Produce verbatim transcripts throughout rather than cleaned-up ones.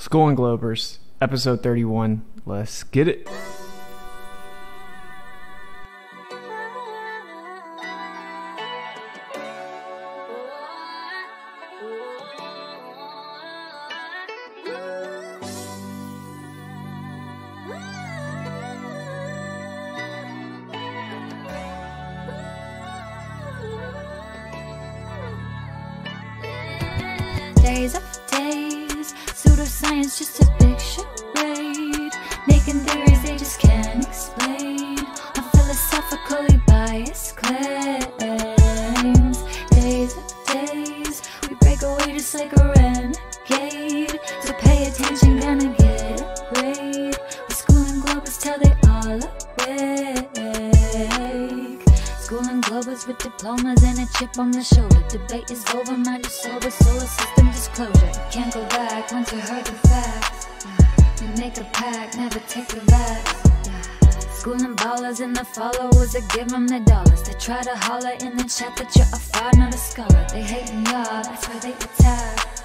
Schooling Globers, episode thirty-one. Let's get it. Days after days, pseudoscience just a big charade, making theories they just can't explain, a philosophically biased claims. Days after days, we break away just like a renegade, so pay attention, gonna get it right, we're schooling globers till they all awake. Schooling globers with diplomas and a chip on the shoulder, debate is over, mind is sober, solar system disclosure. Can't go back once you heard the facts. We make a pact, never take the vax. Schooling ballers and the followers that give them the dollars. They try to holler in the chat that you're a fraud, not a scholar. They hate me all, that's why they attack.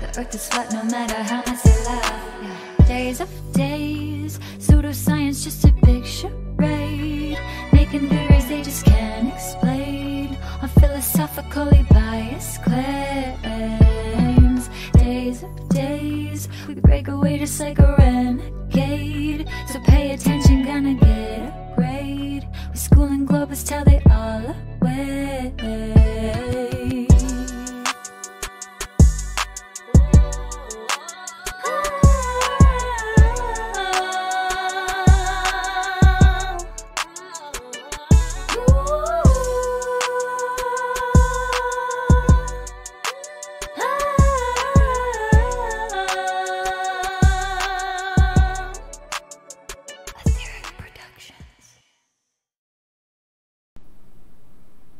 The earth is flat no matter how much they laugh. Days of days, pseudoscience just a big charade, making theories they just can't explain, a philosophically biased claims. Days of days, we break away just like a renegade, so pay attention, gonna get a grade, we're schooling globers till they all awake.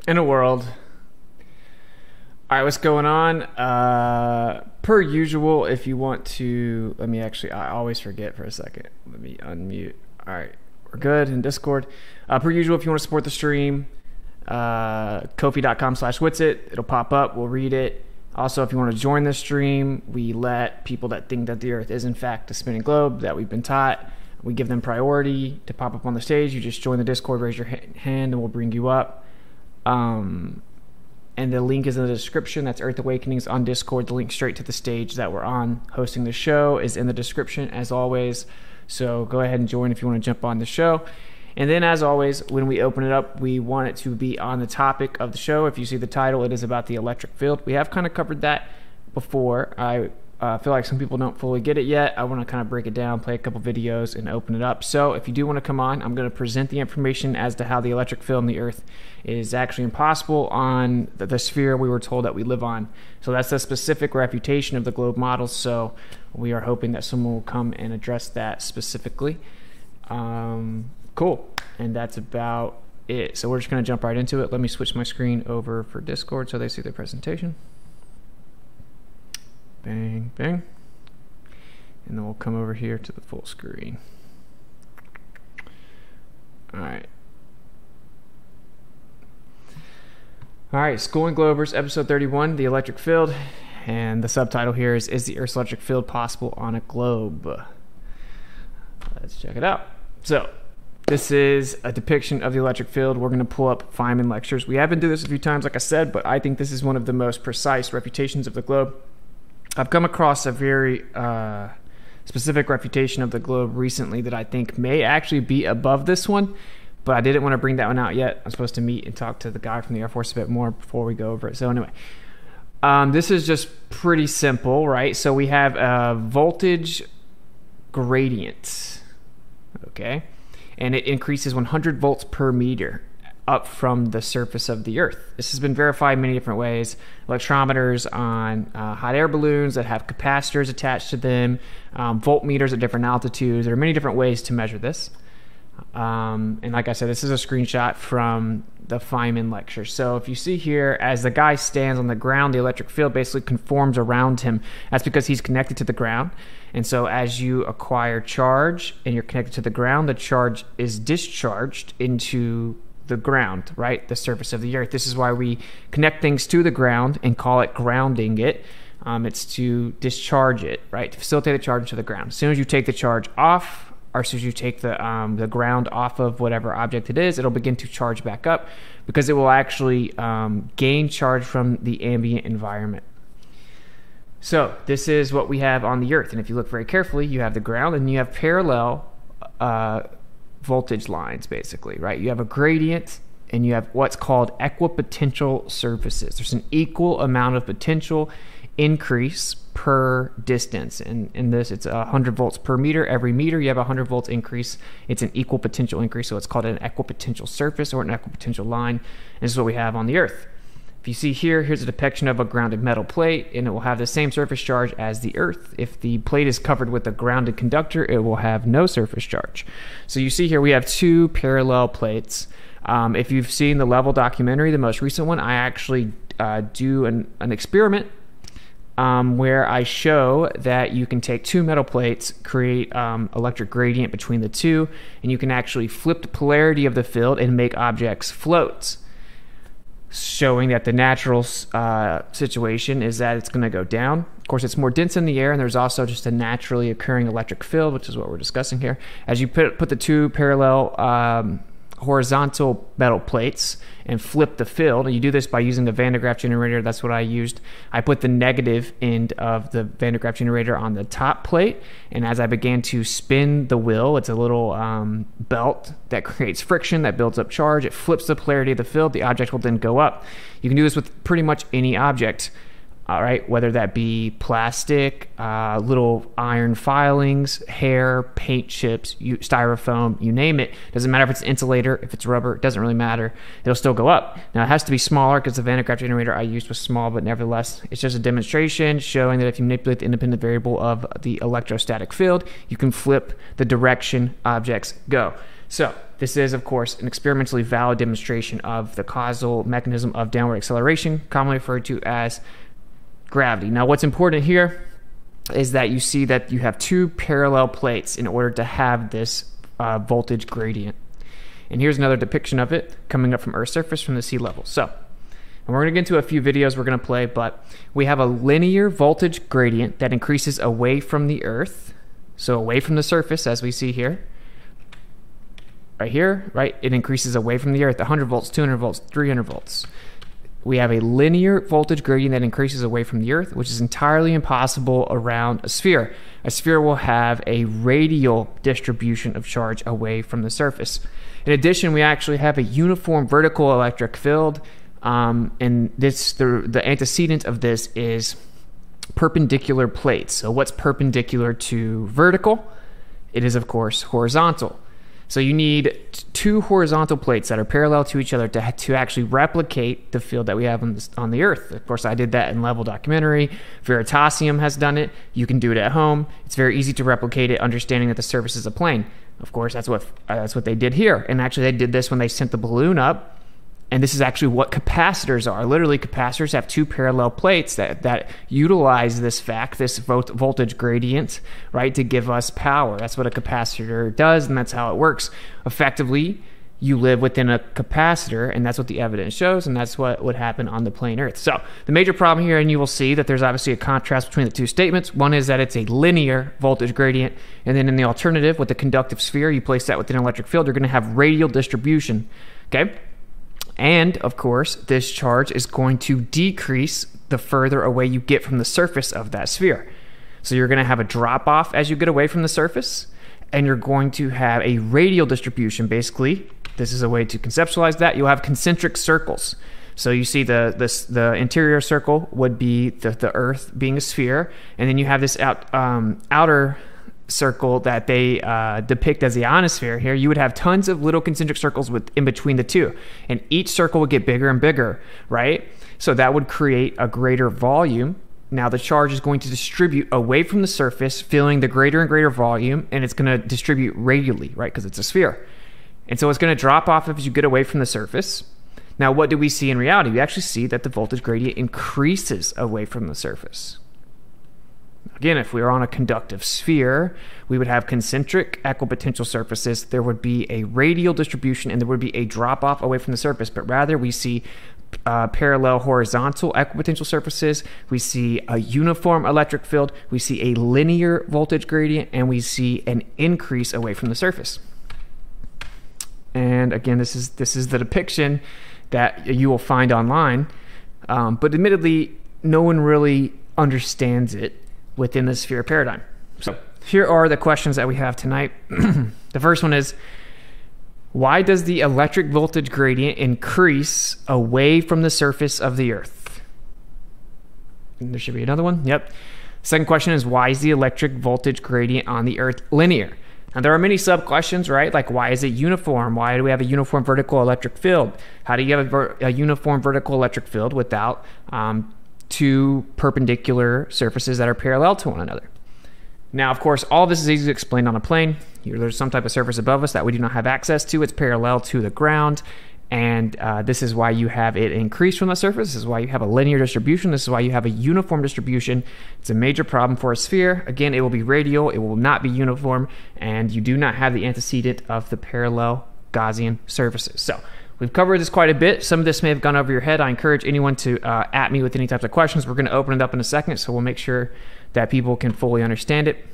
In a world. All right, what's going on? Uh, per usual, if you want to, let me actually, I always forget for a second. Let me unmute. All right, we're good in Discord. Uh, per usual, if you want to support the stream, uh, ko-fi dot com slash Witsit, it'll pop up, we'll read it. Also, if you want to join the stream, we let people that think that the earth is in fact a spinning globe that we've been taught, we give them priority to pop up on the stage. You just join the Discord, raise your hand, and we'll bring you up. Um, and the link is in the description. That's Earth Awakenings on Discord. The link straight to the stage that we're on hosting the show is in the description as always. So go ahead and join if you want to jump on the show. And then as always, when we open it up, we want it to be on the topic of the show. If you see the title, it is about the electric field. We have kind of covered that before. I uh, feel like some people don't fully get it yet. I want to kind of break it down, play a couple videos, and open it up. So if you do want to come on, I'm going to present the information as to how the electric field in the earth is actually impossible on the, the sphere we were told that we live on. So that's the specific refutation of the globe model. So we are hoping that someone will come and address that specifically. Um, cool. And that's about it. So we're just going to jump right into it. Let me switch my screen over for Discord so they see the presentation. Bang, bang. And then we'll come over here to the full screen. All right. All right, Schooling Globers, episode thirty-one, The Electric Field. And the subtitle here is, is the Earth's electric field possible on a globe? Let's check it out. So this is a depiction of the electric field. We're gonna pull up Feynman lectures. We have been doing this a few times, like I said, but I think this is one of the most precise refutations of the globe. I've come across a very uh, specific refutation of the globe recently that I think may actually be above this one. But I didn't want to bring that one out yet. I'm supposed to meet and talk to the guy from the Air Force a bit more before we go over it. So anyway, um, this is just pretty simple, right? So we have a voltage gradient, okay? And it increases one hundred volts per meter up from the surface of the earth. This has been verified many different ways. Electrometers on uh, hot air balloons that have capacitors attached to them, um, voltmeters at different altitudes. There are many different ways to measure this. Um, and like I said, this is a screenshot from the Feynman lecture. So if you see here, as the guy stands on the ground, the electric field basically conforms around him. That's because he's connected to the ground. And so as you acquire charge and you're connected to the ground, the charge is discharged into the ground, right? The surface of the earth. This is why we connect things to the ground and call it grounding it. Um, it's to discharge it, right? To facilitate the charge into the ground. As soon as you take the charge off, or as soon as you take the, um, the ground off of whatever object it is, it'll begin to charge back up because it will actually um, gain charge from the ambient environment. So this is what we have on the Earth. And if you look very carefully, you have the ground and you have parallel uh, voltage lines, basically, right? You have a gradient and you have what's called equipotential surfaces. There's an equal amount of potential increase per distance, and in this it's one hundred volts per meter. Every meter you have one hundred volts increase. It's an equal potential increase, so it's called an equipotential surface or an equipotential line, and this is what we have on the Earth. If you see here, here's a depiction of a grounded metal plate, and it will have the same surface charge as the Earth. If the plate is covered with a grounded conductor, it will have no surface charge. So you see here we have two parallel plates. Um, if you've seen the Level documentary, the most recent one, I actually uh, do an, an experiment Um, where I show that you can take two metal plates, create um, electric gradient between the two, and you can actually flip the polarity of the field and make objects float, showing that the natural uh, situation is that it's going to go down. Of course, it's more dense in the air, and there's also just a naturally occurring electric field, which is what we're discussing here. As you put, put the two parallel um, horizontal metal plates and flip the field, and you do this by using the Van de Graaff generator. That's what I used. I put the negative end of the Van de Graaff generator on the top plate, and as I began to spin the wheel, it's a little um, belt that creates friction that builds up charge. It flips the polarity of the field. The object will then go up. You can do this with pretty much any object, all right, whether that be plastic, uh, little iron filings, hair, paint chips, you, styrofoam, you name it. Doesn't matter if it's insulator, if it's rubber, it doesn't really matter. It'll still go up. Now, it has to be smaller because the Van de Graaff generator I used was small, but nevertheless, it's just a demonstration showing that if you manipulate the independent variable of the electrostatic field, you can flip the direction objects go. So this is, of course, an experimentally valid demonstration of the causal mechanism of downward acceleration, commonly referred to as gravity. Now, what's important here is that you see that you have two parallel plates in order to have this uh, voltage gradient. And here's another depiction of it coming up from Earth's surface from the sea level. So, and we're going to get into a few videos we're going to play, but we have a linear voltage gradient that increases away from the Earth, so away from the surface, as we see here. Right here, right? It increases away from the Earth, one hundred volts, two hundred volts, three hundred volts. We have a linear voltage gradient that increases away from the Earth, which is entirely impossible around a sphere. A sphere will have a radial distribution of charge away from the surface. In addition, we actually have a uniform vertical electric field, um, and this the, the antecedent of this is perpendicular plates. So what's perpendicular to vertical? It is, of course, horizontal. So you need two horizontal plates that are parallel to each other to, to actually replicate the field that we have on, this, on the Earth. Of course, I did that in Level Documentary. Veritasium has done it. You can do it at home. It's very easy to replicate it, understanding that the surface is a plane. Of course, that's what, uh, that's what they did here. And actually, they did this when they sent the balloon up. And this is actually what capacitors are. Literally, capacitors have two parallel plates that, that utilize this fact, this volt voltage gradient, right, to give us power. That's what a capacitor does, and that's how it works. Effectively, you live within a capacitor, and that's what the evidence shows, and that's what would happen on the plane Earth. So the major problem here, and you will see that there's obviously a contrast between the two statements. One is that it's a linear voltage gradient, and then in the alternative, with the conductive sphere, you place that within an electric field, you're going to have radial distribution, okay? And, of course, this charge is going to decrease the further away you get from the surface of that sphere. So you're going to have a drop-off as you get away from the surface, and you're going to have a radial distribution, basically. This is a way to conceptualize that. You'll have concentric circles. So you see the, the, the interior circle would be the, the Earth being a sphere, and then you have this out, um, outer circle that they uh, depict as the ionosphere. Here you would have tons of little concentric circles with in between the two, and each circle would get bigger and bigger, right? So that would create a greater volume. Now the charge is going to distribute away from the surface, filling the greater and greater volume, and it's going to distribute radially, right, because it's a sphere. And so it's going to drop off as you get away from the surface. Now what do we see in reality? We actually see that the voltage gradient increases away from the surface. Again, if we were on a conductive sphere, we would have concentric equipotential surfaces. There would be a radial distribution, and there would be a drop-off away from the surface. But rather, we see uh, parallel horizontal equipotential surfaces, we see a uniform electric field, we see a linear voltage gradient, and we see an increase away from the surface. And again, this is this is the depiction that you will find online, um, but admittedly, no one really understands it within the sphere paradigm. So here are the questions that we have tonight. The first one is, why does the electric voltage gradient increase away from the surface of the Earth? And there should be another one. Yep. Second question is, why is the electric voltage gradient on the Earth linear? Now, there are many sub-questions, right? Like, why is it uniform? Why do we have a uniform vertical electric field? How do you have a, ver a uniform vertical electric field without um, two perpendicular surfaces that are parallel to one another? Now, of course, all of this is easily explained on a plane. There's some type of surface above us that we do not have access to. It's parallel to the ground. And uh, this is why you have it increase from the surface. This is why you have a linear distribution. This is why you have a uniform distribution. It's a major problem for a sphere. Again, it will be radial. It will not be uniform. And you do not have the antecedent of the parallel Gaussian surfaces. So we've covered this quite a bit. Some of this may have gone over your head. I encourage anyone to uh, at me with any types of questions. We're going to open it up in a second, so we'll make sure that people can fully understand it.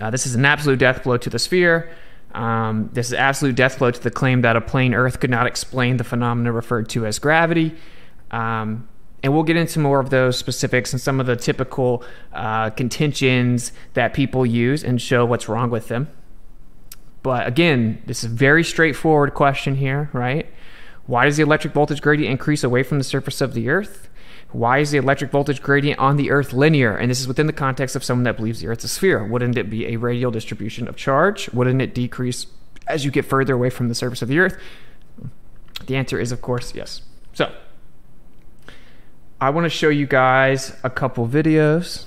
Uh, this is an absolute death blow to the sphere. Um, this is absolute death blow to the claim that a plane Earth could not explain the phenomena referred to as gravity. Um, and we'll get into more of those specifics and some of the typical uh, contentions that people use and show what's wrong with them. But again, this is a very straightforward question here, right? Why does the electric voltage gradient increase away from the surface of the Earth? Why is the electric voltage gradient on the Earth linear? And this is within the context of someone that believes the Earth's a sphere. Wouldn't it be a radial distribution of charge? Wouldn't it decrease as you get further away from the surface of the Earth? The answer is, of course, yes. So I want to show you guys a couple videos.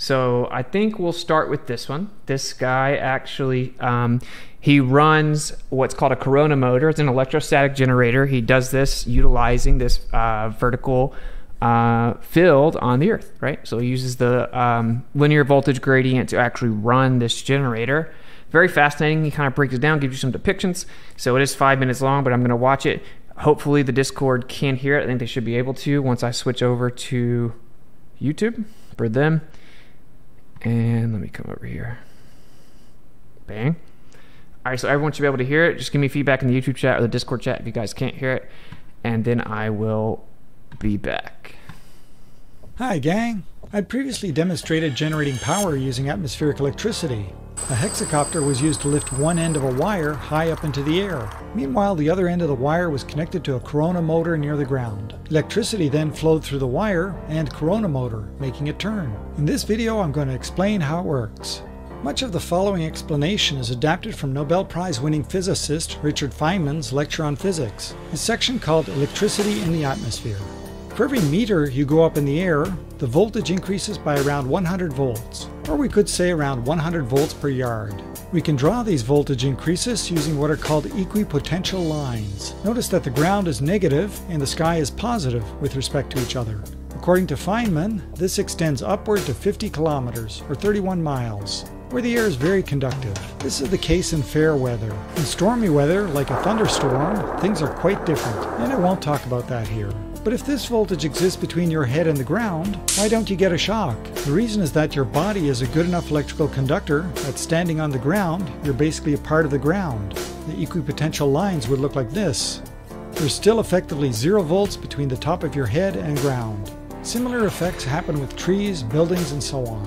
So I think we'll start with this one. This guy actually, um, he runs what's called a corona motor. It's an electrostatic generator. He does this utilizing this uh, vertical uh, field on the Earth, right? So he uses the um, linear voltage gradient to actually run this generator. Very fascinating. He kind of breaks it down, gives you some depictions. So it is five minutes long, but I'm going to watch it. Hopefully the Discord can hear it. I think they should be able to once I switch over to YouTube for them. And let me come over here. Bang. All right, so everyone should be able to hear it. Just give me feedback in the YouTube chat or the Discord chat if you guys can't hear it. And then I will be back. Hi, gang. I previously demonstrated generating power using atmospheric electricity. A hexacopter was used to lift one end of a wire high up into the air. Meanwhile, the other end of the wire was connected to a corona motor near the ground. Electricity then flowed through the wire and corona motor, making it turn. In this video, I'm going to explain how it works. Much of the following explanation is adapted from Nobel Prize-winning physicist Richard Feynman's lecture on physics, a section called Electricity in the Atmosphere. For every meter you go up in the air, the voltage increases by around one hundred volts, or we could say around one hundred volts per yard. We can draw these voltage increases using what are called equipotential lines. Notice that the ground is negative and the sky is positive with respect to each other. According to Feynman, this extends upward to fifty kilometers, or thirty-one miles, where the air is very conductive. This is the case in fair weather. In stormy weather, like a thunderstorm, things are quite different, and I won't talk about that here. But if this voltage exists between your head and the ground, why don't you get a shock? The reason is that your body is a good enough electrical conductor that standing on the ground, you're basically a part of the ground. The equipotential lines would look like this. There's still effectively zero volts between the top of your head and ground. Similar effects happen with trees, buildings, and so on.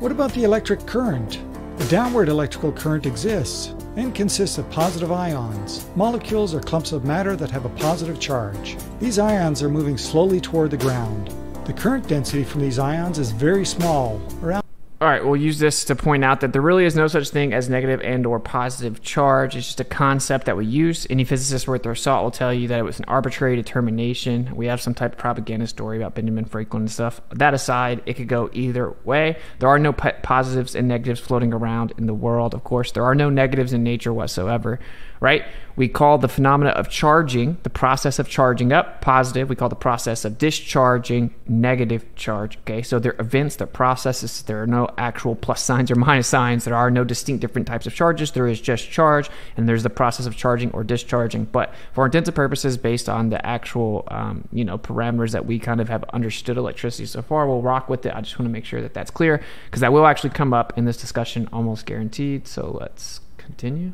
What about the electric current? A downward electrical current exists and consists of positive ions, molecules or clumps of matter that have a positive charge. These ions are moving slowly toward the ground. The current density from these ions is very small. Around All right, we'll use this to point out that there really is no such thing as negative and or positive charge. It's just a concept that we use. Any physicist worth their salt will tell you that it was an arbitrary determination. We have some type of propaganda story about Benjamin Franklin and stuff. That aside, it could go either way. There are no positives and negatives floating around in the world, of course. There are no negatives in nature whatsoever. right? We call the phenomena of charging, the process of charging up, positive. We call the process of discharging, negative charge, okay? So they're events, they're processes. There are no actual plus signs or minus signs. There are no distinct different types of charges. There is just charge, and there's the process of charging or discharging. But for intents and purposes, based on the actual, um, you know, parameters that we kind of have understood electricity so far, we'll rock with it. I just want to make sure that that's clear, because that will actually come up in this discussion almost guaranteed. So let's continue.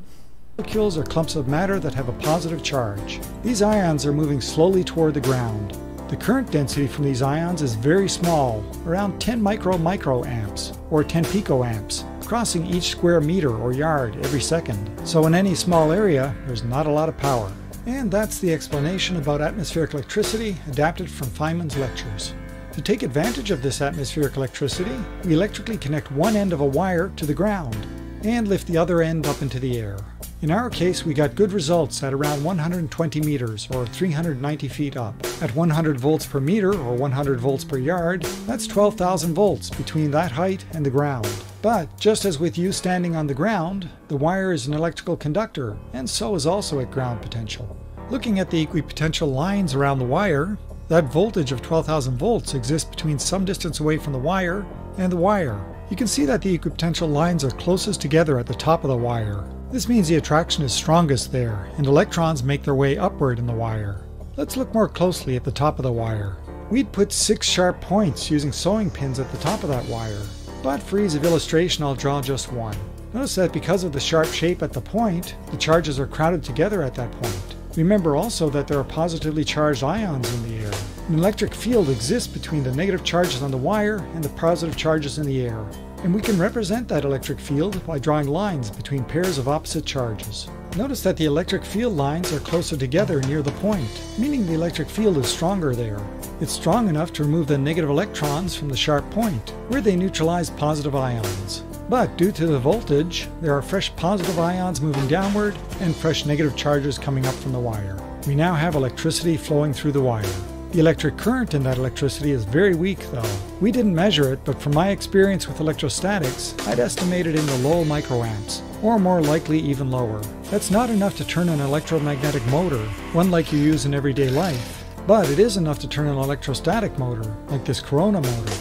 Molecules are clumps of matter that have a positive charge. These ions are moving slowly toward the ground. The current density from these ions is very small, around ten micro microamps or ten picoamps, crossing each square meter or yard every second. So in any small area, there's not a lot of power. And that's the explanation about atmospheric electricity adapted from Feynman's lectures. To take advantage of this atmospheric electricity, we electrically connect one end of a wire to the ground and lift the other end up into the air. In our case, we got good results at around one hundred twenty meters or three hundred ninety feet up. At one hundred volts per meter or one hundred volts per yard, that's twelve thousand volts between that height and the ground. But just as with you standing on the ground, the wire is an electrical conductor, and so is also at ground potential. Looking at the equipotential lines around the wire, that voltage of twelve thousand volts exists between some distance away from the wire and the wire. You can see that the equipotential lines are closest together at the top of the wire. This means the attraction is strongest there, and electrons make their way upward in the wire. Let's look more closely at the top of the wire. We'd put six sharp points using sewing pins at the top of that wire, but for ease of illustration I'll draw just one. Notice that because of the sharp shape at the point, the charges are crowded together at that point. Remember also that there are positively charged ions in the air. An electric field exists between the negative charges on the wire and the positive charges in the air. And we can represent that electric field by drawing lines between pairs of opposite charges. Notice that the electric field lines are closer together near the point, meaning the electric field is stronger there. It's strong enough to remove the negative electrons from the sharp point, where they neutralize positive ions. But due to the voltage, there are fresh positive ions moving downward and fresh negative charges coming up from the wire. We now have electricity flowing through the wire. The electric current in that electricity is very weak though. We didn't measure it, but from my experience with electrostatics, I'd estimate it in the low microamps, or more likely even lower. That's not enough to turn an electromagnetic motor, one like you use in everyday life, but it is enough to turn an electrostatic motor, like this corona motor.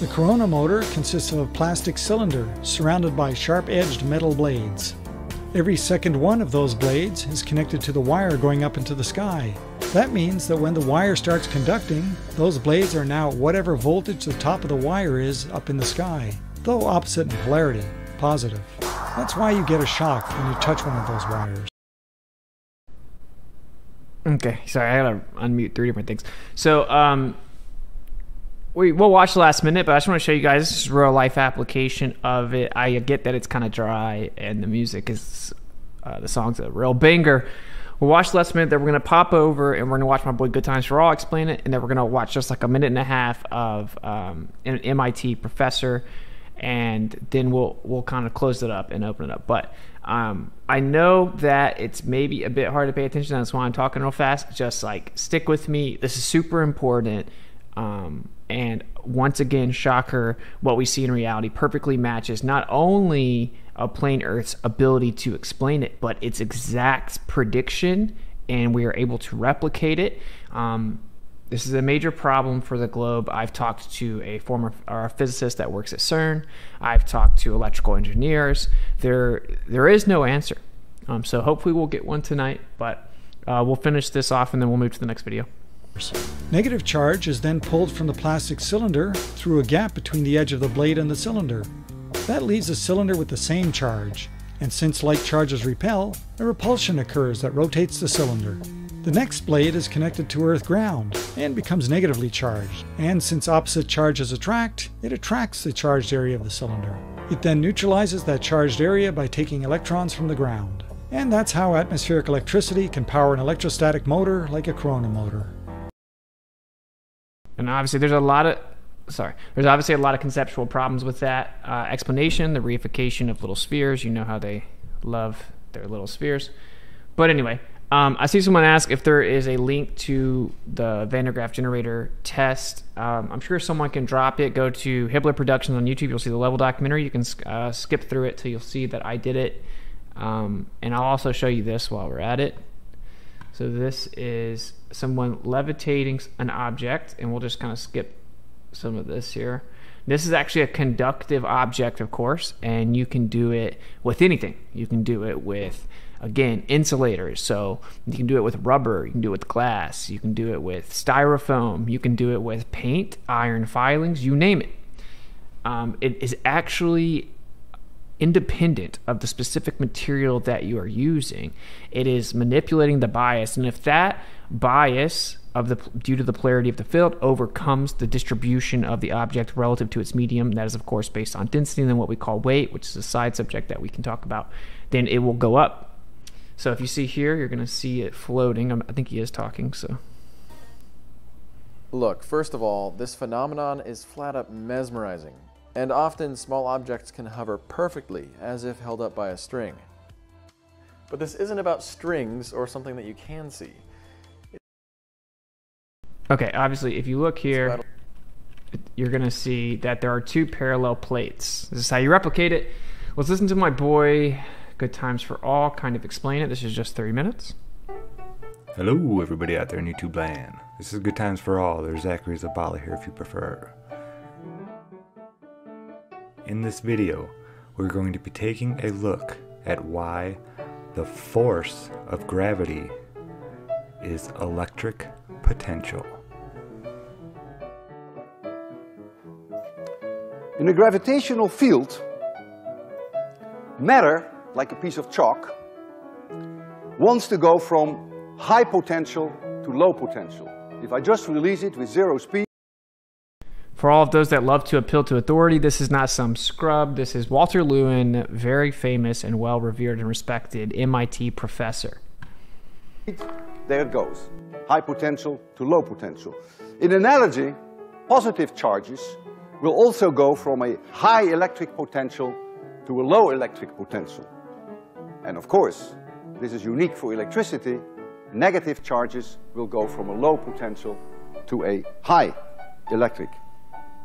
The corona motor consists of a plastic cylinder surrounded by sharp-edged metal blades. Every second one of those blades is connected to the wire going up into the sky. That means that when the wire starts conducting, those blades are now at whatever voltage the top of the wire is up in the sky, though opposite in polarity, positive. That's why you get a shock when you touch one of those wires. Okay, sorry, I gotta unmute three different things. So, um, we, we'll watch the last minute, but I just want to show you guys this real life application of it. I get that it's kind of dry and the music is, uh, the song's a real banger. We'll watch the last minute, then we're going to pop over and we're going to watch my boy Good Times For All explain it, and then we're going to watch just like a minute and a half of um, an M I T professor, and then we'll we'll kind of close it up and open it up. But um, I know that it's maybe a bit hard to pay attention, that's why I'm talking real fast. Just like stick with me. This is super important. Um, and once again, shocker, what we see in reality perfectly matches not only a plain Earth's ability to explain it, but its exact prediction, and we are able to replicate it. Um, this is a major problem for the globe. I've talked to a former or a physicist that works at CERN. I've talked to electrical engineers. There, there is no answer. Um, so hopefully we'll get one tonight, but uh, we'll finish this off and then we'll move to the next video. Negative charge is then pulled from the plastic cylinder through a gap between the edge of the blade and the cylinder. That leaves a cylinder with the same charge, and since like charges repel, a repulsion occurs that rotates the cylinder. The next blade is connected to Earth ground and becomes negatively charged, and since opposite charges attract, it attracts the charged area of the cylinder. It then neutralizes that charged area by taking electrons from the ground. And that's how atmospheric electricity can power an electrostatic motor like a corona motor. And obviously there's a lot of Sorry, there's obviously a lot of conceptual problems with that uh, explanation, the reification of little spheres. You know how they love their little spheres. But anyway, um, I see someone ask if there is a link to the Van de Graaff generator test. Um, I'm sure someone can drop it. Go to Hibbler Productions on YouTube. You'll see the Level documentary. You can uh, skip through it till you'll see that I did it. Um, and I'll also show you this while we're at it. So this is someone levitating an object, and we'll just kind of skip some of this here. This is actually a conductive object, of course, and you can do it with anything. You can do it with, again, insulators. So you can do it with rubber, you can do it with glass, you can do it with styrofoam, you can do it with paint, iron filings, you name it. Um, it is actually independent of the specific material that you are using. It is manipulating the bias, and if that bias of the due to the polarity of the field overcomes the distribution of the object relative to its medium, that is of course based on density and then what we call weight, which is a side subject that we can talk about, then it will go up. So if you see here, you're going to see it floating. I think he is talking. So look, first of all, this phenomenon is flat up mesmerizing. And often small objects can hover perfectly as if held up by a string. But this isn't about strings or something that you can see. Okay, obviously if you look here, you're gonna see that there are two parallel plates. This is how you replicate it. Let's listen to my boy, Good Times For All, kind of explain it. This is just thirty minutes. Hello everybody out there in YouTube land. This is Good Times For All. There's Zachary Zabala here if you prefer. In this video, we're going to be taking a look at why the force of gravity is electric potential. In a gravitational field, matter, like a piece of chalk, wants to go from high potential to low potential. If I just release it with zero speed. For all of those that love to appeal to authority, this is not some scrub. This is Walter Lewin, very famous and well-revered and respected M I T professor. There it goes, high potential to low potential. In analogy, positive charges will also go from a high electric potential to a low electric potential. And of course, this is unique for electricity. Negative charges will go from a low potential to a high electric potential.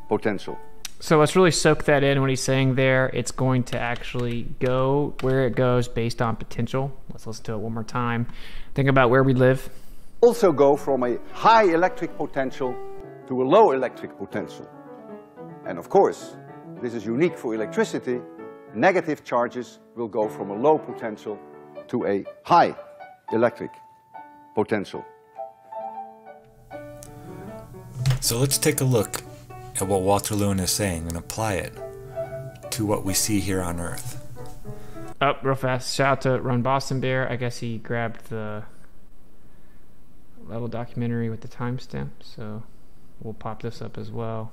Potential. So let's really soak that in, what he's saying there. It's going to actually go where it goes based on potential. Let's listen to it one more time. Think about where we live. Also go from a high electric potential to a low electric potential. And of course, this is unique for electricity. Negative charges will go from a low potential to a high electric potential. So let's take a look at what Walter Lewin is saying and apply it to what we see here on Earth. Up oh, real fast, shout out to Run Boston Bear. I guess he grabbed the Level Documentary with the timestamp, so we'll pop this up as well.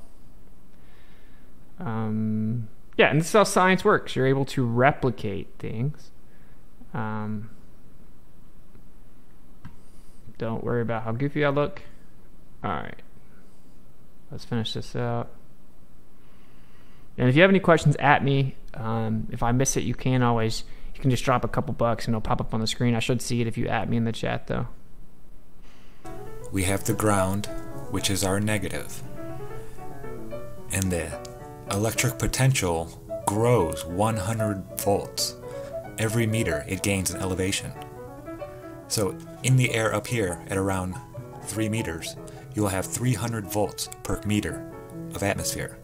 Um, yeah, and this is how science works. You're able to replicate things. Um, don't worry about how goofy I look. All right. Let's finish this out. And if you have any questions, at me. Um, if I miss it, you can always, you can just drop a couple bucks and it'll pop up on the screen. I should see it if you at me in the chat, though. We have the ground, which is our negative. And the electric potential grows one hundred volts. Every meter, it gains an elevation. So in the air up here at around three meters, you will have three hundred volts per meter of atmosphere.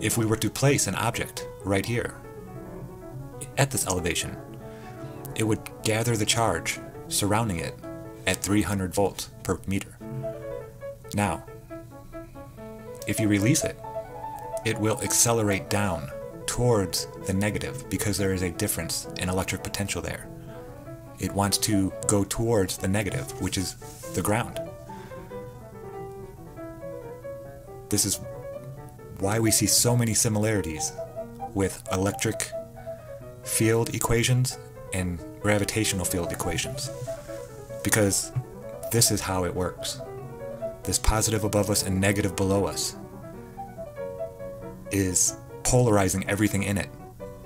If we were to place an object right here at this elevation, it would gather the charge surrounding it at three hundred volts per meter. Now, if you release it, it will accelerate down towards the negative because there is a difference in electric potential there. It wants to go towards the negative, which is the ground. This is why we see so many similarities with electric field equations and gravitational field equations, because this is how it works. This positive above us and negative below us is polarizing everything in it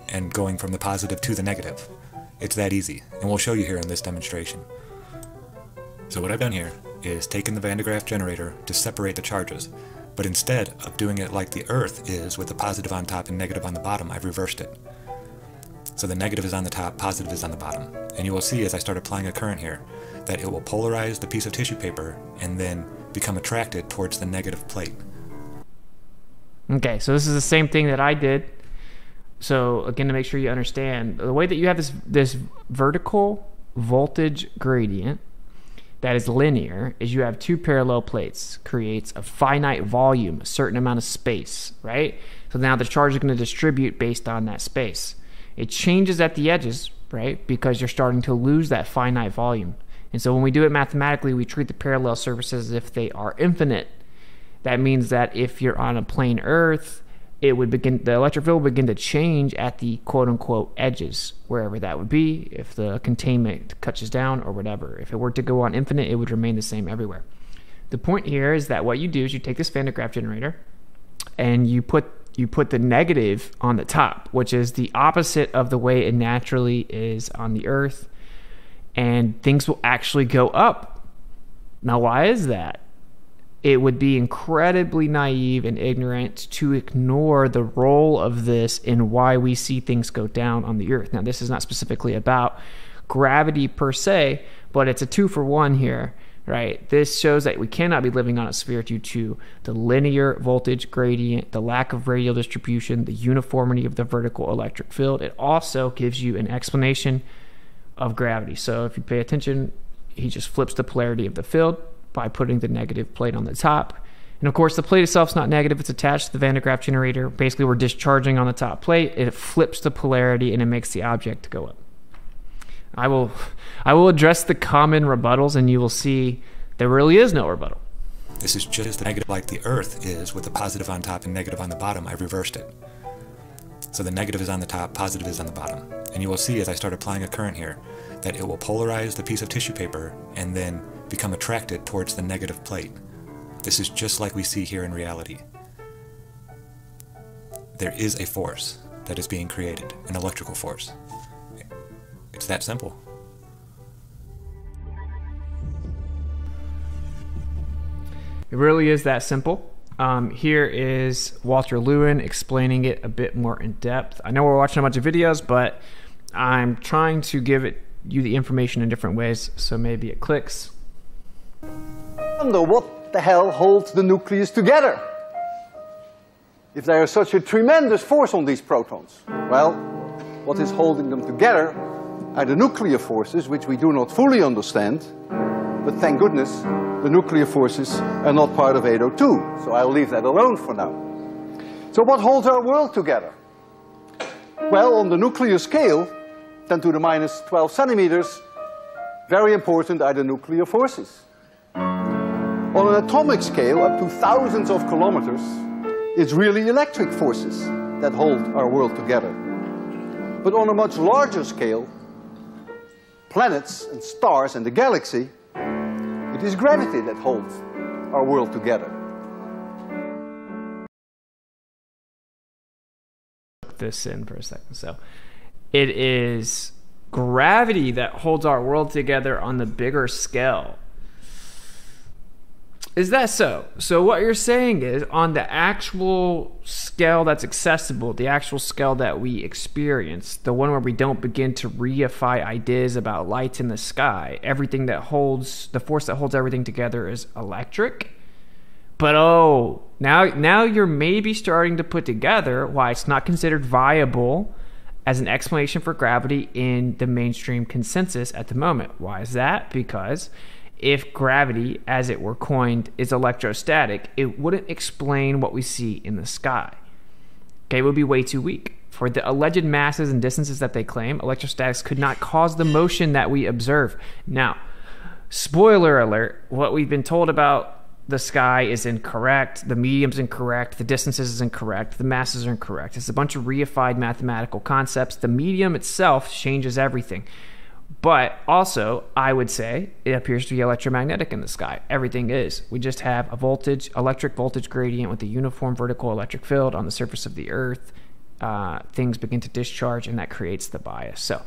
and going from the positive to the negative. It's that easy, and we'll show you here in this demonstration. So what I've done here is taken the Van de Graaff generator to separate the charges. But instead of doing it like the Earth is, with the positive on top and negative on the bottom, I've reversed it. So the negative is on the top, positive is on the bottom. And you will see as I start applying a current here that it will polarize the piece of tissue paper and then become attracted towards the negative plate. Okay, so this is the same thing that I did. So again, to make sure you understand, the way that you have this, this vertical voltage gradient that is linear is you have two parallel plates, creates a finite volume, a certain amount of space, right? So now the charge is going to distribute based on that space. It changes at the edges, right? Because you're starting to lose that finite volume. And so when we do it mathematically, we treat the parallel surfaces as if they are infinite. That means that if you're on a plane Earth, it would begin, the electric field would begin to change at the quote-unquote edges, wherever that would be, if the containment touches down or whatever. If it were to go on infinite, it would remain the same everywhere. The point here is that what you do is you take this Van de Graaff generator and you put you put the negative on the top, which is the opposite of the way it naturally is on the Earth, and things will actually go up. Now, why is that? It would be incredibly naive and ignorant to ignore the role of this in why we see things go down on the Earth. Now, this is not specifically about gravity per se, but it's a two for one here, right? This shows that we cannot be living on a sphere due to the linear voltage gradient, the lack of radial distribution, the uniformity of the vertical electric field. It also gives you an explanation of gravity. So if you pay attention, he just flips the polarity of the field by putting the negative plate on the top. And of course, the plate itself is not negative. It's attached to the Van de Graaff generator. Basically, we're discharging on the top plate. It flips the polarity and it makes the object go up. I will, I will address the common rebuttals, and you will see there really is no rebuttal. This is just the negative like the Earth is, with the positive on top and negative on the bottom. I reversed it. So the negative is on the top, positive is on the bottom. And you will see as I start applying a current here that it will polarize the piece of tissue paper and then become attracted towards the negative plate. This is just like we see here in reality. There is a force that is being created, an electrical force. It's that simple. It really is that simple. Um, here is Walter Lewin explaining it a bit more in depth. I know we're watching a bunch of videos, but I'm trying to give it you the information in different ways, so maybe it clicks. I wonder what the hell holds the nucleus together if there is such a tremendous force on these protons. Well, what is holding them together are the nuclear forces, which we do not fully understand, but thank goodness the nuclear forces are not part of eight oh two, so I'll leave that alone for now. So what holds our world together? Well, on the nuclear scale, ten to the minus twelve centimeters, very important are the nuclear forces. On an atomic scale, up to thousands of kilometers, it's really electric forces that hold our world together. But on a much larger scale, planets and stars and the galaxy, it is gravity that holds our world together. Look this in for a second. So it is gravity that holds our world together on the bigger scale. Is that so? So what you're saying is, on the actual scale that's accessible, the actual scale that we experience, the one where we don't begin to reify ideas about lights in the sky, everything that holds, the force that holds everything together is electric? But oh, now, now you're maybe starting to put together why it's not considered viable as an explanation for gravity in the mainstream consensus at the moment. Why is that? Because if gravity, as it were coined, is electrostatic, it wouldn't explain what we see in the sky. Okay, it would be way too weak. For the alleged masses and distances that they claim, electrostatics could not cause the motion that we observe. Now, spoiler alert, what we've been told about the sky is incorrect, the medium's incorrect, the distances is incorrect, the masses are incorrect. It's a bunch of reified mathematical concepts. The medium itself changes everything. But also, I would say it appears to be electromagnetic in the sky. Everything is. We just have a voltage, electric voltage gradient with a uniform vertical electric field on the surface of the Earth. Uh, things begin to discharge, and that creates the bias. So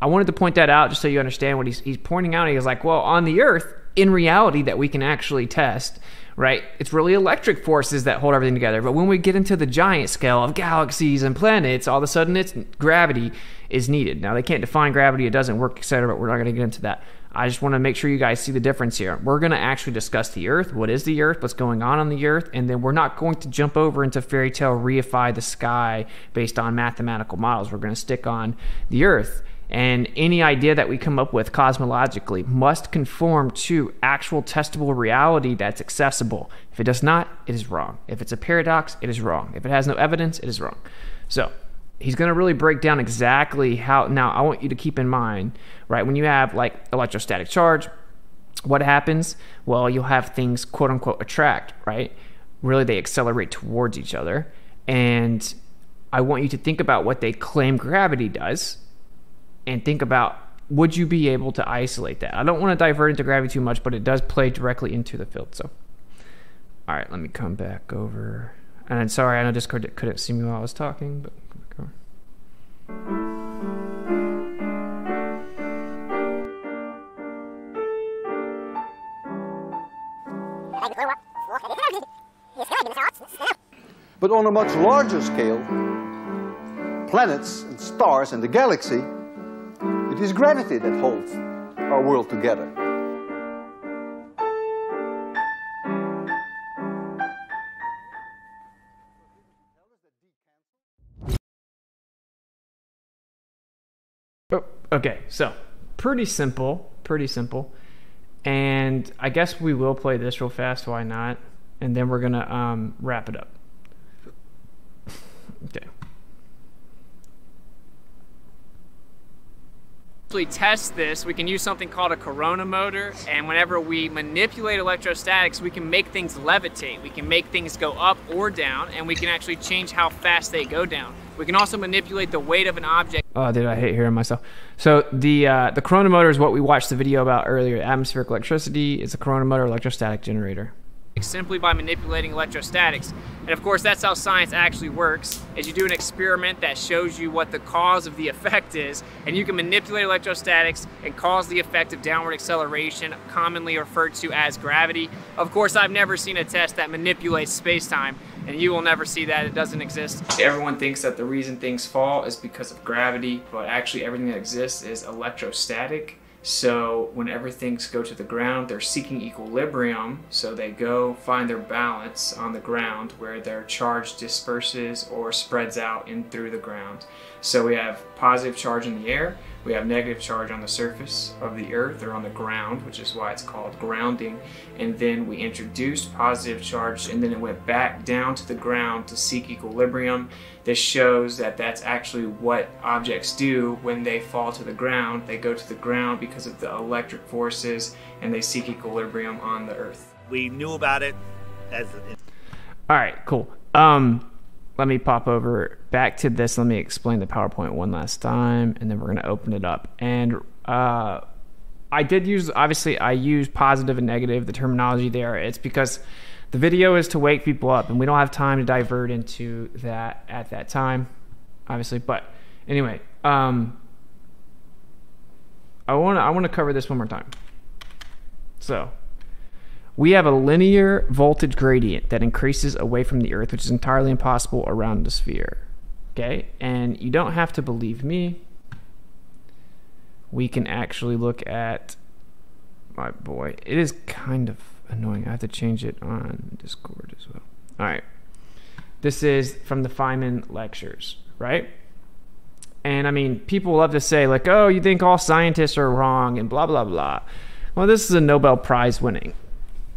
I wanted to point that out just so you understand what he's, he's pointing out. He's like, well, on the Earth, in reality, that we can actually test, right? It's really electric forces that hold everything together. But when we get into the giant scale of galaxies and planets, all of a sudden it's gravity is needed. Now, they can't define gravity, it doesn't work, et cetera, but we're not going to get into that. I just want to make sure you guys see the difference here. We're going to actually discuss the Earth. What is the Earth? What's going on on the Earth? And then we're not going to jump over into fairy tale, reify the sky based on mathematical models. We're going to stick on the Earth. And any idea that we come up with cosmologically must conform to actual testable reality that's accessible. If it does not, it is wrong. If it's a paradox, it is wrong. If it has no evidence, it is wrong. So he's going to really break down exactly how. Now, I want you to keep in mind, right, when you have like electrostatic charge, what happens? Well, you'll have things quote unquote attract, right? Really, they accelerate towards each other. And I want you to think about what they claim gravity does, and think about, would you be able to isolate that? I don't want to divert into gravity too much, but it does play directly into the field. So, all right, let me come back over. And I'm sorry, I know Discord couldn't see me while I was talking, but come back over. But on a much larger scale, planets and stars and the galaxy, it is gravity that holds our world together. Oh, okay, so pretty simple, pretty simple. And I guess we will play this real fast, why not? And then we're going to um, wrap it up. Okay. Test this, we can use something called a corona motor, and whenever we manipulate electrostatics, we can make things levitate, we can make things go up or down, and we can actually change how fast they go down. We can also manipulate the weight of an object. Oh, dude, I hate hearing myself. So the uh, the corona motor is what we watched the video about earlier. Atmospheric electricity is a corona motor electrostatic generator. Simply by manipulating electrostatics. And of course, that's how science actually works, is you do an experiment that shows you what the cause of the effect is, and you can manipulate electrostatics and cause the effect of downward acceleration, commonly referred to as gravity. Of course, I've never seen a test that manipulates space-time, and you will never see that. It doesn't exist. Everyone thinks that the reason things fall is because of gravity, but actually everything that exists is electrostatic. So whenever things go to the ground, they're seeking equilibrium, so they go find their balance on the ground where their charge disperses or spreads out in through the ground. So we have positive charge in the air, we have negative charge on the surface of the earth or on the ground, which is why it's called grounding, and then we introduced positive charge and then it went back down to the ground to seek equilibrium. This shows that that's actually what objects do when they fall to the ground. They go to the ground because of the electric forces and they seek equilibrium on the earth. We knew about it as... All right, cool. Um, let me pop over back to this. Let me explain the PowerPoint one last time and then we're gonna open it up. And uh, I did use, obviously I used positive and negative, the terminology there. It's because the video is to wake people up, and we don't have time to divert into that at that time, obviously. But anyway, um, I want to I want to cover this one more time. So we have a linear voltage gradient that increases away from the Earth, which is entirely impossible around the sphere. Okay, and you don't have to believe me. We can actually look at my boy. It is kind of annoying. I have to change it on Discord as well. All right. This is from the Feynman lectures, right? And I mean, people love to say like, oh, you think all scientists are wrong and blah, blah, blah. Well, this is a Nobel Prize winning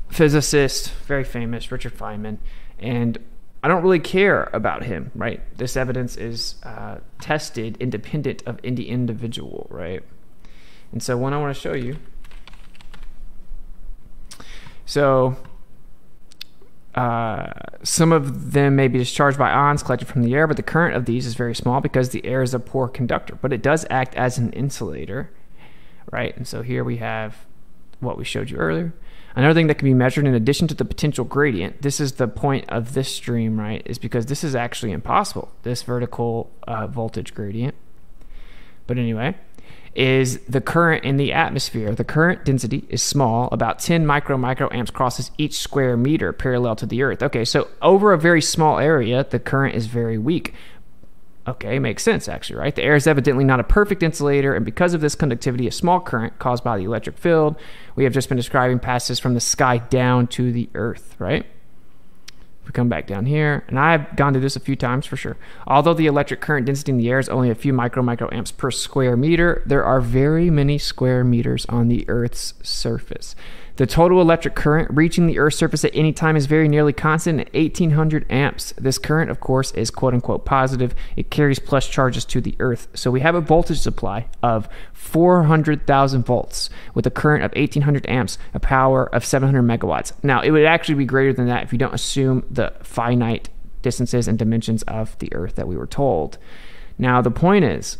physicist, very famous, Richard Feynman. And I don't really care about him, right? This evidence is uh, tested independent of any individual, right? And so one I want to show you. So uh, some of them may be discharged by ions collected from the air, but the current of these is very small because the air is a poor conductor, but it does act as an insulator, right? And so here we have what we showed you earlier. Another thing that can be measured in addition to the potential gradient, this is the point of this stream, right, is because this is actually impossible, this vertical uh, voltage gradient. But anyway, is the current in the atmosphere. The current density is small, about ten micro microamps crosses each square meter parallel to the Earth. Okay, so over a very small area, the current is very weak. Okay, makes sense actually, right? The air is evidently not a perfect insulator, and because of this conductivity, a small current caused by the electric field we have just been describing passes from the sky down to the Earth, right? If we come back down here, and I've gone through this a few times for sure. Although the electric current density in the air is only a few micro microamps per square meter, there are very many square meters on the Earth's surface. The total electric current reaching the Earth's surface at any time is very nearly constant at eighteen hundred amps. This current, of course, is quote-unquote positive. It carries plus charges to the Earth. So we have a voltage supply of four hundred thousand volts with a current of eighteen hundred amps, a power of seven hundred megawatts. Now, it would actually be greater than that if you don't assume the finite distances and dimensions of the Earth that we were told. Now, the point is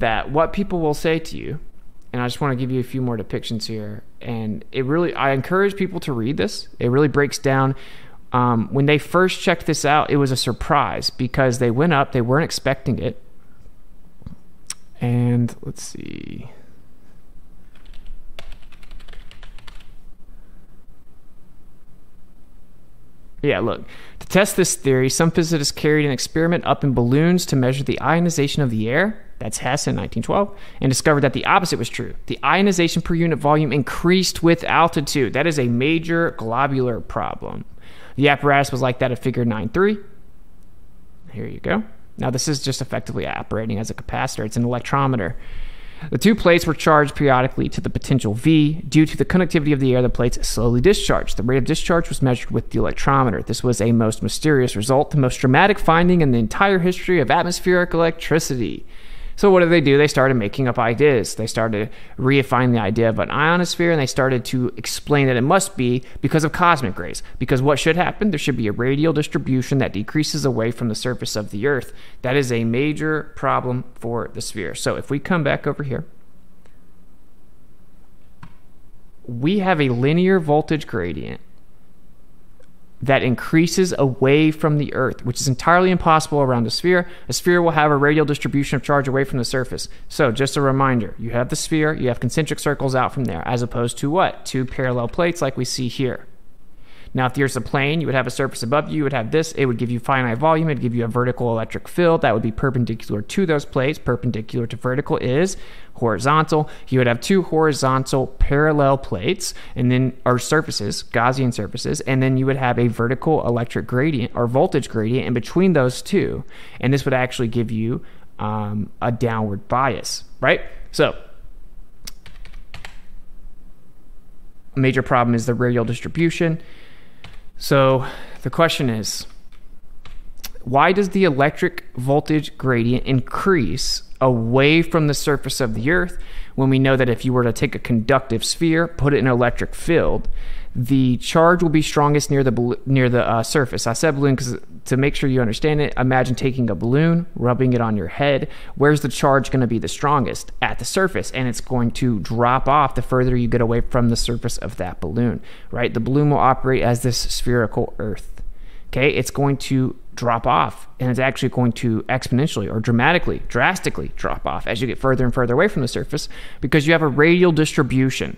that what people will say to you, and I just want to give you a few more depictions here. And it really, I encourage people to read this. It really breaks down. Um, when they first checked this out, it was a surprise because they went up, they weren't expecting it. And let's see. Yeah, look. To test this theory, some physicists carried an experiment up in balloons to measure the ionization of the air. That's Hess in nineteen twelve, and discovered that the opposite was true. The ionization per unit volume increased with altitude. That is a major globular problem. The apparatus was like that of figure nine three. Here you go. Now this is just effectively operating as a capacitor. It's an electrometer. The two plates were charged periodically to the potential V. Due to the conductivity of the air, the plates slowly discharged. The rate of discharge was measured with the electrometer. This was a most mysterious result, the most dramatic finding in the entire history of atmospheric electricity. So what did they do? They started making up ideas. They started reifying the idea of an ionosphere, and they started to explain that it must be because of cosmic rays. Because what should happen? There should be a radial distribution that decreases away from the surface of the Earth. That is a major problem for the sphere. So if we come back over here, we have a linear voltage gradient that increases away from the Earth, which is entirely impossible around a sphere. A sphere will have a radial distribution of charge away from the surface. So just a reminder, you have the sphere, you have concentric circles out from there, as opposed to what? Two parallel plates like we see here. Now, if the Earth's a plane, you would have a surface above you, you would have this, it would give you finite volume, it would give you a vertical electric field that would be perpendicular to those plates. Perpendicular to vertical is horizontal. You would have two horizontal parallel plates, and then, or surfaces, Gaussian surfaces, and then you would have a vertical electric gradient, or voltage gradient, in between those two. And this would actually give you um, a downward bias, right? So, a major problem is the radial distribution. So the question is, why does the electric voltage gradient increase away from the surface of the Earth when we know that if you were to take a conductive sphere, put it in an electric field, the charge will be strongest near the near the uh, surface? I said balloon because to make sure you understand it, imagine taking a balloon, rubbing it on your head. Where's the charge going to be the strongest? At the surface, and it's going to drop off the further you get away from the surface of that balloon, right? The balloon will operate as this spherical Earth, okay? It's going to drop off, and it's actually going to exponentially or dramatically, drastically drop off as you get further and further away from the surface because you have a radial distribution,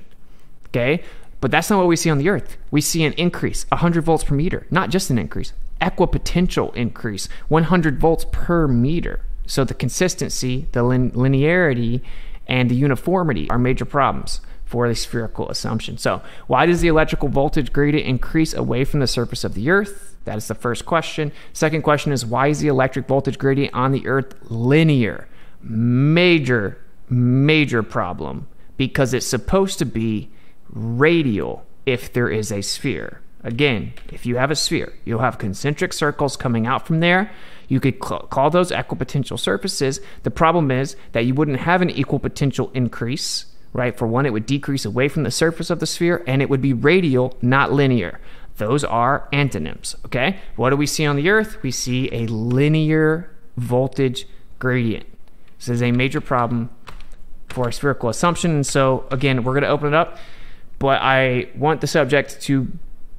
okay? But that's not what we see on the Earth. We see an increase, one hundred volts per meter. Not just an increase, equipotential increase, one hundred volts per meter. So the consistency, the lin linearity, and the uniformity are major problems for the spherical assumption. So why does the electrical voltage gradient increase away from the surface of the Earth? That is the first question. Second question is, why is the electric voltage gradient on the Earth linear? Major, major problem, because it's supposed to be radial if there is a sphere. Again, if you have a sphere, you'll have concentric circles coming out from there. You could call those equipotential surfaces. The problem is that you wouldn't have an equipotential increase, right? For one, it would decrease away from the surface of the sphere, and it would be radial, not linear. Those are antonyms, okay? What do we see on the Earth? We see a linear voltage gradient. This is a major problem for a spherical assumption, and so, again, we're going to open it up. But I want the subject to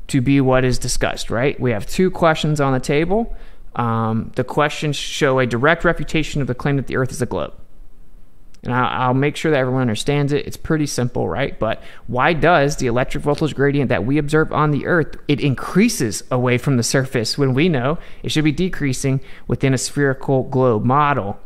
to be what is discussed, right? We have two questions on the table. Um, the questions show a direct refutation of the claim that the Earth is a globe. And I'll make sure that everyone understands it. It's pretty simple, right? But why does the electric voltage gradient that we observe on the Earth, it increases away from the surface when we know it should be decreasing within a spherical globe model?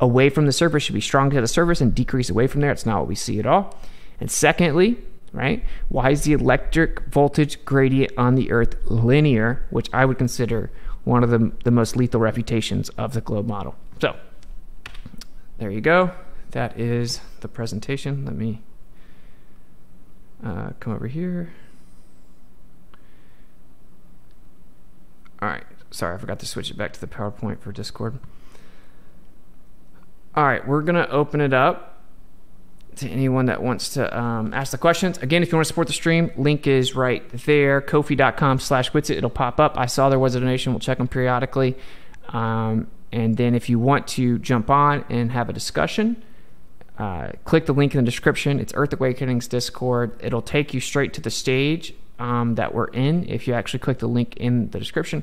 Away from the surface should be strong to the surface and decrease away from there. It's not what we see at all. And secondly, right, why is the electric voltage gradient on the Earth linear, which I would consider one of the, the most lethal refutations of the globe model? So there you go. That is the presentation. Let me uh, come over here. All right. Sorry, I forgot to switch it back to the PowerPoint for Discord. All right, we're going to open it up to anyone that wants to um, ask the questions. Again, if you want to support the stream, link is right there, ko-fi dot com slash witsit. It'll pop up. I saw there was a donation. We'll check them periodically. Um, and then if you want to jump on and have a discussion, Uh, click the link in the description. It's Earth Awakenings Discord. It'll take you straight to the stage um, that we're in if you actually click the link in the description.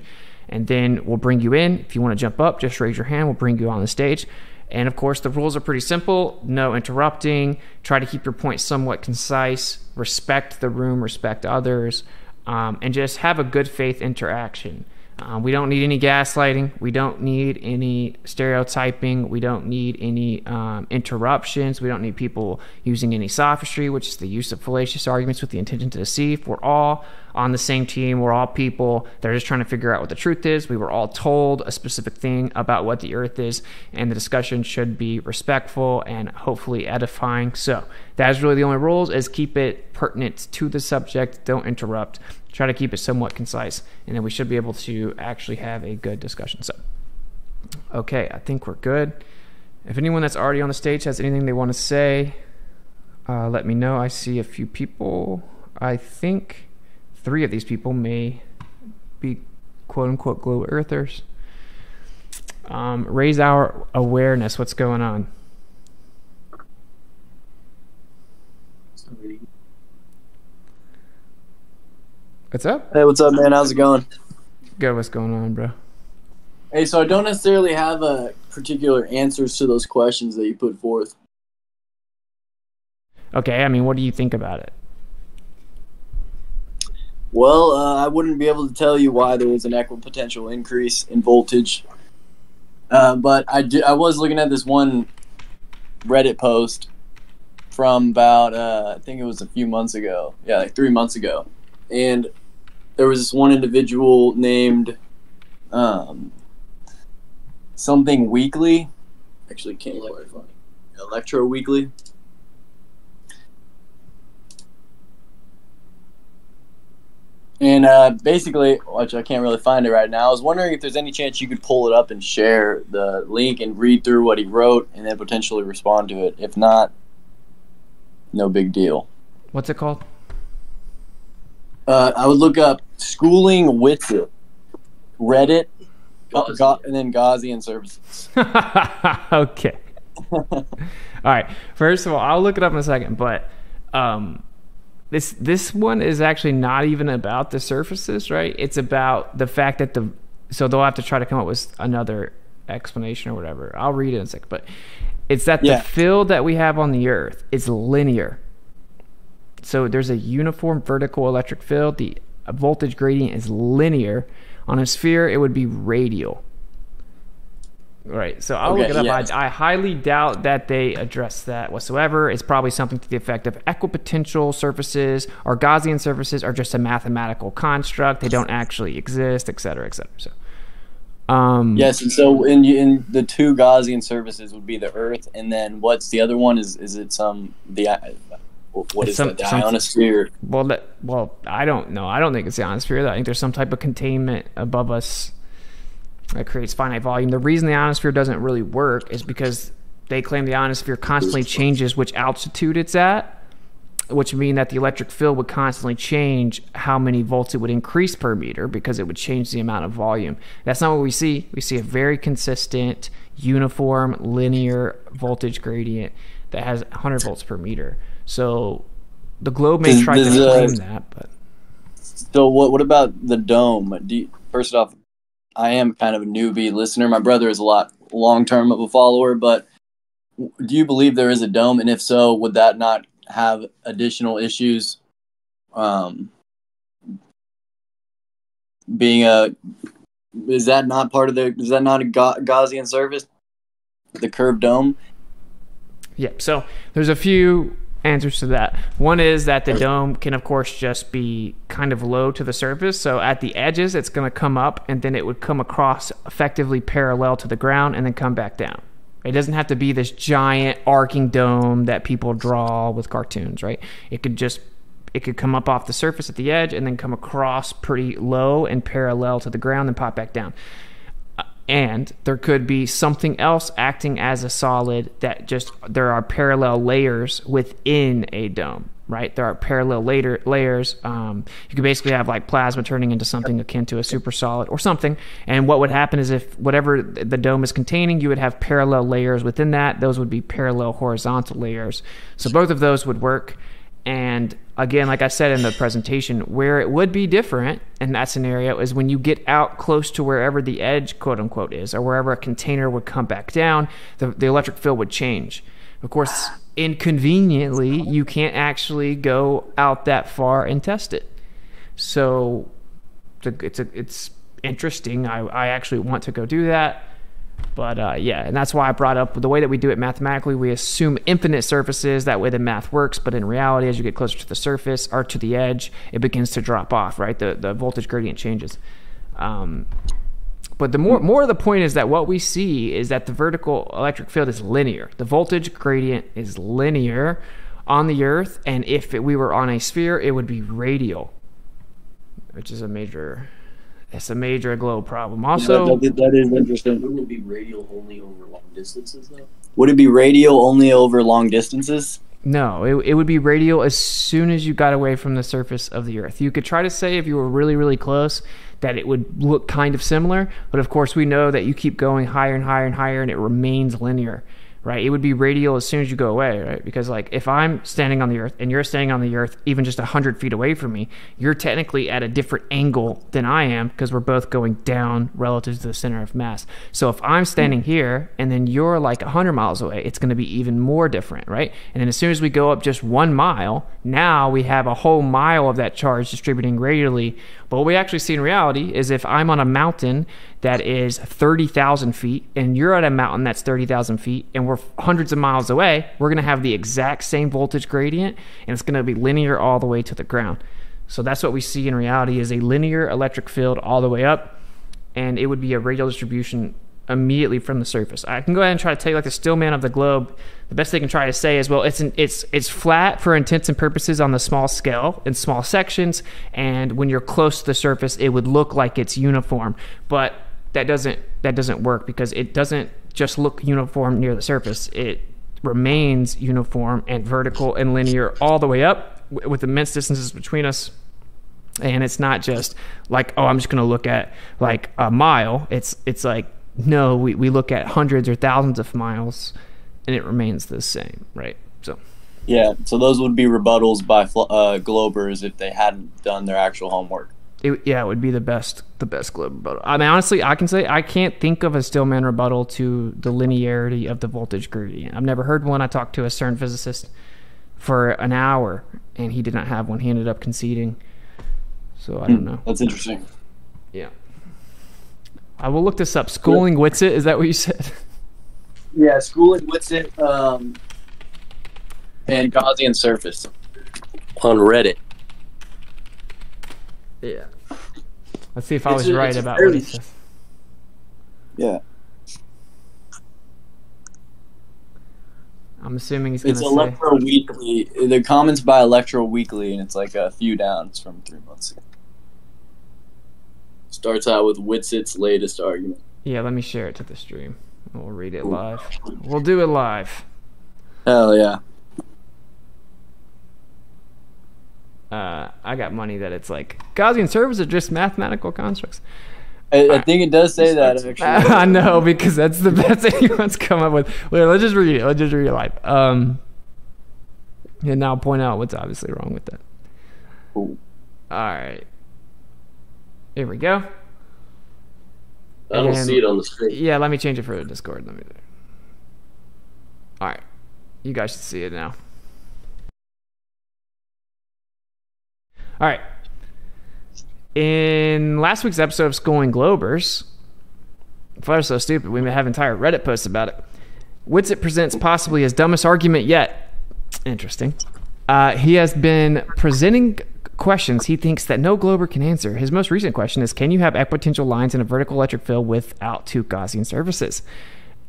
And then we'll bring you in. If you want to jump up, just raise your hand. We'll bring you on the stage. And of course, the rules are pretty simple. No interrupting. Try to keep your points somewhat concise. Respect the room, respect others, um, and just have a good faith interaction. Um, we don't need any gaslighting. We don't need any stereotyping. We don't need any um, interruptions. We don't need people using any sophistry, which is the use of fallacious arguments with the intention to deceive. We're all on the same team. We're all people that are just trying to figure out what the truth is. We were all told a specific thing about what the Earth is, and the discussion should be respectful and hopefully edifying. So that's really the only rules, is keep it pertinent to the subject. Don't interrupt. Try to keep it somewhat concise, and then we should be able to actually have a good discussion. So, okay, I think we're good. If anyone that's already on the stage has anything they want to say, uh, let me know. I see a few people. I think three of these people may be quote-unquote glow earthers. Um, raise our awareness. What's going on? Somebody. What's up? Hey, what's up, man? How's it going? Good. What's going on, bro? Hey, so I don't necessarily have a particular answers to those questions that you put forth. Okay, I mean, what do you think about it? Well, uh, I wouldn't be able to tell you why there was an equipotential increase in voltage. Uh, but I, do, I was looking at this one Reddit post from about, uh, I think it was a few months ago. Yeah, like three months ago. And there was this one individual named um, something Weekly. Actually, can't clarify. Electro Weekly. And uh, basically, which I can't really find it right now, I was wondering if there's any chance you could pull it up and share the link and read through what he wrote and then potentially respond to it. If not, no big deal. What's it called? Uh, I would look up Schooling Witsit, Reddit, oh, Ga and then Gaussian services. Okay. All right. First of all, I'll look it up in a second, but um, this this one is actually not even about the surfaces, right? It's about the fact that the so they'll have to try to come up with another explanation or whatever. I'll read it in a second, but it's that yeah. the field that we have on the Earth is linear. So there's a uniform vertical electric field. The voltage gradient is linear. On a sphere, it would be radial. Right, so I'll okay, look it up. Yeah. I, I highly doubt that they address that whatsoever. It's probably something to the effect of equipotential surfaces or Gaussian surfaces are just a mathematical construct. They don't actually exist, et cetera, et cetera. So, um, yes, and so in, in the two Gaussian surfaces would be the Earth, and then what's the other one? Is, is it some... the uh, What is some, that, the some, ionosphere? Well, that, well, I don't know. I don't think it's the ionosphere. I think there's some type of containment above us that creates finite volume. The reason the ionosphere doesn't really work is because they claim the ionosphere constantly changes which altitude it's at, which means that the electric field would constantly change how many volts it would increase per meter because it would change the amount of volume. That's not what we see. We see a very consistent, uniform, linear voltage gradient that has one hundred volts per meter. So the globe may try to claim uh, that, but so what? What about the dome? Do you, first off, I am kind of a newbie listener. My brother is a lot long term of a follower, but do you believe there is a dome? And if so, would that not have additional issues? Um, being a, is that not part of the, is that not a Ga- Gaussian surface? The curved dome? Yeah. So there's a few answers to that. One is that the dome can, of course, just be kind of low to the surface. So at the edges, it's going to come up, and then it would come across effectively parallel to the ground and then come back down. It doesn't have to be this giant arcing dome that people draw with cartoons, right? It could just, it could come up off the surface at the edge and then come across pretty low and parallel to the ground and pop back down. And there could be something else acting as a solid that just, there are parallel layers within a dome, right? There are parallel later layers. Um, you could basically have like plasma turning into something akin to a super solid or something. And what would happen is if whatever the dome is containing, you would have parallel layers within that. Those would be parallel horizontal layers. So both of those would work. And again, like I said in the presentation, where it would be different in that scenario is when you get out close to wherever the edge, quote unquote, is, or wherever a container would come back down, the, the electric field would change. Of course, inconveniently, you can't actually go out that far and test it. So it's a, it's interesting. I, I actually want to go do that. But uh, yeah, and that's why I brought up the way that we do it mathematically. We assume infinite surfaces. That way the math works. But in reality, as you get closer to the surface or to the edge, it begins to drop off, right? The the voltage gradient changes. Um, but the more, more of the point is that what we see is that the vertical electric field is linear. The voltage gradient is linear on the Earth. And if it, we were on a sphere, it would be radial, which is a major... It's a major globe problem. Also, yeah, that, that is interesting. Wouldn't it be radial only over long distances, though? Would it be radial only over long distances? No, it, it would be radial as soon as you got away from the surface of the Earth. You could try to say if you were really, really close that it would look kind of similar. But, of course, we know that you keep going higher and higher and higher, and it remains linear, right? It would be radial as soon as you go away, right? Because, like, if I'm standing on the Earth and you're standing on the Earth even just one hundred feet away from me, you're technically at a different angle than I am because we're both going down relative to the center of mass. So if I'm standing here and then you're, like, one hundred miles away, it's going to be even more different, right? And then as soon as we go up just one mile, now we have a whole mile of that charge distributing radially. But what we actually see in reality is if I'm on a mountain that is thirty thousand feet and you're on a mountain that's thirty thousand feet and we're hundreds of miles away, we're going to have the exact same voltage gradient and it's going to be linear all the way to the ground. So that's what we see in reality is a linear electric field all the way up, and it would be a radial distribution immediately from the surface. I can go ahead and try to take like the Stillman of the globe. The best they can try to say is, well, it's an, it's it's flat for intents and purposes on the small scale in small sections, and when you're close to the surface, it would look like it's uniform. But that doesn't that doesn't work because it doesn't just look uniform near the surface. It remains uniform and vertical and linear all the way up with immense distances between us. And it's not just like, oh, I'm just going to look at like a mile. It's it's like, no, we, we look at hundreds or thousands of miles, and it remains the same, right? So, yeah, so those would be rebuttals by uh, Globers if they hadn't done their actual homework. It, yeah, it would be the best the best globe rebuttal. I mean, honestly, I can say I can't think of a Stillman rebuttal to the linearity of the voltage gradient. I've never heard one. I talked to a CERN physicist for an hour, and he did not have one. He ended up conceding. So I don't know. That's interesting. Yeah. I will look this up. Schooling Witsit, is that what you said? Yeah, Schooling Witsit um, and Gaussian surface on Reddit. Yeah. Let's see if I was it's, right it's about fairly, what he says. Yeah. I'm assuming he's going to say. It's Electro Weekly. The comments by Electro Weekly, and it's like a few downs from three months ago. Starts out with Witsit's latest argument. Yeah, let me share it to the stream. We'll read it live. We'll do it live. Hell yeah. Uh, I got money that it's like Gaussian surfaces are just mathematical constructs. I, I think it does say that, actually. I, I know, because that's the best anyone's come up with. Wait, let's just read it. Let's just read it live. Um, and now point out what's obviously wrong with that. Ooh. All right. Here we go. I don't and, see it on the screen. Yeah, let me change it for the Discord. Let me do it. All right, you guys should see it now. All right, in last week's episode of Schooling Globers, if I was so stupid, we may have entire Reddit posts about it. Witsit presents possibly his dumbest argument yet. Interesting. Uh, he has been presenting questions he thinks that no Glober can answer. His most recent question is, can you have equipotential lines in a vertical electric field without two Gaussian surfaces?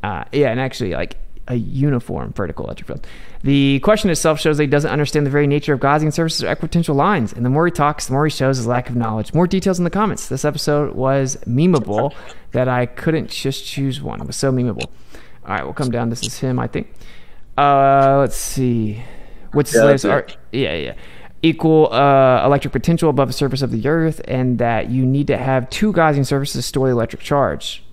Uh, yeah, and actually, like, a uniform vertical electric field. The question itself shows that he doesn't understand the very nature of Gaussian surfaces or equipotential lines. And the more he talks, the more he shows his lack of knowledge. More details in the comments. This episode was memeable that I couldn't just choose one. It was so memeable. All right, we'll come down. This is him, I think. Uh, let's see. What's his yeah, latest art? Yeah, yeah. Equal uh, electric potential above the surface of the Earth, and that you need to have two Gaussian surfaces to store the electric charge.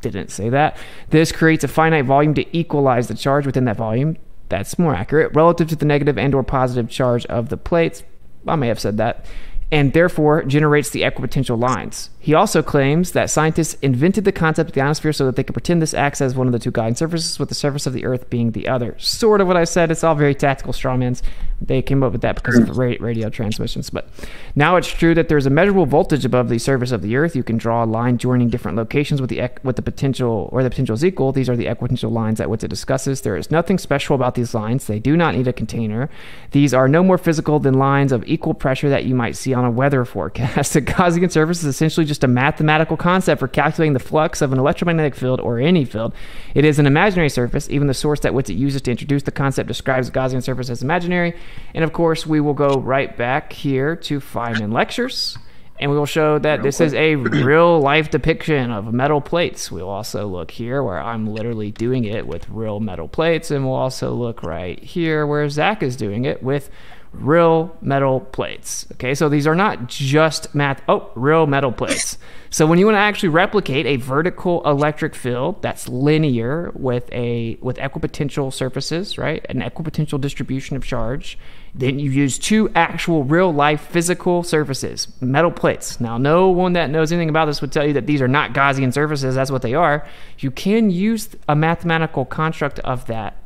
Didn't say that. This creates a finite volume to equalize the charge within that volume. That's more accurate. Relative to the negative and or positive charge of the plates. I may have said that. And therefore generates the equipotential lines. He also claims that scientists invented the concept of the ionosphere so that they could pretend this acts as one of the two Gaussian surfaces, with the surface of the Earth being the other. Sort of what I said. It's all very tactical strawmans. They came up with that because of radio transmissions. But now it's true that there's a measurable voltage above the surface of the Earth. You can draw a line joining different locations with the with the potential, or the potential is equal. These are the equipotential lines that Witsit discusses. There is nothing special about these lines. They do not need a container. These are no more physical than lines of equal pressure that you might see on a weather forecast. A Gaussian surface is essentially just a mathematical concept for calculating the flux of an electromagnetic field or any field. It is an imaginary surface. Even the source that Witsit uses to introduce the concept describes Gaussian surface as imaginary. And of course, we will go right back here to Feynman Lectures, and we will show that this is a real life depiction of metal plates. We'll also look here where I'm literally doing it with real metal plates, and we'll also look right here where Zach is doing it with real metal plates. Okay, so these are not just math. Oh, real metal plates. So when you want to actually replicate a vertical electric field that's linear with a with equipotential surfaces, right, an equipotential distribution of charge, then you use two actual real life physical surfaces, metal plates. Now, no one that knows anything about this would tell you that these are not Gaussian surfaces. That's what they are. You can use a mathematical construct of that.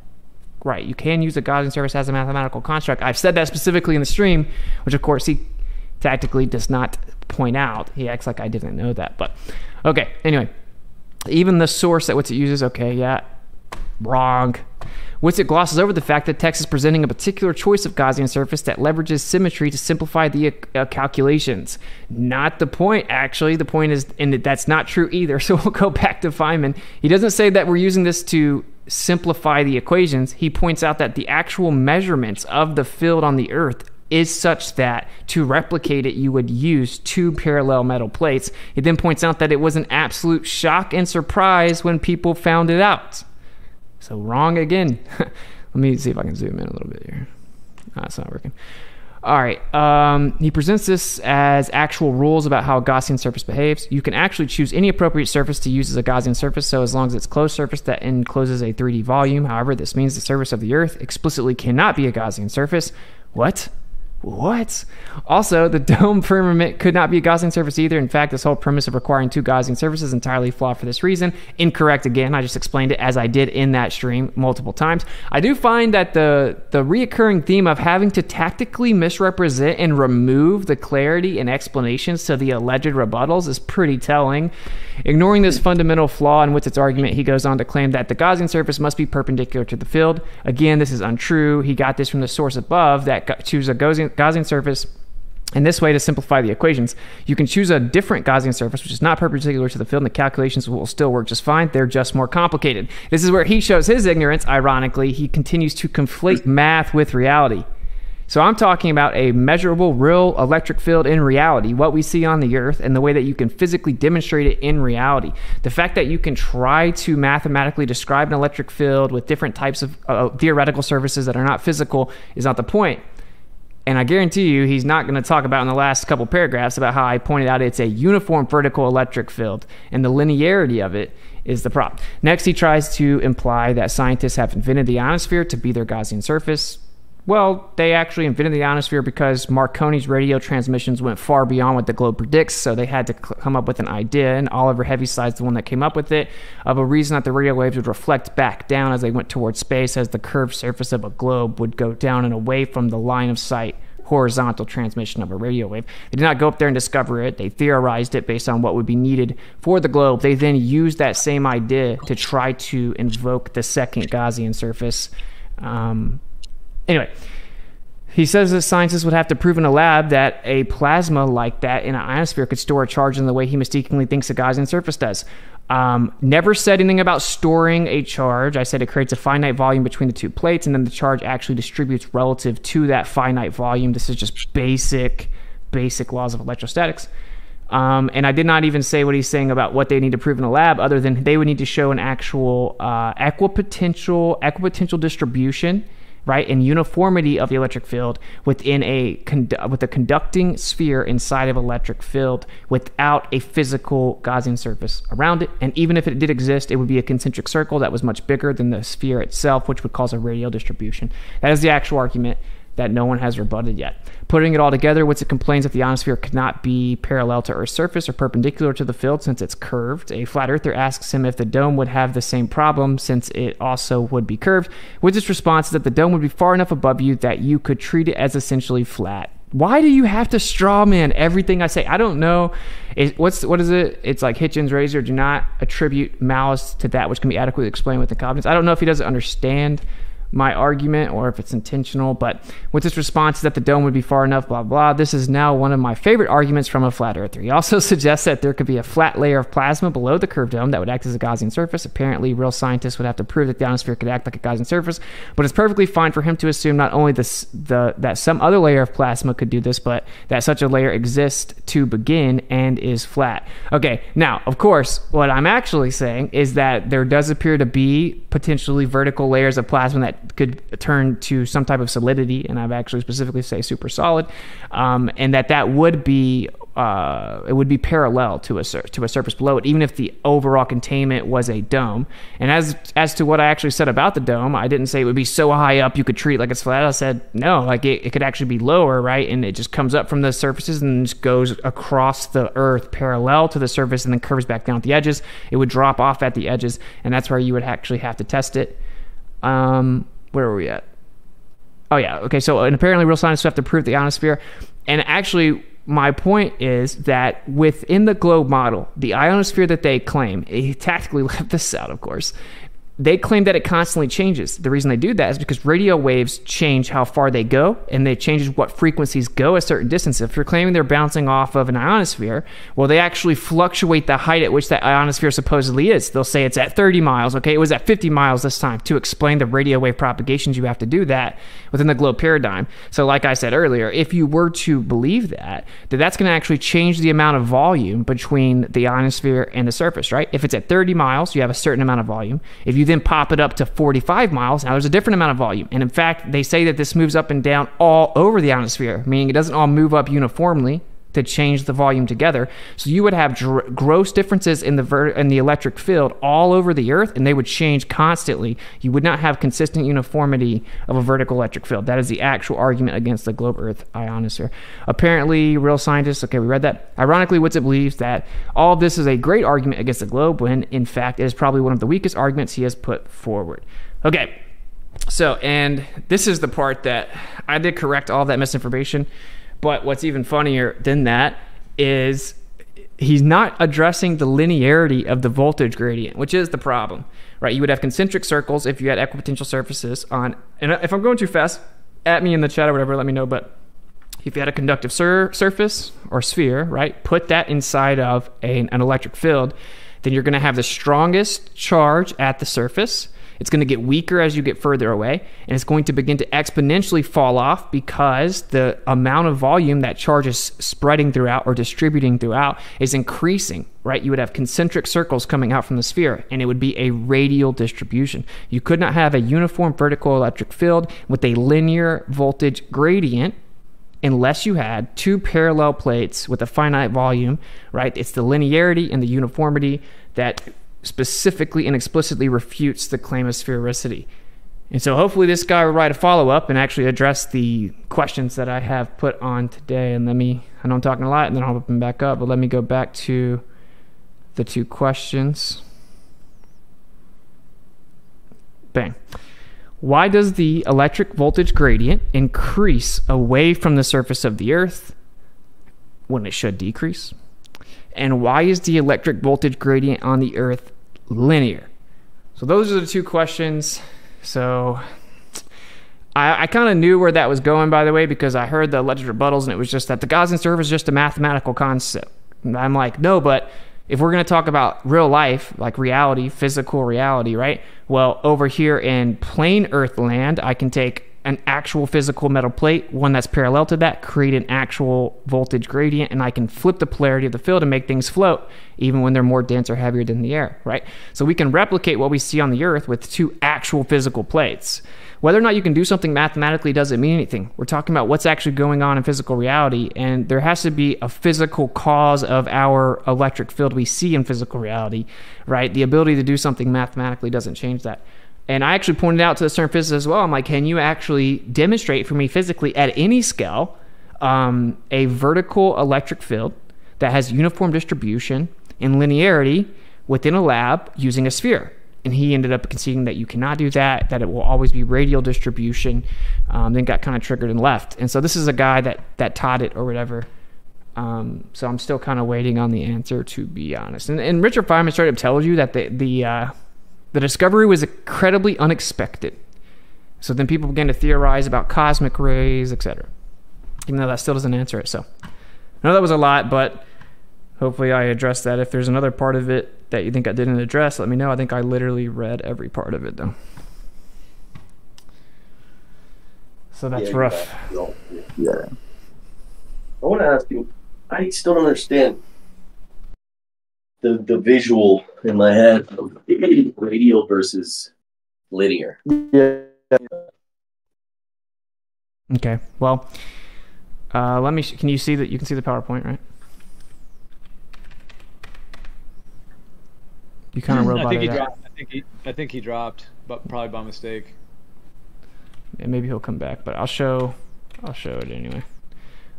Right, you can use a Gaussian surface as a mathematical construct. I've said that specifically in the stream, which of course he tactically does not point out. He acts like I didn't know that, but okay. Anyway, even the source that Witsit uses, okay, yeah, wrong. Witsit glosses over the fact that text is presenting a particular choice of Gaussian surface that leverages symmetry to simplify the uh, calculations. Not the point, actually. The point is, and that's not true either, so we'll go back to Feynman. He doesn't say that we're using this to simplify the equations. He points out that the actual measurements of the field on the Earth is such that to replicate it, you would use two parallel metal plates. He then points out that it was an absolute shock and surprise when people found it out. So wrong again. Let me see if I can zoom in a little bit here. No, it's not working. All right, um, he presents this as actual rules about how a Gaussian surface behaves. You can actually choose any appropriate surface to use as a Gaussian surface, so as long as it's a closed surface that encloses a three D volume. However, this means the surface of the Earth explicitly cannot be a Gaussian surface. What? What? Also, the dome firmament could not be a Gaussian surface either. In fact, this whole premise of requiring two Gaussian surfaces is entirely flawed for this reason. Incorrect again. I just explained it as I did in that stream multiple times. I do find that the the reoccurring theme of having to tactically misrepresent and remove the clarity and explanations to the alleged rebuttals is pretty telling. Ignoring this fundamental flaw in Witsit's argument, he goes on to claim that the Gaussian surface must be perpendicular to the field. Again, this is untrue. He got this from the source above that choose a Gaussian Gaussian surface in this way to simplify the equations. You can choose a different Gaussian surface which is not perpendicular to the field, and the calculations will still work just fine. They're just more complicated. This is where he shows his ignorance. Ironically, he continues to conflate math with reality. So I'm talking about a measurable real electric field in reality, what we see on the Earth, and the way that you can physically demonstrate it in reality. The fact that you can try to mathematically describe an electric field with different types of uh, theoretical surfaces that are not physical is not the point. And I guarantee you he's not going to talk about in the last couple paragraphs about how I pointed out it's a uniform vertical electric field, and the linearity of it is the problem. Next, he tries to imply that scientists have invented the ionosphere to be their Gaussian surface. Well, they actually invented the ionosphere because Marconi's radio transmissions went far beyond what the globe predicts, so they had to cl- come up with an idea, and Oliver Heaviside's the one that came up with it, of a reason that the radio waves would reflect back down as they went towards space, as the curved surface of a globe would go down and away from the line of sight horizontal transmission of a radio wave. They did not go up there and discover it. They theorized it based on what would be needed for the globe. They then used that same idea to try to invoke the second Gaussian surface. Um... Anyway, he says that scientists would have to prove in a lab that a plasma like that in an ionosphere could store a charge in the way he mistakenly thinks a Gaussian surface does. Um, never said anything about storing a charge. I said it creates a finite volume between the two plates, and then the charge actually distributes relative to that finite volume. This is just basic, basic laws of electrostatics. Um, and I did not even say what he's saying about what they need to prove in a lab, other than they would need to show an actual uh, equipotential, equipotential distribution, right, and uniformity of the electric field within a con- with a conducting sphere inside of electric field without a physical Gaussian surface around it. And even if it did exist, it would be a concentric circle that was much bigger than the sphere itself, which would cause a radial distribution. That is the actual argument that no one has rebutted yet. Putting it all together, Witsit complains that the ionosphere could not be parallel to Earth's surface or perpendicular to the field since it's curved. A flat earther asks him if the dome would have the same problem since it also would be curved. Witsit's response is that the dome would be far enough above you that you could treat it as essentially flat. Why do you have to straw man everything I say? I don't know. It, what's what is it? It's like Hitchens' razor. Do not attribute malice to that which can be adequately explained with incompetence. I don't know if he doesn't understand my argument or if it's intentional, but with this response that the dome would be far enough, blah, blah. This is now one of my favorite arguments from a flat earther. He also suggests that there could be a flat layer of plasma below the curved dome that would act as a Gaussian surface. Apparently, real scientists would have to prove that the ionosphere could act like a Gaussian surface, but it's perfectly fine for him to assume not only this, the that some other layer of plasma could do this, but that such a layer exists to begin and is flat. Okay, now, of course, what I'm actually saying is that there does appear to be potentially vertical layers of plasma that could turn to some type of solidity, and I've actually specifically say super solid, um, and that that would be uh, it would be parallel to a sur- to a surface below it, even if the overall containment was a dome. And as as to what I actually said about the dome, I didn't say it would be so high up you could treat it like it's flat. I said no, like it, it could actually be lower, right? And it just comes up from the surfaces and just goes across the Earth parallel to the surface and then curves back down at the edges. It would drop off at the edges, and that's where you would actually have to test it. Um, where are we at? Oh yeah, okay, so and apparently real scientists have to prove the ionosphere. And actually, my point is that within the globe model, the ionosphere that they claim, he tactically left this out, of course, they claim that it constantly changes. The reason they do that is because radio waves change how far they go, and they change what frequencies go a certain distance. If you're claiming they're bouncing off of an ionosphere, well, they actually fluctuate the height at which that ionosphere supposedly is. They'll say it's at thirty miles, okay, it was at fifty miles this time. To explain the radio wave propagations, you have to do that within the globe paradigm. So like I said earlier, if you were to believe that, that that's going to actually change the amount of volume between the ionosphere and the surface, right? If it's at thirty miles, you have a certain amount of volume. If you then pop it up to forty-five miles. Now there's a different amount of volume. And in fact, they say that this moves up and down all over the ionosphere, meaning it doesn't all move up uniformly to change the volume together. So you would have dr- gross differences in the ver- in the electric field all over the Earth, and they would change constantly. You would not have consistent uniformity of a vertical electric field. That is the actual argument against the globe-Earth ionosphere. Apparently, real scientists, okay, we read that. Ironically, Witsit believes that all of this is a great argument against the globe, when in fact, it is probably one of the weakest arguments he has put forward. Okay, so, and this is the part that I did correct all that misinformation. But what's even funnier than that is he's not addressing the linearity of the voltage gradient, which is the problem, right? You would have concentric circles if you had equipotential surfaces on, and if I'm going too fast, at me in the chat or whatever, let me know, but if you had a conductive sur- surface or sphere, right, put that inside of a, an electric field, then you're gonna have the strongest charge at the surface. It's going to get weaker as you get further away, and it's going to begin to exponentially fall off because the amount of volume that charge is spreading throughout or distributing throughout is increasing, right? You would have concentric circles coming out from the sphere, and it would be a radial distribution. You could not have a uniform vertical electric field with a linear voltage gradient unless you had two parallel plates with a finite volume, right? It's the linearity and the uniformity that specifically and explicitly refutes the claim of sphericity. And so hopefully this guy will write a follow-up and actually address the questions that I have put on today. And let me, I know I'm talking a lot, and then I'll open back up, but let me go back to the two questions. Bang. Why does the electric voltage gradient increase away from the surface of the Earth when it should decrease? And why is the electric voltage gradient on the Earth linear? So those are the two questions. So I, I kind of knew where that was going, by the way, because I heard the alleged rebuttals, and it was just that the Gaussian surface is just a mathematical concept. And I'm like, no, but if we're going to talk about real life, like reality, physical reality, right? Well, over here in plain Earth land, I can take an actual physical metal plate, one that's parallel to that, create an actual voltage gradient, and I can flip the polarity of the field and make things float, even when they're more dense or heavier than the air, right? So we can replicate what we see on the Earth with two actual physical plates. Whether or not you can do something mathematically doesn't mean anything. We're talking about what's actually going on in physical reality, and there has to be a physical cause of our electric field we see in physical reality, right? The ability to do something mathematically doesn't change that. And I actually pointed out to the CERN physicist as well, I'm like, can you actually demonstrate for me physically at any scale um, a vertical electric field that has uniform distribution and linearity within a lab using a sphere? And he ended up conceding that you cannot do that, that it will always be radial distribution, um, then got kind of triggered and left. And so this is a guy that, that taught it or whatever. Um, so I'm still kind of waiting on the answer, to be honest. And, and Richard Feynman straight up tells you that the... the uh, The discovery was incredibly unexpected. So then people began to theorize about cosmic rays, et cetera. Even though that still doesn't answer it. So I know that was a lot, but hopefully I addressed that. If there's another part of it that you think I didn't address, let me know. I think I literally read every part of it, though. So that's yeah, rough. Yeah. yeah. I want to ask you, I still don't understand the the visual in my head of radial versus linear. Yeah. Okay. Well, uh, let me. Sh can you see that? You can see the PowerPoint, right? You kind of roboted. I think he dropped. I think he, I think he dropped, but probably by mistake. And maybe he'll come back, but I'll show. I'll show it anyway.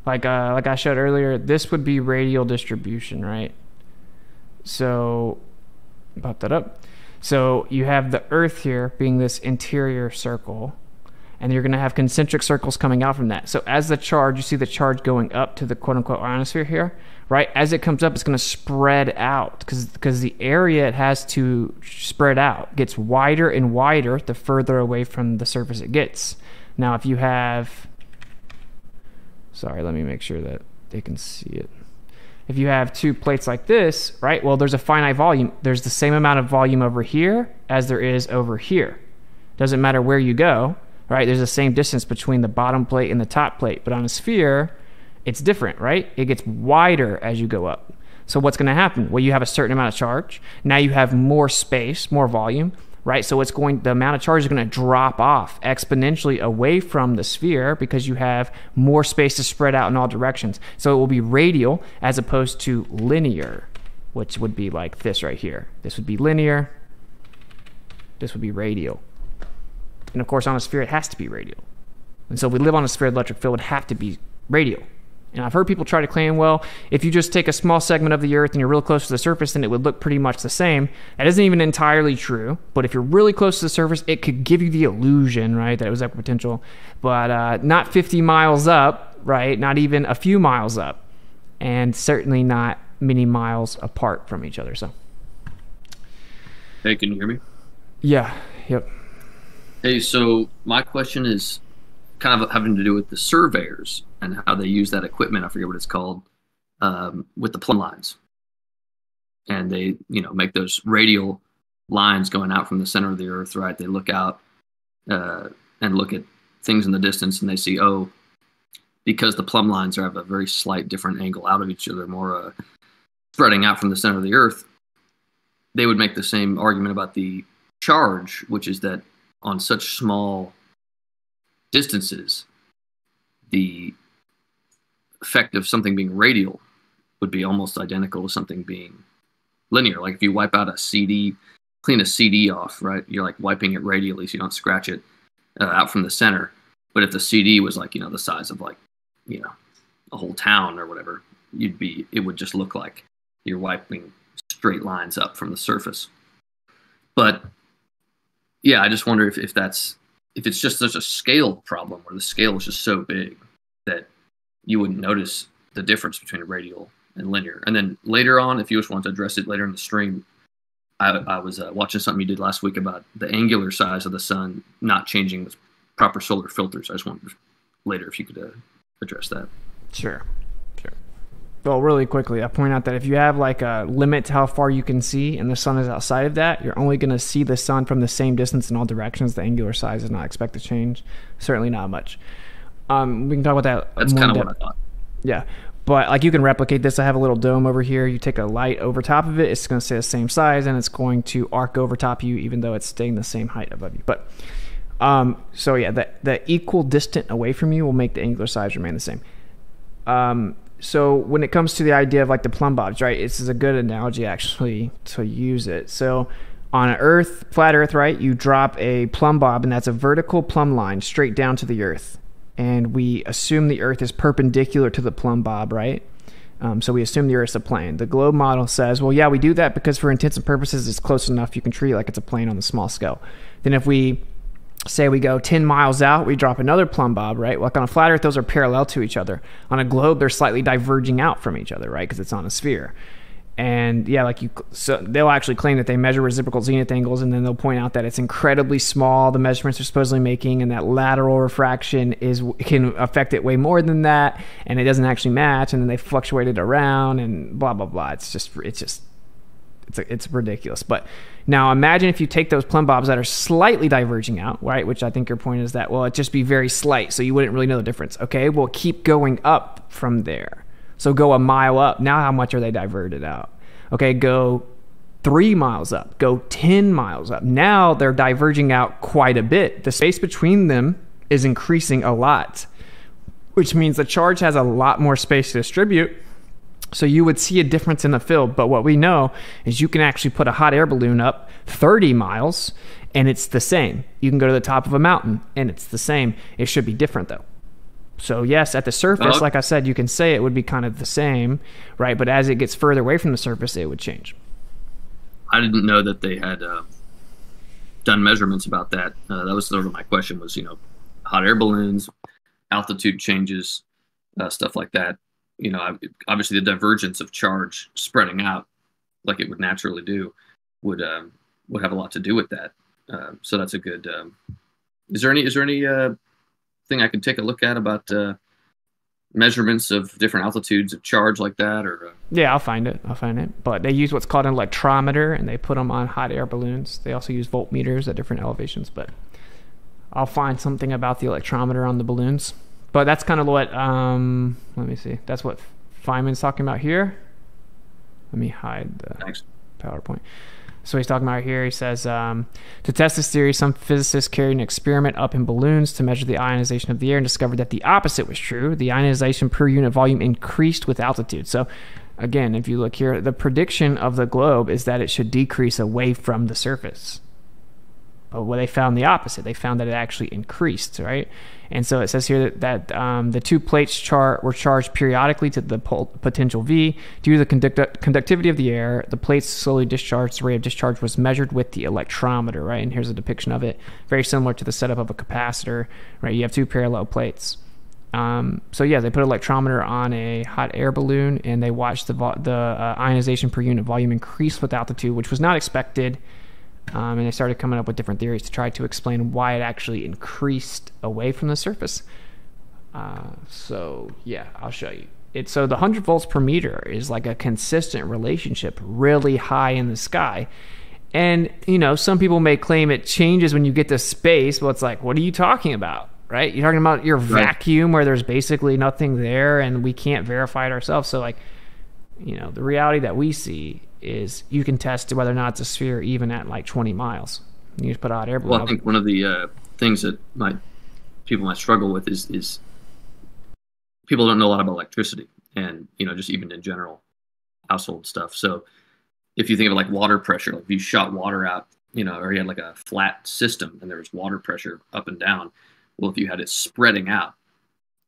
Like uh, like I showed earlier, this would be radial distribution, right? So, pop that up. So you have the Earth here being this interior circle, and you're going to have concentric circles coming out from that. So as the charge, you see the charge going up to the quote-unquote ionosphere here, right? As it comes up, it's going to spread out because because the area it has to spread out gets wider and wider the further away from the surface it gets. Now, if you have... Sorry, let me make sure that they can see it. If you have two plates like this, right, well, there's a finite volume. There's the same amount of volume over here as there is over here. Doesn't matter where you go, right? There's the same distance between the bottom plate and the top plate. But on a sphere, it's different, right? It gets wider as you go up. So what's going to happen? Well, you have a certain amount of charge. Now you have more space, more volume, right? So it's going, the amount of charge is going to drop off exponentially away from the sphere because you have more space to spread out in all directions. So it will be radial as opposed to linear, which would be like this right here. This would be linear. This would be radial. And of course, on a sphere, it has to be radial. And so if we live on a sphere, electric field would have to be radial. And I've heard people try to claim, well, if you just take a small segment of the Earth and you're real close to the surface, then it would look pretty much the same. That isn't even entirely true. But if you're really close to the surface, it could give you the illusion, right, that it was equipotential. But uh, not fifty miles up, right, not even a few miles up, and certainly not many miles apart from each other. So, hey, can you hear me? Yeah, yep. Hey, so my question is kind of having to do with the surveyors and how they use that equipment. I forget what it's called, um, with the plumb lines. And they, you know, make those radial lines going out from the center of the Earth, right? They look out uh, and look at things in the distance, and they see, oh, because the plumb lines are have a very slight different angle out of each other, more uh, spreading out from the center of the Earth, they would make the same argument about the charge, which is that on such small distances, the effect of something being radial would be almost identical to something being linear. Like if you wipe out a C D, clean a C D off, right? You're like wiping it radially so you don't scratch it. uh, out from the center. But if the C D was like, you know, the size of like, you know, a whole town or whatever, you'd be, it would just look like you're wiping straight lines up from the surface. But yeah, I just wonder if, if that's, if it's just such a scale problem where the scale is just so big that you wouldn't notice the difference between radial and linear. And then later on, if you just want to address it later in the stream, I, I was uh, watching something you did last week about the angular size of the sun not changing with proper solar filters. I just wondered later if you could uh, address that. Sure. Sure. Well, really quickly, I point out that if you have like a limit to how far you can see and the sun is outside of that, you're only going to see the sun from the same distance in all directions. The angular size is not expected to change. Certainly not much. Um, we can talk about that. That's kind of what I thought. Yeah. But like you can replicate this. I have a little dome over here. You take a light over top of it. It's going to stay the same size, and it's going to arc over top you, even though it's staying the same height above you. But um, so yeah, the the equal distant away from you will make the angular size remain the same. Um, so when it comes to the idea of like the plumb bobs, right? This is a good analogy actually to use it. So on an Earth, flat Earth, right? You drop a plumb bob, and that's a vertical plumb line straight down to the Earth. And we assume the Earth is perpendicular to the plumb bob, right? Um, so we assume the Earth's a plane. The globe model says, well, yeah, we do that because for intents and purposes, it's close enough you can treat it like it's a plane on the small scale. Then if we say we go ten miles out, we drop another plumb bob, right? Like on a flat Earth, those are parallel to each other. On a globe, they're slightly diverging out from each other, right? Because it's on a sphere. And yeah, like you, so they'll actually claim that they measure reciprocal zenith angles, and then they'll point out that it's incredibly small, the measurements they're supposedly making, and that lateral refraction is can affect it way more than that, and it doesn't actually match, and then they fluctuate it around, and blah blah blah. It's just, it's just, it's a, it's ridiculous. But now imagine if you take those plumb bobs that are slightly diverging out, right? Which I think your point is that well, it'd just be very slight, so you wouldn't really know the difference. Okay, well keep going up from there. So go a mile up. Now how much are they diverted out? Okay, go three miles up. Go ten miles up. Now they're diverging out quite a bit. The space between them is increasing a lot, which means the charge has a lot more space to distribute. So you would see a difference in the field. But what we know is you can actually put a hot air balloon up thirty miles, and it's the same. You can go to the top of a mountain, and it's the same. It should be different, though. So yes, at the surface, uh, like I said, you can say it would be kind of the same, right? But as it gets further away from the surface, it would change. I didn't know that they had uh, done measurements about that. Uh, that was sort of my question was, you know, hot air balloons, altitude changes, uh, stuff like that. You know, obviously the divergence of charge spreading out like it would naturally do would um, would have a lot to do with that. Uh, so that's a good, um, is there any, is there any, uh, thing I could take a look at about uh, measurements of different altitudes of charge like that? Or uh... Yeah, I'll find it. I'll find it. But they use what's called an electrometer, and they put them on hot air balloons. They also use voltmeters at different elevations, but I'll find something about the electrometer on the balloons. But that's kind of what, um, let me see. That's what Feynman's talking about here. Let me hide the Thanks. PowerPoint. So he's talking about here, he says, um, to test this theory, some physicists carried an experiment up in balloons to measure the ionization of the air and discovered that the opposite was true. The ionization per unit volume increased with altitude. So again, if you look here, the prediction of the globe is that it should decrease away from the surface. But well, they found the opposite. They found that it actually increased, right? And so it says here that, that um, the two plates char were charged periodically to the potential V. Due to the conduct conductivity of the air, the plates slowly discharged. The rate of discharge was measured with the electrometer, right? And here's a depiction of it, very similar to the setup of a capacitor, right? You have two parallel plates. Um, so yeah, they put an electrometer on a hot air balloon, and they watched the, vo the uh, ionization per unit volume increase with altitude, which was not expected. Um, and they started coming up with different theories to try to explain why it actually increased away from the surface. Uh, so, yeah, I'll show you. It, so the one hundred volts per meter is like a consistent relationship, really high in the sky. And, you know, some people may claim it changes when you get to space. Well, it's like, what are you talking about, right? You're talking about your right. vacuum where there's basically nothing there, and we can't verify it ourselves. So, like, you know, the reality that we see is you can test whether or not it's a sphere even at like twenty miles. You just put out air balloon. Well, I think one of the uh, things that might, people might struggle with is, is people don't know a lot about electricity and, you know, just even in general household stuff. So if you think of like water pressure, like if you shot water out you know, or you had like a flat system and there was water pressure up and down. Well, if you had it spreading out,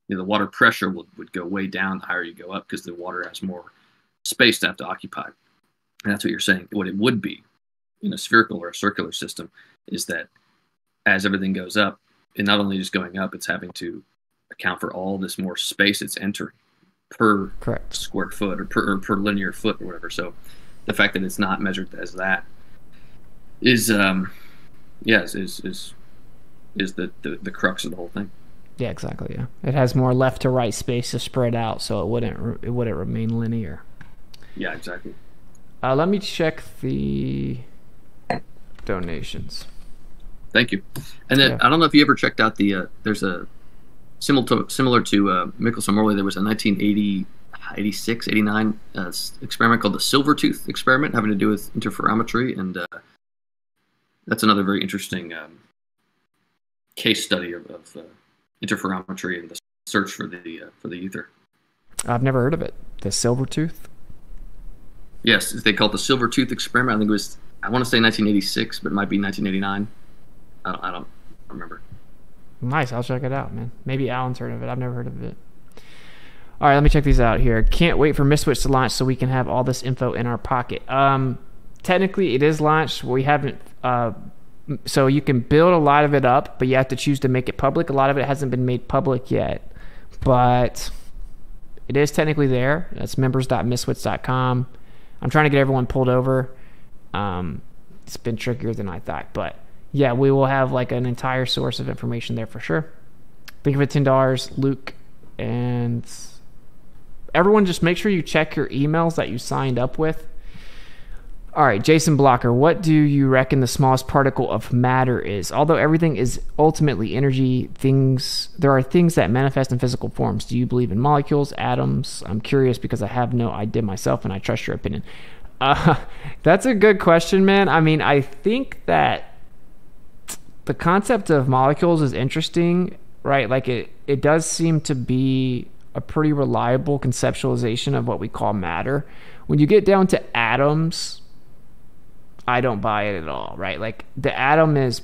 you know, the water pressure would, would go way down the higher you go up because the water has more space to have to occupy. And that's what you're saying. What it would be in a spherical or a circular system is that as everything goes up, it not only is going up, it's having to account for all this more space it's entering per Correct. square foot or per, or per linear foot or whatever. So the fact that it's not measured as that is, um, yes, is is is the, the, the crux of the whole thing. Yeah, exactly. Yeah, it has more left to right space to spread out, so it wouldn't it wouldn't remain linear. Yeah, exactly. Uh, let me check the donations. Thank you. And then yeah. I don't know if you ever checked out the uh, there's a similar to similar to uh, Michelson-Morley. There was a nineteen eighty, eighty-six, eighty-nine uh, experiment called the Silvertooth experiment, having to do with interferometry, and uh, that's another very interesting um, case study of, of uh, interferometry and the search for the uh, for the ether. I've never heard of it. The Silvertooth. Yes, they call it the Silvertooth experiment. I think it was I want to say nineteen eighty-six, but it might be nineteen eighty-nine. I don't, I don't remember. Nice. I'll check it out, man. Maybe Alan's heard of it. I've never heard of it. All right, let me check these out here. Can't wait for Miswits to launch so we can have all this info in our pocket. Um, technically, it is launched. We haven't. Uh, so you can build a lot of it up, but you have to choose to make it public. A lot of it hasn't been made public yet, but it is technically there. That's members dot miswits dot com. I'm trying to get everyone pulled over. Um, it's been trickier than I thought, but yeah, we will have like an entire source of information there for sure. Think of it ten dollars, Luke, and everyone just make sure you check your emails that you signed up with. All right, Jason Blocker, what do you reckon the smallest particle of matter is? Although everything is ultimately energy, things there are things that manifest in physical forms. Do you believe in molecules, atoms? I'm curious because I have no idea myself, and I trust your opinion. Uh, that's a good question, man. I mean, I think that the concept of molecules is interesting, right? Like it, it does seem to be a pretty reliable conceptualization of what we call matter. When you get down to atoms, I don't buy it at all, right? Like the atom is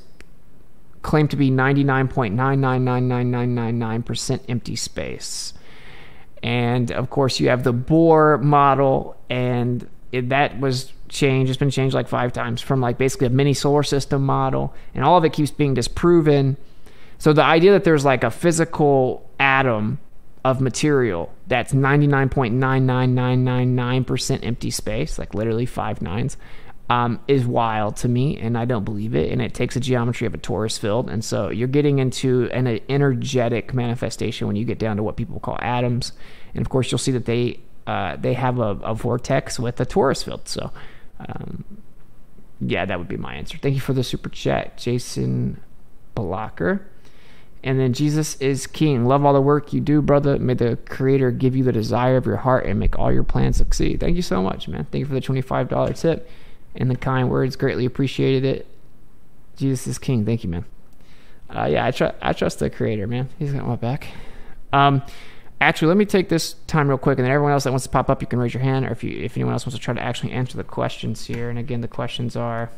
claimed to be ninety-nine point nine nine nine nine nine nine nine percent empty space. And of course you have the Bohr model, and it, that was changed. It's been changed like five times from like basically a mini solar system model, and all of it keeps being disproven. So the idea that there's like a physical atom of material that's ninety-nine point nine nine nine nine nine percent empty space, like literally five nines, um, is wild to me, and I don't believe it. And it takes a geometry of a torus field, and so you're getting into an energetic manifestation when you get down to what people call atoms. And of course, you'll see that they Uh, they have a, a vortex with a torus field. So, um, yeah, that would be my answer. Thank you for the super chat, Jason Blocker. And then Jesus is King. Love all the work you do, brother. May the Creator give you the desire of your heart and make all your plans succeed. Thank you so much, man. Thank you for the twenty-five dollar tip and the kind words. Greatly appreciated it. Jesus is King. Thank you, man. Uh, yeah, I, tr- I trust the Creator, man. He's got my back. Um... Actually, let me take this time real quick, and then everyone else that wants to pop up, you can raise your hand, or if you, if anyone else wants to try to actually answer the questions here. And again, the questions are,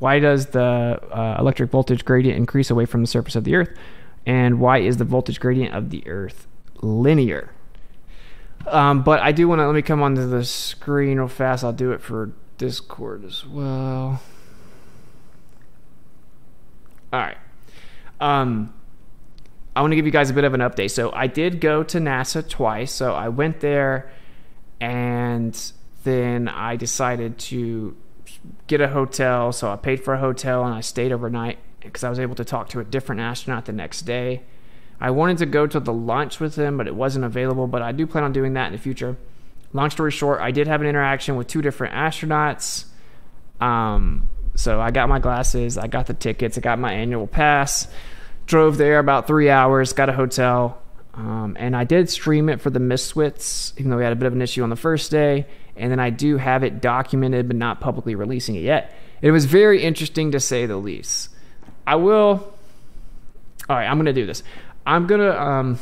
why does the uh, electric voltage gradient increase away from the surface of the Earth? And why is the voltage gradient of the Earth linear? Um, but I do want to, let me come onto the screen real fast. I'll do it for Discord as well. All right. Um... I want to give you guys a bit of an update. So I did go to NASA twice. So I went there, and then I decided to get a hotel. So I paid for a hotel, and I stayed overnight because I was able to talk to a different astronaut the next day. I wanted to go to the lunch with him, but it wasn't available. But I do plan on doing that in the future. Long story short, I did have an interaction with two different astronauts. Um, so I got my glasses. I got the tickets. I got my annual pass. Drove there about three hours, got a hotel, um, and I did stream it for the Miswits, even though we had a bit of an issue on the first day, and then I do have it documented but not publicly releasing it yet. It was very interesting to say the least. I will... Alright, I'm going to do this. I'm going to um,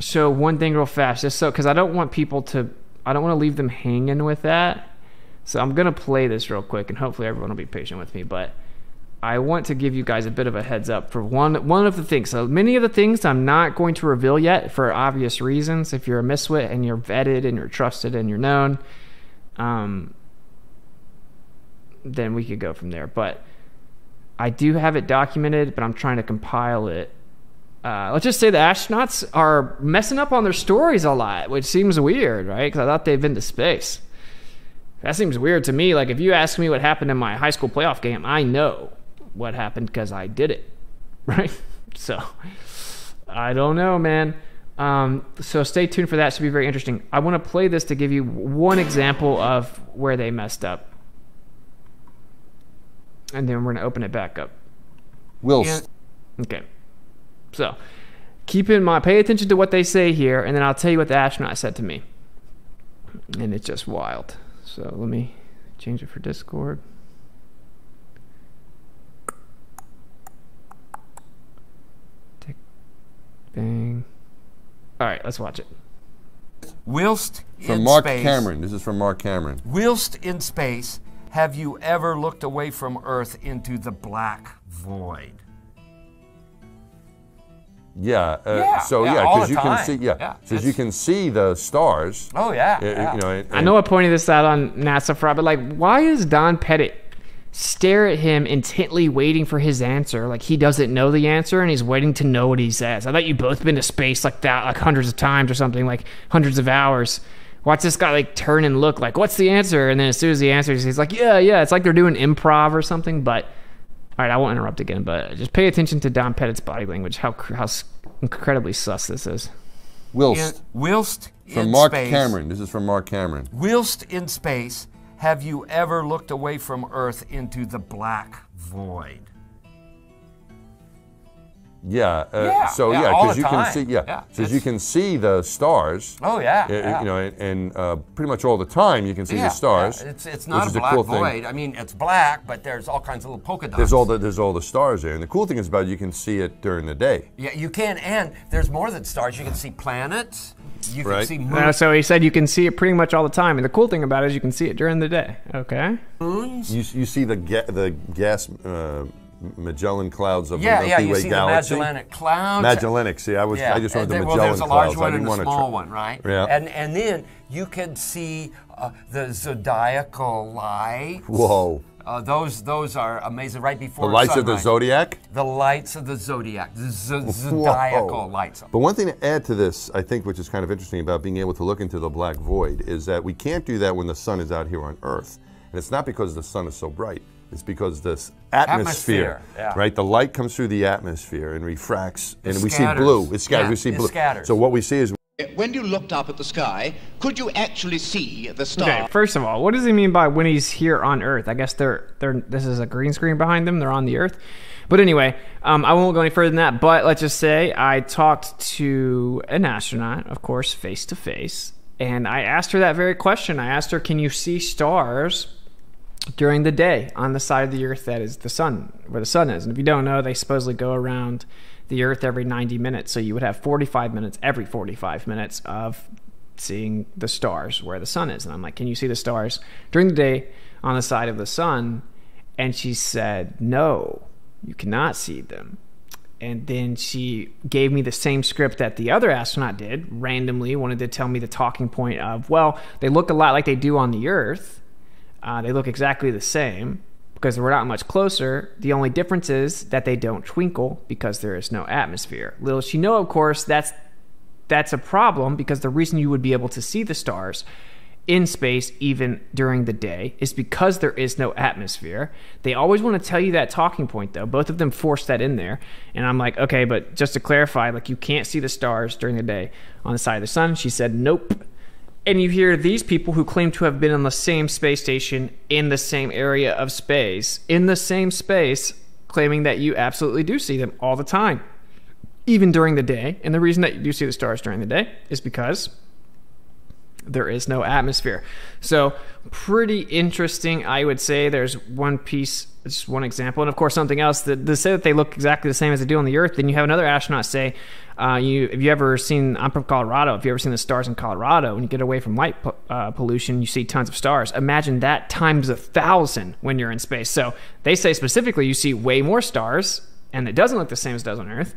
show one thing real fast, just so, because I don't want people to... I don't want to leave them hanging with that. So I'm gonna play this real quick, and hopefully everyone will be patient with me, but I want to give you guys a bit of a heads up for one one of the things. So many of the things I'm not going to reveal yet for obvious reasons. If you're a Miswit and you're vetted and you're trusted and you're known, um, then we could go from there. But I do have it documented, but I'm trying to compile it. Uh, let's just say the astronauts are messing up on their stories a lot, which seems weird, right? Because I thought they've been to space. That seems weird to me. Like, if you ask me what happened in my high school playoff game, I know what happened because I did it, right? So I don't know, man. Um, so stay tuned for that. It should be very interesting. I want to play this to give you one example of where they messed up, and then we're going to open it back up. Will. And, okay. So keep in mind, pay attention to what they say here, and then I'll tell you what the astronaut said to me. And it's just wild. So let me change it for Discord. Tick, bang. All right, let's watch it. Whilst in space. From Mark Cameron. This is from Mark Cameron. Whilst in space, have you ever looked away from Earth into the black void? Yeah. Uh, yeah. So yeah, because yeah, you time. can see. Yeah. yeah. So you can see the stars. Oh yeah. It, yeah. You know, it, it, I know I pointed this out on NASA Friday, but like, why is Don Pettit stare at him intently, waiting for his answer? Like, he doesn't know the answer, and he's waiting to know what he says. I thought you both been to space like that, like hundreds of times or something, like hundreds of hours. Watch this guy like turn and look like, what's the answer? And then as soon as he answers, he's like, yeah, yeah. It's like they're doing improv or something. But all right, I won't interrupt again, but just pay attention to Don Pettit's body language, how how incredibly sus this is. Whilst. In, whilst from in Mark space, Cameron. This is from Mark Cameron. Whilst in space, have you ever looked away from Earth into the black void? Yeah, uh, yeah. So yeah, because yeah, you time. can see. Yeah. yeah so you can see the stars. Oh yeah. It, yeah. You know, and, and uh, pretty much all the time you can see yeah, the stars. Yeah. It's it's not a black cool void. Thing. I mean, it's black, but there's all kinds of little polka dots. There's all the there's all the stars there, and the cool thing is about it, you can see it during the day. Yeah, you can, and there's more than stars. You can see planets. You can right. see moons. Uh, so he said you can see it pretty much all the time, and the cool thing about it is you can see it during the day. Okay. Moons. You you see the ga the gas. Uh, Magellan clouds of yeah, the Milky yeah, Way galaxy. Yeah, you see the Magellanic clouds. Magellanic. See, I was, yeah. I just wanted then, the Magellan clouds. Well, there's a large clouds. one and a small one, right? Yeah. And and then you can see uh, the zodiacal lights. Whoa. Uh, those those are amazing. Right before the lights sunrise. of the zodiac. The lights of the zodiac. The zodiacal lights. But one thing to add to this, I think, which is kind of interesting about being able to look into the black void, is that we can't do that when the sun is out here on Earth, and it's not because the sun is so bright. It's because this atmosphere, atmosphere yeah. right? The light comes through the atmosphere and refracts, it and we see blue. It scatters. Yeah, we see blue. Scatters. So what we see is, when you looked up at the sky, could you actually see the star? Okay, first of all, what does he mean by when he's here on Earth? I guess they're they're. This is a green screen behind them. They're on the Earth. But anyway, um, I won't go any further than that. But let's just say I talked to an astronaut, of course, face to face, and I asked her that very question. I asked her, "Can you see stars during the day on the side of the Earth that is the sun, where the sun is?" And if you don't know, they supposedly go around the Earth every ninety minutes, so you would have forty-five minutes every forty-five minutes of seeing the stars where the sun is. And I'm like, "Can you see the stars during the day on the side of the sun?" And she said, "No, you cannot see them." And then she gave me the same script that the other astronaut did, randomly wanted to tell me the talking point of, well, they look a lot like they do on the Earth. Uh, they look exactly the same because we're not much closer. The only difference is that they don't twinkle because there is no atmosphere. Little she know, of course, that's that's a problem, because the reason you would be able to see the stars in space even during the day is because there is no atmosphere. They always want to tell you that talking point, though. Both of them forced that in there. And I'm like, okay, but just to clarify, like, you can't see the stars during the day on the side of the sun. She said, nope. And you hear these people who claim to have been on the same space station, in the same area of space, in the same space, claiming that you absolutely do see them all the time, even during the day. And the reason that you do see the stars during the day is because there is no atmosphere. So pretty interesting, I would say. There's one piece, just one example. And of course, something else, that they say that they look exactly the same as they do on the Earth. Then you have another astronaut say, uh, you, have you ever seen, I'm from Colorado, have you ever seen the stars in Colorado? When you get away from light po uh, pollution, you see tons of stars. Imagine that times a thousand when you're in space. So they say specifically you see way more stars, and it doesn't look the same as it does on Earth.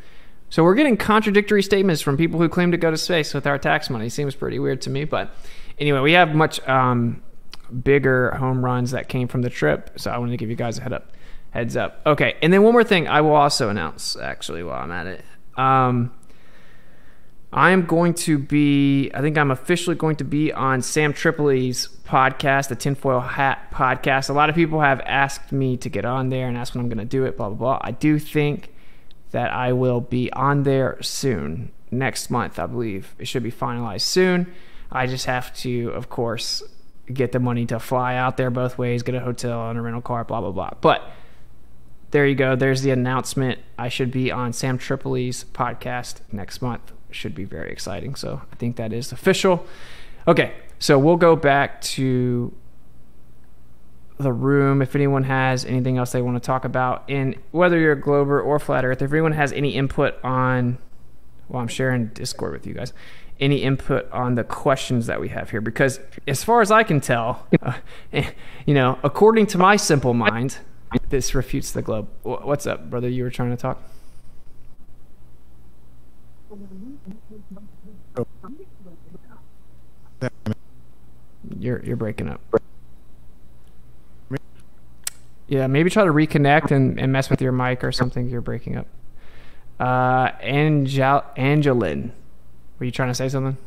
So we're getting contradictory statements from people who claim to go to space with our tax money. Seems pretty weird to me, but anyway, we have much um, bigger home runs that came from the trip, so I wanted to give you guys a head up, heads up. Okay, and then one more thing I will also announce, actually, while I'm at it. Um, I am going to be, I think I'm officially going to be on Sam Tripoli's podcast, the Tinfoil Hat podcast. A lot of people have asked me to get on there and asked when I'm going to do it, blah, blah, blah. I do think that I will be on there soon, next month, I believe. It should be finalized soon. I just have to, of course, get the money to fly out there both ways, get a hotel and a rental car, blah, blah, blah. But there you go. There's the announcement. I should be on Sam Tripoli's podcast next month. Should be very exciting. So I think that is official. Okay, so we'll go back to the room. If anyone has anything else they want to talk about, and whether you're a glober or flat earth, if anyone has any input on, well, I'm sharing Discord with you guys, any input on the questions that we have here, because as far as I can tell, uh, you know, according to my simple mind, this refutes the globe. What's up, brother? You were trying to talk. You're, you're breaking up. Yeah, maybe try to reconnect and, and mess with your mic or something. You're breaking up. Uh, Angel Angelin, were you trying to say something?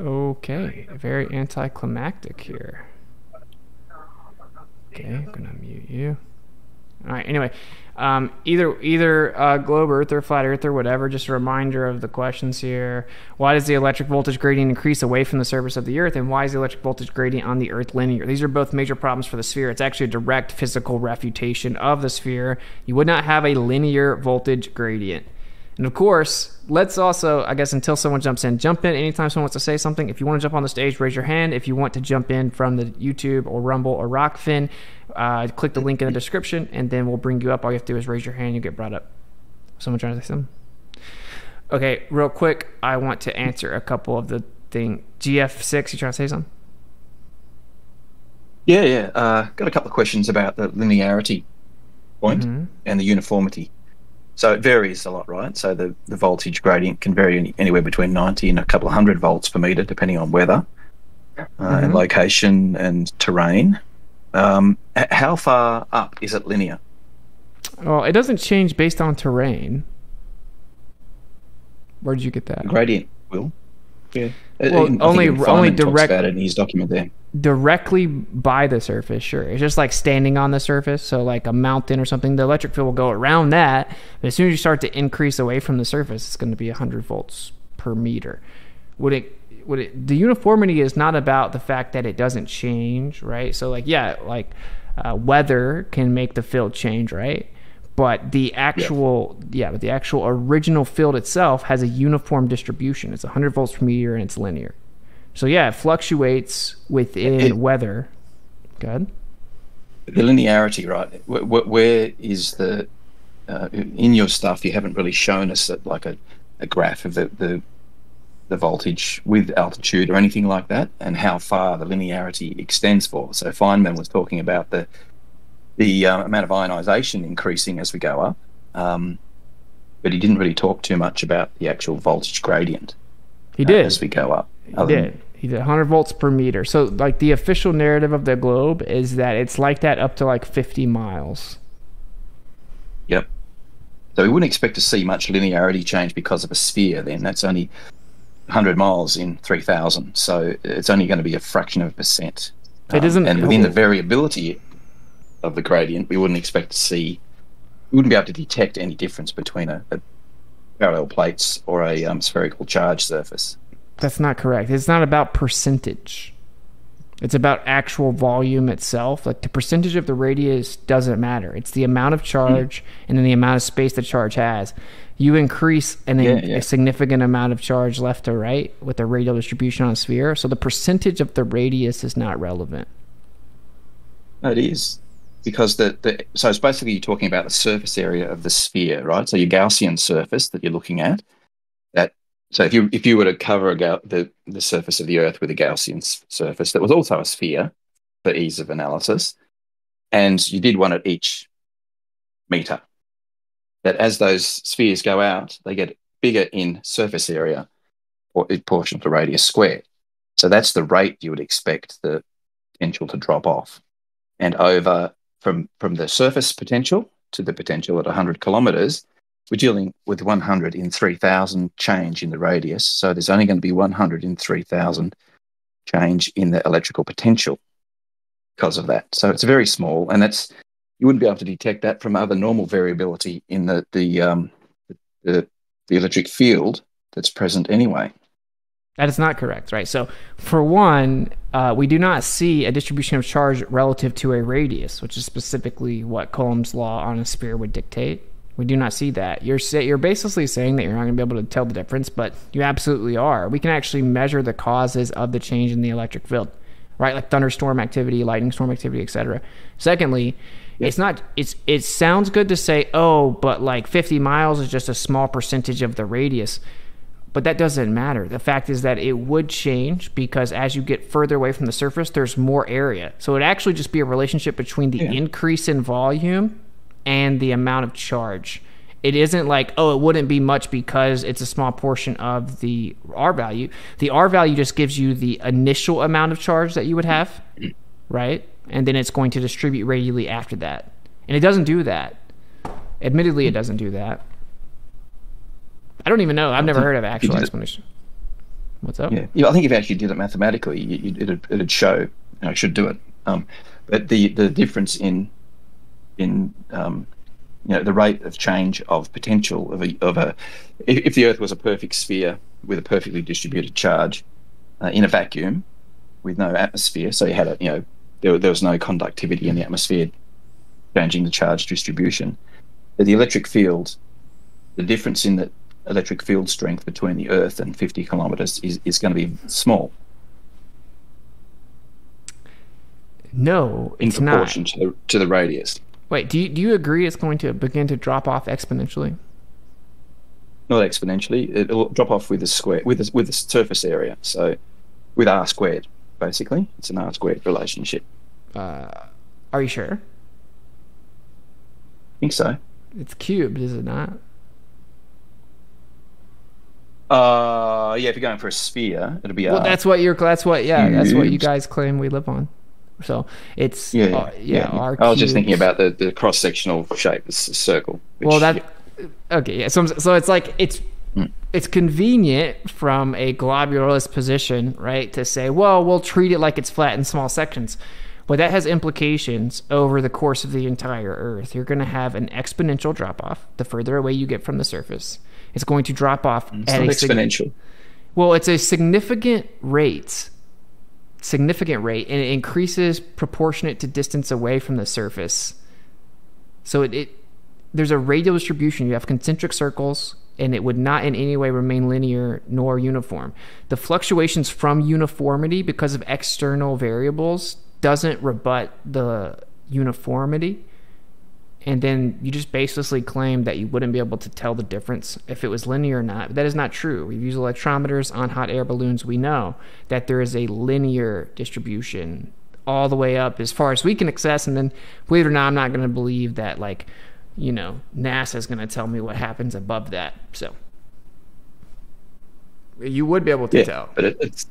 Okay, very anticlimactic here. Okay, I'm gonna mute you. All right. Anyway, um, either either uh, globe Earth or flat Earth or whatever. Just a reminder of the questions here. Why does the electric voltage gradient increase away from the surface of the Earth, and why is the electric voltage gradient on the Earth linear? These are both major problems for the sphere. It's actually a direct physical refutation of the sphere. You would not have a linear voltage gradient. And of course, let's also, I guess, until someone jumps in, jump in anytime someone wants to say something. If you want to jump on the stage, raise your hand. If you want to jump in from the YouTube or Rumble or Rockfin, uh, click the link in the description, and then we'll bring you up. All you have to do is raise your hand. You get brought up. Someone trying to say something? Okay, real quick, I want to answer a couple of the thing. G F six, you trying to say something? Yeah, yeah. Uh, got a couple of questions about the linearity point mm-hmm. and the uniformity. So it varies a lot, right? So the, the voltage gradient can vary any, anywhere between ninety and a couple of hundred volts per meter, depending on weather uh, mm-hmm. and location and terrain. Um, how far up is it linear? Well, it doesn't change based on terrain. Where did you get that? The gradient will. Yeah. Well, I, I only only direct, about it in his document there. Directly by the surface, sure. It's just like standing on the surface, so like a mountain or something. The electric field will go around that, but as soon as you start to increase away from the surface, it's going to be one hundred volts per meter. Would it? Would it? The uniformity is not about the fact that it doesn't change, right? So like, yeah, like uh, weather can make the field change, right? But the actual, yeah. yeah, but the actual original field itself has a uniform distribution. It's one hundred volts per meter and it's linear. So yeah, it fluctuates within it, weather. Go ahead. The linearity, right? Where, where is the uh, in your stuff? You haven't really shown us that, like a, a graph of the, the the voltage with altitude or anything like that, and how far the linearity extends for. So Feynman was talking about the. the uh, amount of ionization increasing as we go up, um, but he didn't really talk too much about the actual voltage gradient. He did. Uh, as we go up. He did. He did one hundred volts per meter. So like the official narrative of the globe is that it's like that up to like fifty miles. Yep. So we wouldn't expect to see much linearity change because of a sphere then. That's only one hundred miles in three thousand. So it's only going to be a fraction of a percent. It um, isn't, and within the variability of the gradient, we wouldn't expect to see, we wouldn't be able to detect any difference between a, a parallel plates or a um, spherical charge surface. That's not correct. It's not about percentage. It's about actual volume itself. Like the percentage of the radius doesn't matter. It's the amount of charge mm. and then the amount of space the charge has. You increase an, yeah, yeah. a significant amount of charge left to right with the radial distribution on a sphere. So the percentage of the radius is not relevant. No, it is. Because the, the so it's basically you're talking about the surface area of the sphere, right? So your Gaussian surface that you're looking at. That so if you if you were to cover a ga the the surface of the Earth with a Gaussian surface that was also a sphere, for ease of analysis, and you did one at each meter, that as those spheres go out, they get bigger in surface area, or in proportion to radius squared. So that's the rate you would expect the potential to drop off, and over. From, from the surface potential to the potential at one hundred kilometres, we're dealing with one hundred in three thousand change in the radius. So there's only going to be one hundred in three thousand change in the electrical potential because of that. So it's very small, and that's you wouldn't be able to detect that from other normal variability in the the um, the, the electric field that's present anyway. That is not correct, right? So for one, uh, we do not see a distribution of charge relative to a radius, which is specifically what Coulomb's law on a sphere would dictate. We do not see that. You're say, you're basically saying that you're not going to be able to tell the difference, but you absolutely are. We can actually measure the causes of the change in the electric field, right? Like thunderstorm activity, lightning storm activity, et cetera. Secondly, yep. it's not. It's it sounds good to say, oh, but like fifty miles is just a small percentage of the radius. But that doesn't matter. The fact is that it would change because as you get further away from the surface, there's more area. So it'd actually just be a relationship between the yeah. increase in volume and the amount of charge. It isn't like, oh, it wouldn't be much because it's a small portion of the R value. The R value just gives you the initial amount of charge that you would have, right? And then it's going to distribute radially after that. And it doesn't do that. Admittedly, it doesn't do that. I don't even know. I've never heard of actual explanation. What's up? Yeah, yeah I think if you actually did it mathematically, you, you, it'd, it'd show. I should do it. Um, but the the difference in in um, you know the rate of change of potential of a of a if, if the Earth was a perfect sphere with a perfectly distributed charge uh, in a vacuum with no atmosphere, so you had a you know there there was no conductivity in the atmosphere changing the charge distribution. But the electric field, the difference in the electric field strength between the Earth and fifty kilometers is, is going to be small. No, it's not. In proportion to the, to the radius. Wait, do you, do you agree it's going to begin to drop off exponentially? Not exponentially. It'll drop off with a square, with a, with a surface area. So with R squared, basically. It's an R squared relationship. Uh, are you sure? I think so. It's cubed, is it not? Uh, yeah, if you're going for a sphere, it'll be well. R that's what you're. That's what. Yeah, cubed. That's what you guys claim we live on. So it's yeah, uh, yeah. yeah. R I was just thinking about the the cross sectional shape, this circle. Which, well, that yeah. okay. Yeah. So so it's like it's mm. it's convenient from a globularist position, right? To say, well, we'll treat it like it's flat in small sections, but that has implications over the course of the entire Earth. You're going to have an exponential drop off the further away you get from the surface. It's going to drop off it's at not a exponential. Well, it's a significant rate, significant rate, and it increases proportionate to distance away from the surface. So it, it there's a radial distribution. You have concentric circles, and it would not in any way remain linear nor uniform. The fluctuations from uniformity because of external variables doesn't rebut the uniformity. And then you just baselessly claim that you wouldn't be able to tell the difference if it was linear or not. But that is not true. We've used electrometers on hot air balloons. We know that there is a linear distribution all the way up as far as we can access. And then, believe it or not, I'm not going to believe that, like, you know, NASA is going to tell me what happens above that. So you would be able to yeah, tell. But it, it's,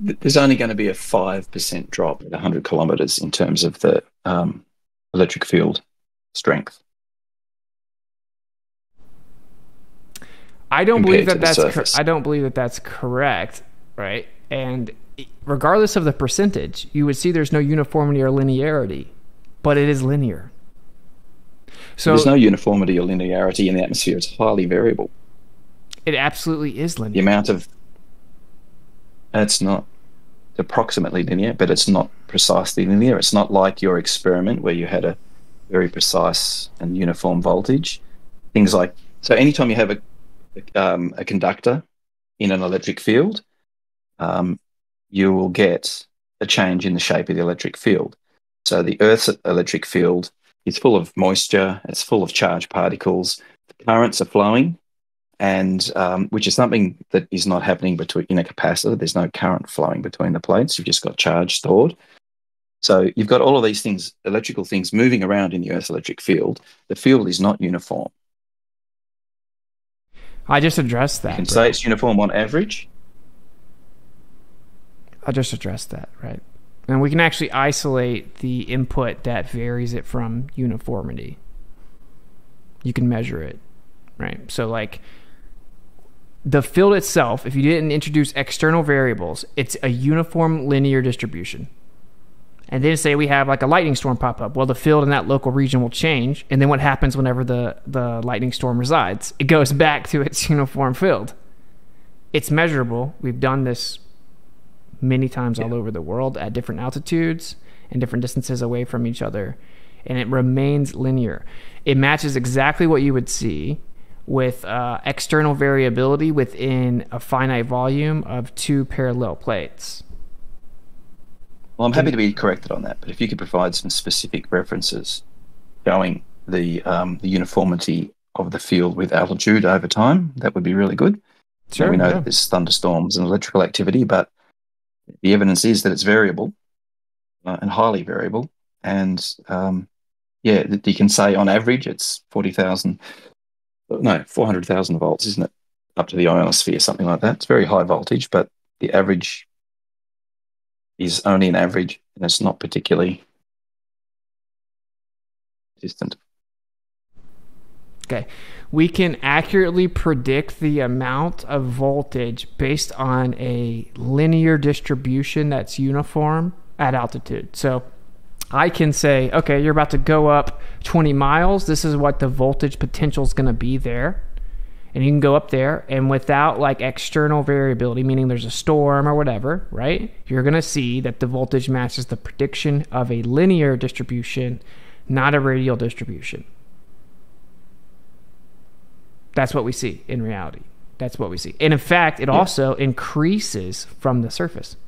there's only going to be a five percent drop at one hundred kilometers in terms of the... Um, electric field strength. I don't believe that that's I don't believe that that's correct, right? And regardless of the percentage, you would see there's no uniformity or linearity, but it is linear. So there's no uniformity or linearity in the atmosphere. It's highly variable. It absolutely is linear. The amount of that's not approximately linear, but it's not precisely linear. It's not like your experiment where you had a very precise and uniform voltage. Things like, so anytime you have a, um, a conductor in an electric field, um, you will get a change in the shape of the electric field. So the Earth's electric field is full of moisture, it's full of charged particles, the currents are flowing, and um, which is something that is not happening between, in a capacitor. There's no current flowing between the plates. You've just got charge stored. So you've got all of these things, electrical things, moving around in the Earth's electric field. The field is not uniform. I just addressed that. You can bro. say it's uniform on average. I just addressed that, right? And we can actually isolate the input that varies it from uniformity. You can measure it, right? So like... the field itself, if you didn't introduce external variables, it's a uniform linear distribution. And then say we have like a lightning storm pop up. Well, the field in that local region will change. And then what happens whenever the, the lightning storm resides? It goes back to its uniform field. It's measurable. We've done this many times yeah. all over the world at different altitudes and different distances away from each other. And it remains linear. It matches exactly what you would see with uh, external variability within a finite volume of two parallel plates. Well, I'm happy to be corrected on that, but if you could provide some specific references showing the, um, the uniformity of the field with altitude over time, that would be really good. Sure, so we know yeah. that there's thunderstorms and electrical activity, but the evidence is that it's variable uh, and highly variable. And um, yeah, you can say on average it's forty thousand... no, four hundred thousand volts, isn't it? Up to the ionosphere, something like that. It's very high voltage, but the average is only an average, and it's not particularly consistent. Okay. We can accurately predict the amount of voltage based on a linear distribution that's uniform at altitude. So I can say, okay, you're about to go up twenty miles. This is what the voltage potential is going to be there. And you can go up there, and without like external variability, meaning there's a storm or whatever, right? You're going to see that the voltage matches the prediction of a linear distribution, not a radial distribution. That's what we see in reality. That's what we see. And in fact, it yeah. also increases from the surface.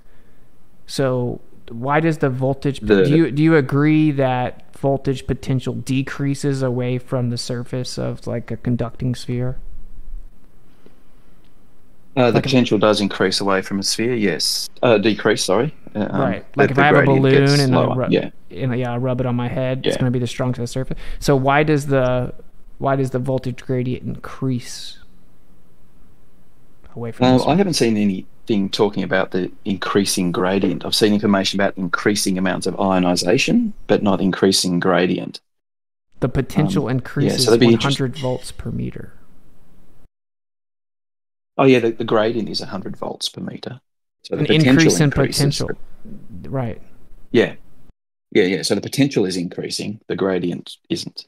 So... why does the voltage the, do you do you agree that voltage potential decreases away from the surface of like a conducting sphere? Uh, the like potential a, does increase away from a sphere, yes. Uh, decrease, sorry. Um, right. Like if I have a balloon and I rub, yeah. and yeah, I rub it on my head, yeah. it's going to be the strong to the surface. So why does the why does the voltage gradient increase away from? Um, the surface? I haven't seen any. Thing talking about the increasing gradient. I've seen information about increasing amounts of ionization, but not increasing gradient. The potential um, increases yeah, so one hundred volts per meter. Oh yeah, the, the gradient is one hundred volts per meter. So the An potential increase in potential. Per, right. Yeah. Yeah, yeah. So the potential is increasing, the gradient isn't.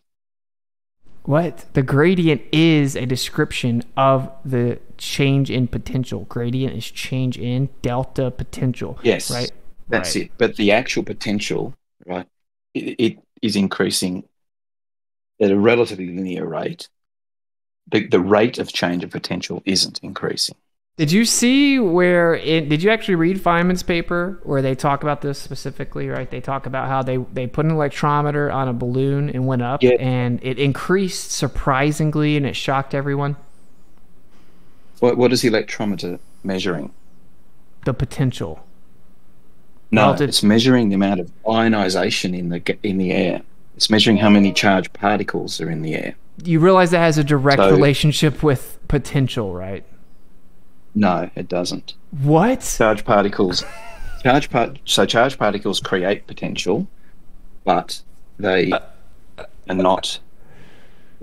What? The gradient is a description of the change in potential. Gradient is change in delta potential. Yes, right. That's right. it. But the actual potential, right, it, it is increasing at a relatively linear rate. The the rate of change of potential isn't increasing. Did you see where it, did you actually read Feynman's paper where they talk about this specifically, right? They talk about how they, they put an electrometer on a balloon and went up yeah. and it increased surprisingly and it shocked everyone. What, what is the electrometer measuring? The potential. No, well, it's measuring the amount of ionization in the, in the air. It's measuring how many charged particles are in the air. You realize that has a direct so, relationship with potential, right? No, it doesn't. What? Charge particles. Charge part. So charge particles create potential, but they uh, are not.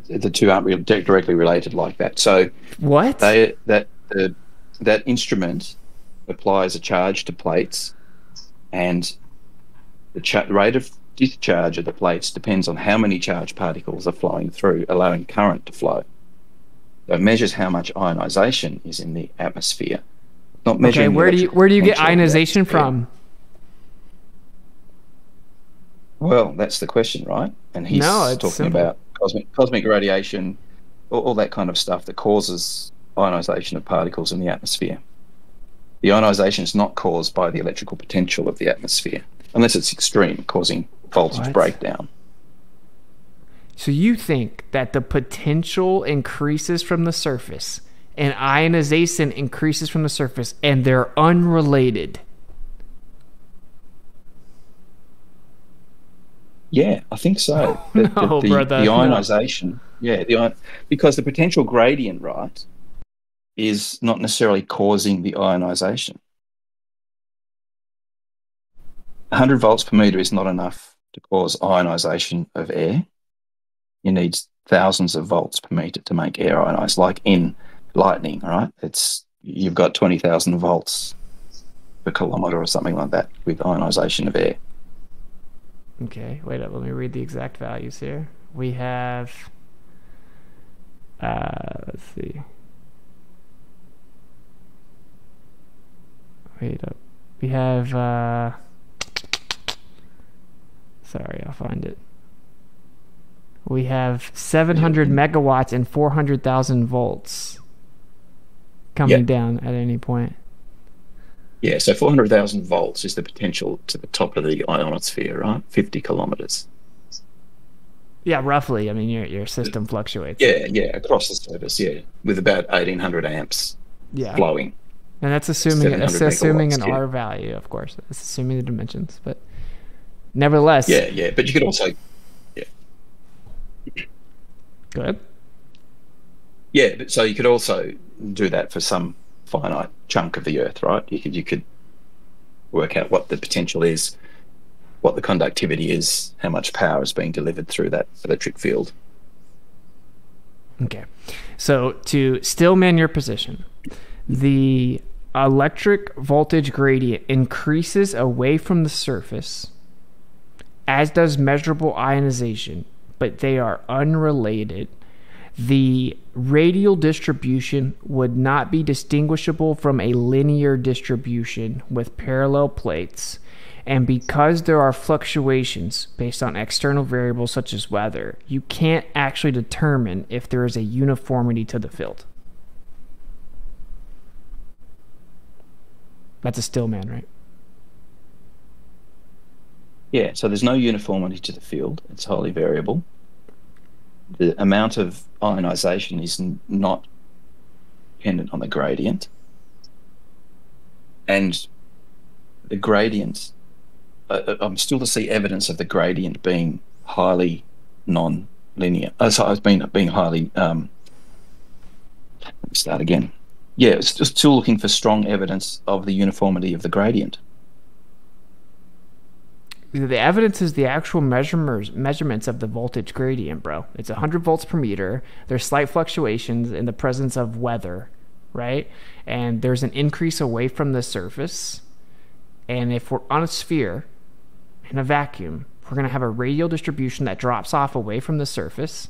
The two aren't re directly related like that. So what? They that uh, that instrument applies a charge to plates, and the cha rate of discharge of the plates depends on how many charge particles are flowing through, allowing current to flow. So it measures how much ionization is in the atmosphere, not measuring. Okay, where do you where do you get ionization from? Well, that's the question, right? And he's no, talking simple. about cosmic cosmic radiation, all, all that kind of stuff that causes ionization of particles in the atmosphere. The ionization is not caused by the electrical potential of the atmosphere, unless it's extreme, causing voltage what? breakdown. So you think that the potential increases from the surface and ionization increases from the surface, and they're unrelated? Yeah, I think so. Oh, the, no, the, the, brother, the ionization, no. yeah, the, because the potential gradient, right, is not necessarily causing the ionization. one hundred volts per meter is not enough to cause ionization of air. You need thousands of volts per meter to make air ionized, like in lightning, right? It's, you've got twenty thousand volts per kilometer or something like that with ionization of air. Okay, wait up, let me read the exact values here. We have, uh, let's see. Wait up, we have, uh, sorry, I'll find it. We have seven hundred megawatts and four hundred thousand volts coming yep. down at any point. Yeah, so four hundred thousand volts is the potential to the top of the ionosphere, right? fifty kilometers. Yeah, roughly. I mean, your, your system fluctuates. Yeah, yeah, across the surface, yeah, with about eighteen hundred amps yeah. flowing. And that's assuming, that's assuming an yeah. R value, of course. That's assuming the dimensions, but nevertheless. Yeah, yeah, but you could also... Yeah. Go ahead. Yeah, but so you could also do that for some... finite chunk of the Earth, right? You could you could work out what the potential is, what the conductivity is, how much power is being delivered through that electric field. Okay, so to stillman your position, the electric voltage gradient increases away from the surface, as does measurable ionization, but they are unrelated. The radial distribution would not be distinguishable from a linear distribution with parallel plates, and because there are fluctuations based on external variables such as weather, you can't actually determine if there is a uniformity to the field. That's a stillman, right? Yeah, so there's no uniformity to the field. It's highly variable. The amount of ionization is not dependent on the gradient, and the gradient, uh, I'm still to see evidence of the gradient being highly non-linear. Oh, sorry, it's been being highly, um, let me start again. Yeah, it's just still looking for strong evidence of the uniformity of the gradient. The evidence is the actual measurements measurements of the voltage gradient, bro. It's one hundred volts per meter. There's slight fluctuations in the presence of weather, right? And there's an increase away from the surface. And if we're on a sphere, in a vacuum, we're going to have a radial distribution that drops off away from the surface,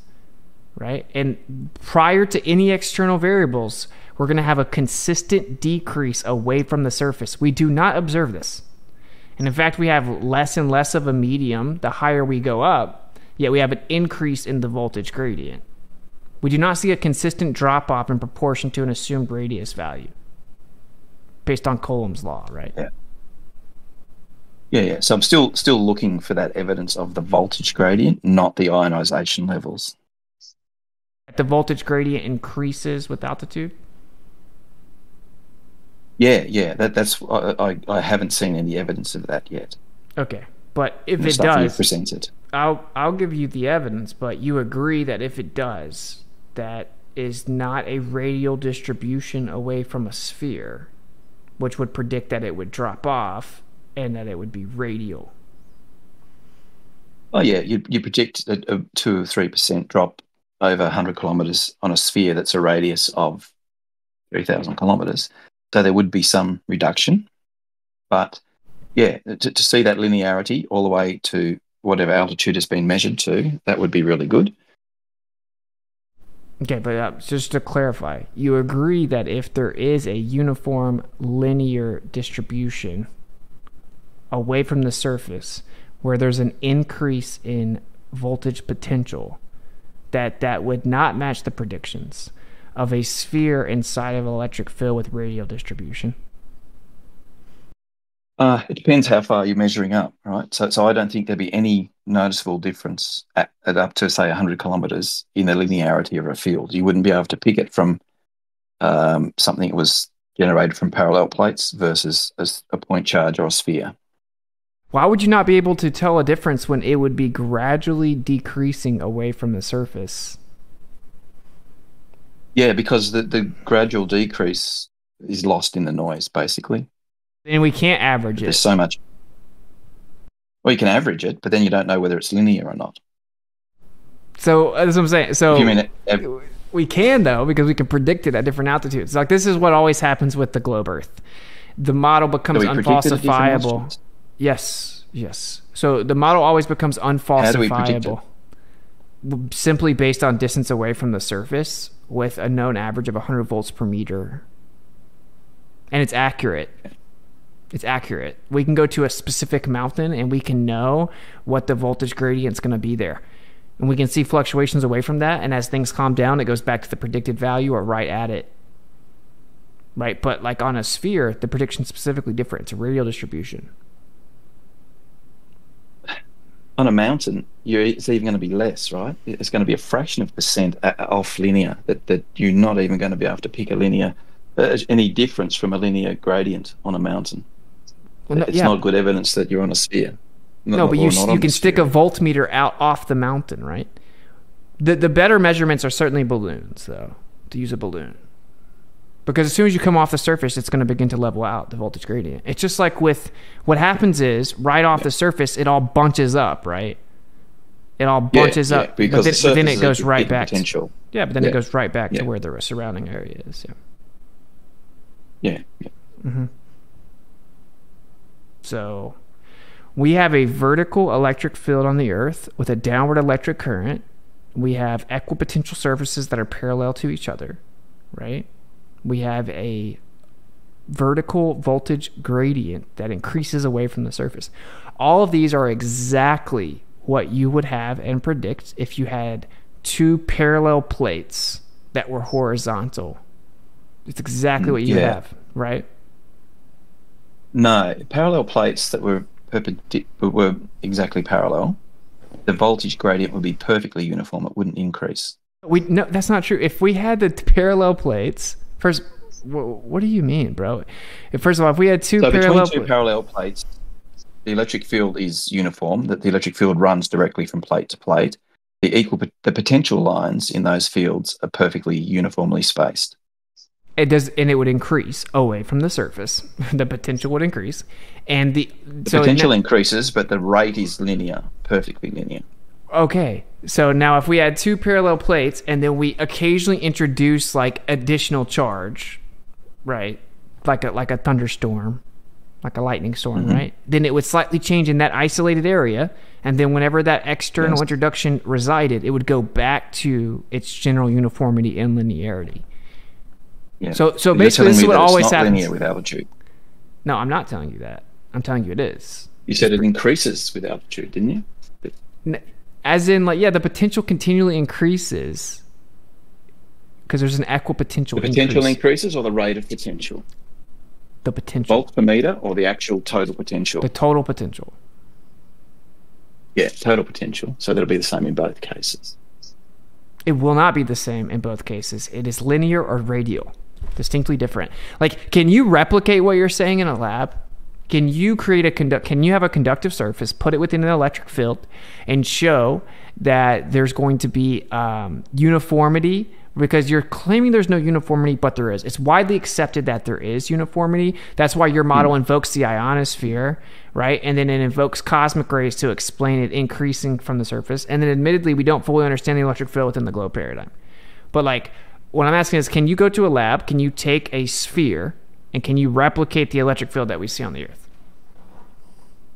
right? And prior to any external variables, we're going to have a consistent decrease away from the surface. We do not observe this. And in fact, we have less and less of a medium the higher we go up, yet we have an increase in the voltage gradient. We do not see a consistent drop-off in proportion to an assumed radius value based on Coulomb's law, right? Yeah, yeah. yeah. So I'm still, still looking for that evidence of the voltage gradient, not the ionization levels. The voltage gradient increases with altitude? Yeah, yeah, that, that's I, I haven't seen any evidence of that yet. Okay, but if it does, presented. I'll I'll give you the evidence, but you agree that if it does, that is not a radial distribution away from a sphere, which would predict that it would drop off and that it would be radial. Oh yeah, you you predict a, a two or three percent drop over one hundred kilometers on a sphere that's a radius of three thousand kilometers. So there would be some reduction, but yeah, to, to see that linearity all the way to whatever altitude has been measured to, that would be really good. Okay, but uh, just to clarify, you agree that if there is a uniform linear distribution away from the surface where there's an increase in voltage potential, that that would not match the predictions of a sphere inside of an electric field with radial distribution? Uh, it depends how far you're measuring up, right? So, so I don't think there'd be any noticeable difference at, at up to, say, one hundred kilometres in the linearity of a field. You wouldn't be able to pick it from um, something that was generated from parallel plates versus a, a point charge or a sphere. Why would you not be able to tell a difference when it would be gradually decreasing away from the surface? Yeah, because the, the gradual decrease is lost in the noise, basically. And we can't average it. There's so much. Well, you can average it, but then you don't know whether it's linear or not. So that's what I'm saying. So you mean it, we can, though, because we can predict it at different altitudes. Like, this is what always happens with the globe Earth. The model becomes unfalsifiable. Yes, yes. So the model always becomes unfalsifiable. How do we predict it? Simply based on distance away from the surface with a known average of one hundred volts per meter. And it's accurate. It's accurate. We can go to a specific mountain and we can know what the voltage gradient's going to be there. And we can see fluctuations away from that. And as things calm down, it goes back to the predicted value or right at it. Right? But like on a sphere, the prediction's specifically different. It's a radial distribution. On a mountain, you're, it's even going to be less, right? It's going to be a fraction of percent off linear that, that you're not even going to be able to pick a linear, uh, any difference from a linear gradient on a mountain. Well, no, it's yeah. not good evidence that you're on a sphere. Not, no, but you, you can stick a voltmeter out off the mountain, right? The, the better measurements are certainly balloons, though, to use a balloon. Because as soon as you come off the surface, it's going to begin to level out the voltage gradient. It's just like with what happens is right off yeah. the surface, it all bunches up, right? It all bunches yeah, yeah, up, because but, then, the but then it goes right back. Potential. To, yeah, but then yeah. it goes right back yeah. to where the surrounding area is. Yeah. yeah. yeah. Mm-hmm. So we have a vertical electric field on the Earth with a downward electric current. We have equipotential surfaces that are parallel to each other, right? We have a vertical voltage gradient that increases away from the surface. All of these are exactly what you would have and predict if you had two parallel plates that were horizontal. It's exactly what you yeah. have, right? No, parallel plates that were perpendicular were exactly parallel. The voltage gradient would be perfectly uniform. It wouldn't increase. We no, that's not true. If we had the parallel plates. First, what do you mean, bro? First of all, if we had two so parallel between two pl parallel plates, the electric field is uniform. That the electric field runs directly from plate to plate. The equal the potential lines in those fields are perfectly uniformly spaced. It does, and it would increase away from the surface. The potential would increase, and the, the so potential increases, but the rate is linear, perfectly linear. Okay, so now if we had two parallel plates and then we occasionally introduce like additional charge, right? Like a like a thunderstorm, like a lightning storm, mm-hmm. right? Then it would slightly change in that isolated area, and then whenever that external yes. introduction resided, it would go back to its general uniformity and linearity. Yeah. So so basically this is what always not happens. Linear with altitude. No, I'm not telling you that. I'm telling you it is. You said it increases with altitude, didn't you? But no. As in, like, yeah, the potential continually increases because there's an equipotential increase. The potential increase. increases or the rate of potential? The potential. Volts per meter or the actual total potential? The total potential. Yeah, total potential. So that'll be the same in both cases. It will not be the same in both cases. It is linear or radial, distinctly different. Like, can you replicate what you're saying in a lab? Can you create a conduct? Can you have a conductive surface, put it within an electric field, and show that there's going to be um, uniformity? Because you're claiming there's no uniformity, but there is. It's widely accepted that there is uniformity. That's why your model invokes the ionosphere, right? And then it invokes cosmic rays to explain it increasing from the surface. And then, admittedly, we don't fully understand the electric field within the globe paradigm. But like, what I'm asking is, can you go to a lab? Can you take a sphere? And can you replicate the electric field that we see on the Earth?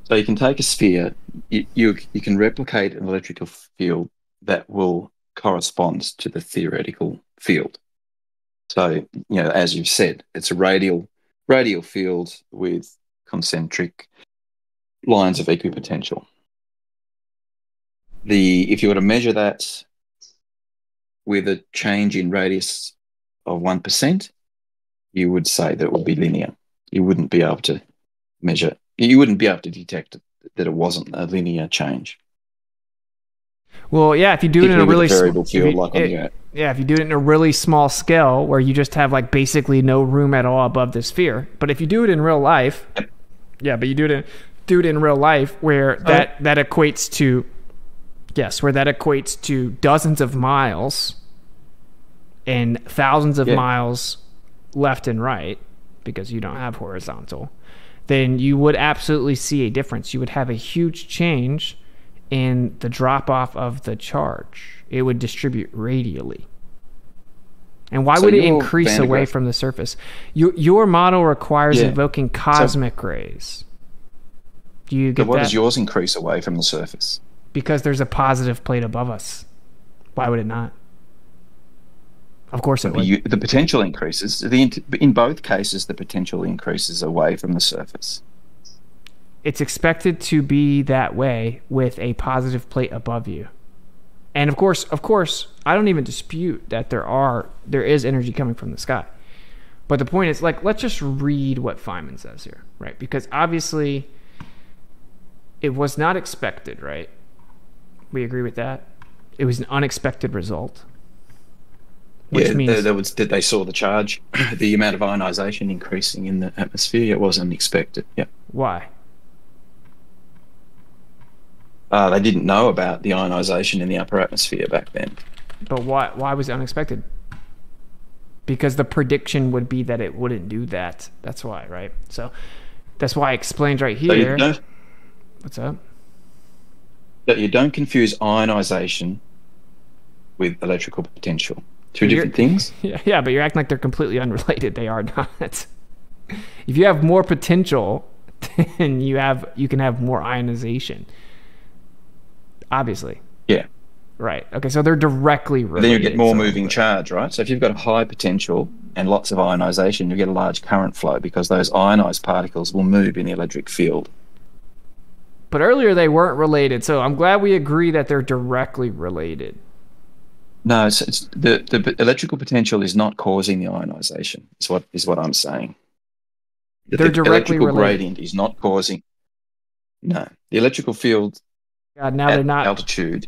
So you can take a sphere, you, you, you can replicate an electrical field that will corresponds to the theoretical field. So, you know, as you've said, it's a radial radial field with concentric lines of equipotential. The if you were to measure that with a change in radius of one percent, you would say that it would be linear. You wouldn't be able to measure, you wouldn't be able to detect that it wasn't a linear change. Well, yeah, if you do it in a really variable field, if you, like it, on the Earth. Yeah, if you do it in a really small scale where you just have like basically no room at all above the sphere. But if you do it in real life, yep. yeah, but you do it in do it in real life where that oh. that equates to yes, where that equates to dozens of miles and thousands of yep. miles left and right, because you don't have horizontal, then you would absolutely see a difference. You would have a huge change in the drop-off of the charge. It would distribute radially. And why so would it increase away from the surface? Your, your model requires yeah. evoking cosmic so, rays. Do you get so why that? Does yours increase away from the surface? Because there's a positive plate above us. Why would it not? Of course it would. You, the potential increases. The, in both cases, the potential increases away from the surface. It's expected to be that way with a positive plate above you. And of course, of course, I don't even dispute that there are there is energy coming from the sky. But the point is, like, let's just read what Feynman says here, right? Because obviously it was not expected, right? We agree with that. It was an unexpected result. Which yeah, means that was, they saw the charge, the amount of ionization increasing in the atmosphere. It wasn't expected. Yeah. Why? Uh, they didn't know about the ionization in the upper atmosphere back then. But why? Why was it unexpected? Because the prediction would be that it wouldn't do that. That's why, right? So that's why I explained right here. So What's up? That you don't confuse ionization with electrical potential. Two different things? Yeah, yeah, but you're acting like they're completely unrelated. They are not. If you have more potential, then you have you can have more ionization. Obviously. Yeah. Right. Okay, so they're directly related. But then you get more moving charge, right? So if you've got a high potential and lots of ionization, you get a large current flow because those ionized particles will move in the electric field. But earlier they weren't related, so I'm glad we agree that they're directly related. No, it's, it's the, the electrical potential is not causing the ionization. Is what is what I'm saying. The, They're directly electrical related. Gradient is not causing. No, the electrical field God, now at they're not, altitude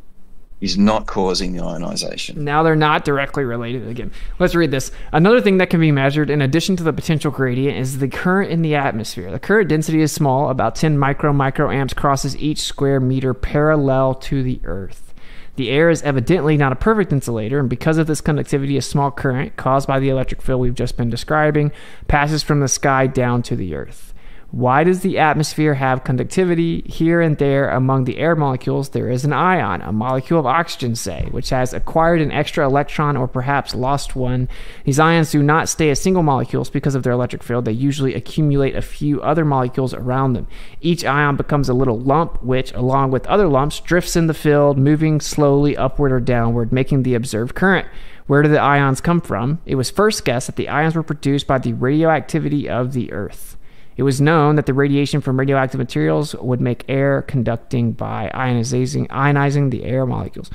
is not causing the ionization. Now they're not directly related again. Let's read this. Another thing that can be measured in addition to the potential gradient is the current in the atmosphere. The current density is small, about ten micro microamps crosses each square meter parallel to the Earth. The air is evidently not a perfect insulator, and because of this conductivity, a small current caused by the electric field we've just been describing passes from the sky down to the Earth. Why does the atmosphere have conductivity? Here and there among the air molecules, there is an ion, a molecule of oxygen, say, which has acquired an extra electron or perhaps lost one. These ions do not stay as single molecules because of their electric field. They usually accumulate a few other molecules around them. Each ion becomes a little lump, which, along with other lumps, drifts in the field, moving slowly upward or downward, making the observed current. Where do the ions come from? It was first guessed that the ions were produced by the radioactivity of the Earth. It was known that the radiation from radioactive materials would make air conducting by ionizing, ionizing the air molecules.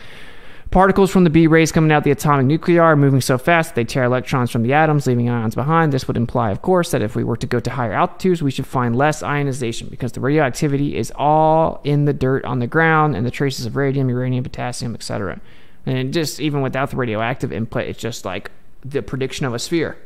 Particles from the B-rays coming out the atomic nuclei are moving so fast that they tear electrons from the atoms, leaving ions behind. This would imply, of course, that if we were to go to higher altitudes, we should find less ionization because the radioactivity is all in the dirt on the ground and the traces of radium, uranium, potassium, et cetera. And just even without the radioactive input, it's just like the prediction of a sphere.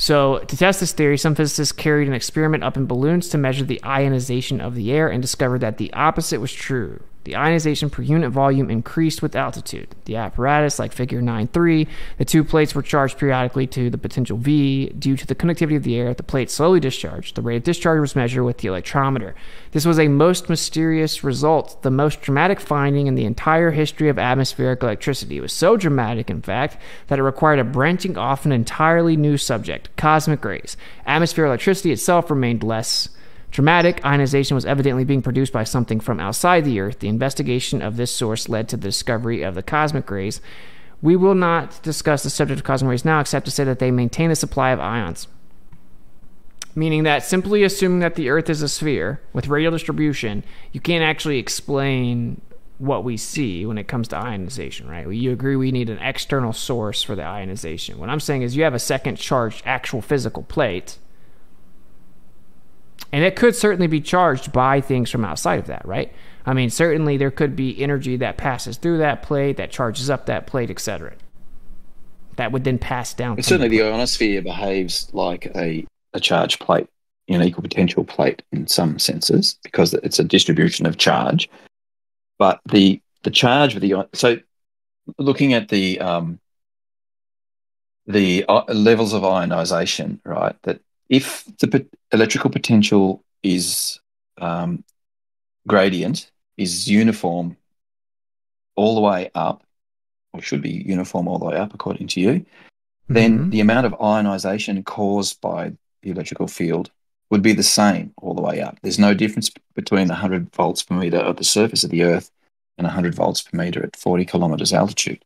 So, to test this theory, some physicists carried an experiment up in balloons to measure the ionization of the air and discovered that the opposite was true. The ionization per unit volume increased with altitude. The apparatus, like figure nine three, the two plates were charged periodically to the potential V. Due to the conductivity of the air, the plates slowly discharged. The rate of discharge was measured with the electrometer. This was a most mysterious result, the most dramatic finding in the entire history of atmospheric electricity. It was so dramatic, in fact, that it required a branching off an entirely new subject, cosmic rays. Atmospheric electricity itself remained less Dramatic ionization was evidently being produced by something from outside the Earth. The investigation of this source led to the discovery of the cosmic rays. We will not discuss the subject of cosmic rays now, except to say that they maintain a supply of ions. Meaning that simply assuming that the Earth is a sphere with radial distribution, you can't actually explain what we see when it comes to ionization, right? You agree we need an external source for the ionization. What I'm saying is you have a second charged actual physical plate, and it could certainly be charged by things from outside of that, right? I mean, certainly there could be energy that passes through that plate, that charges up that plate, et cetera. That would then pass down. And certainly the ionosphere behaves like a, a charge plate, an equal potential plate in some senses, because it's a distribution of charge. But the, the charge of the ion... So looking at the, um, the uh, levels of ionization, right, that if the pot- electrical potential is um, gradient, is uniform all the way up, or should be uniform all the way up according to you, mm-hmm. then the amount of ionization caused by the electrical field would be the same all the way up. There's no difference between one hundred volts per meter at the surface of the Earth and one hundred volts per meter at forty kilometers altitude.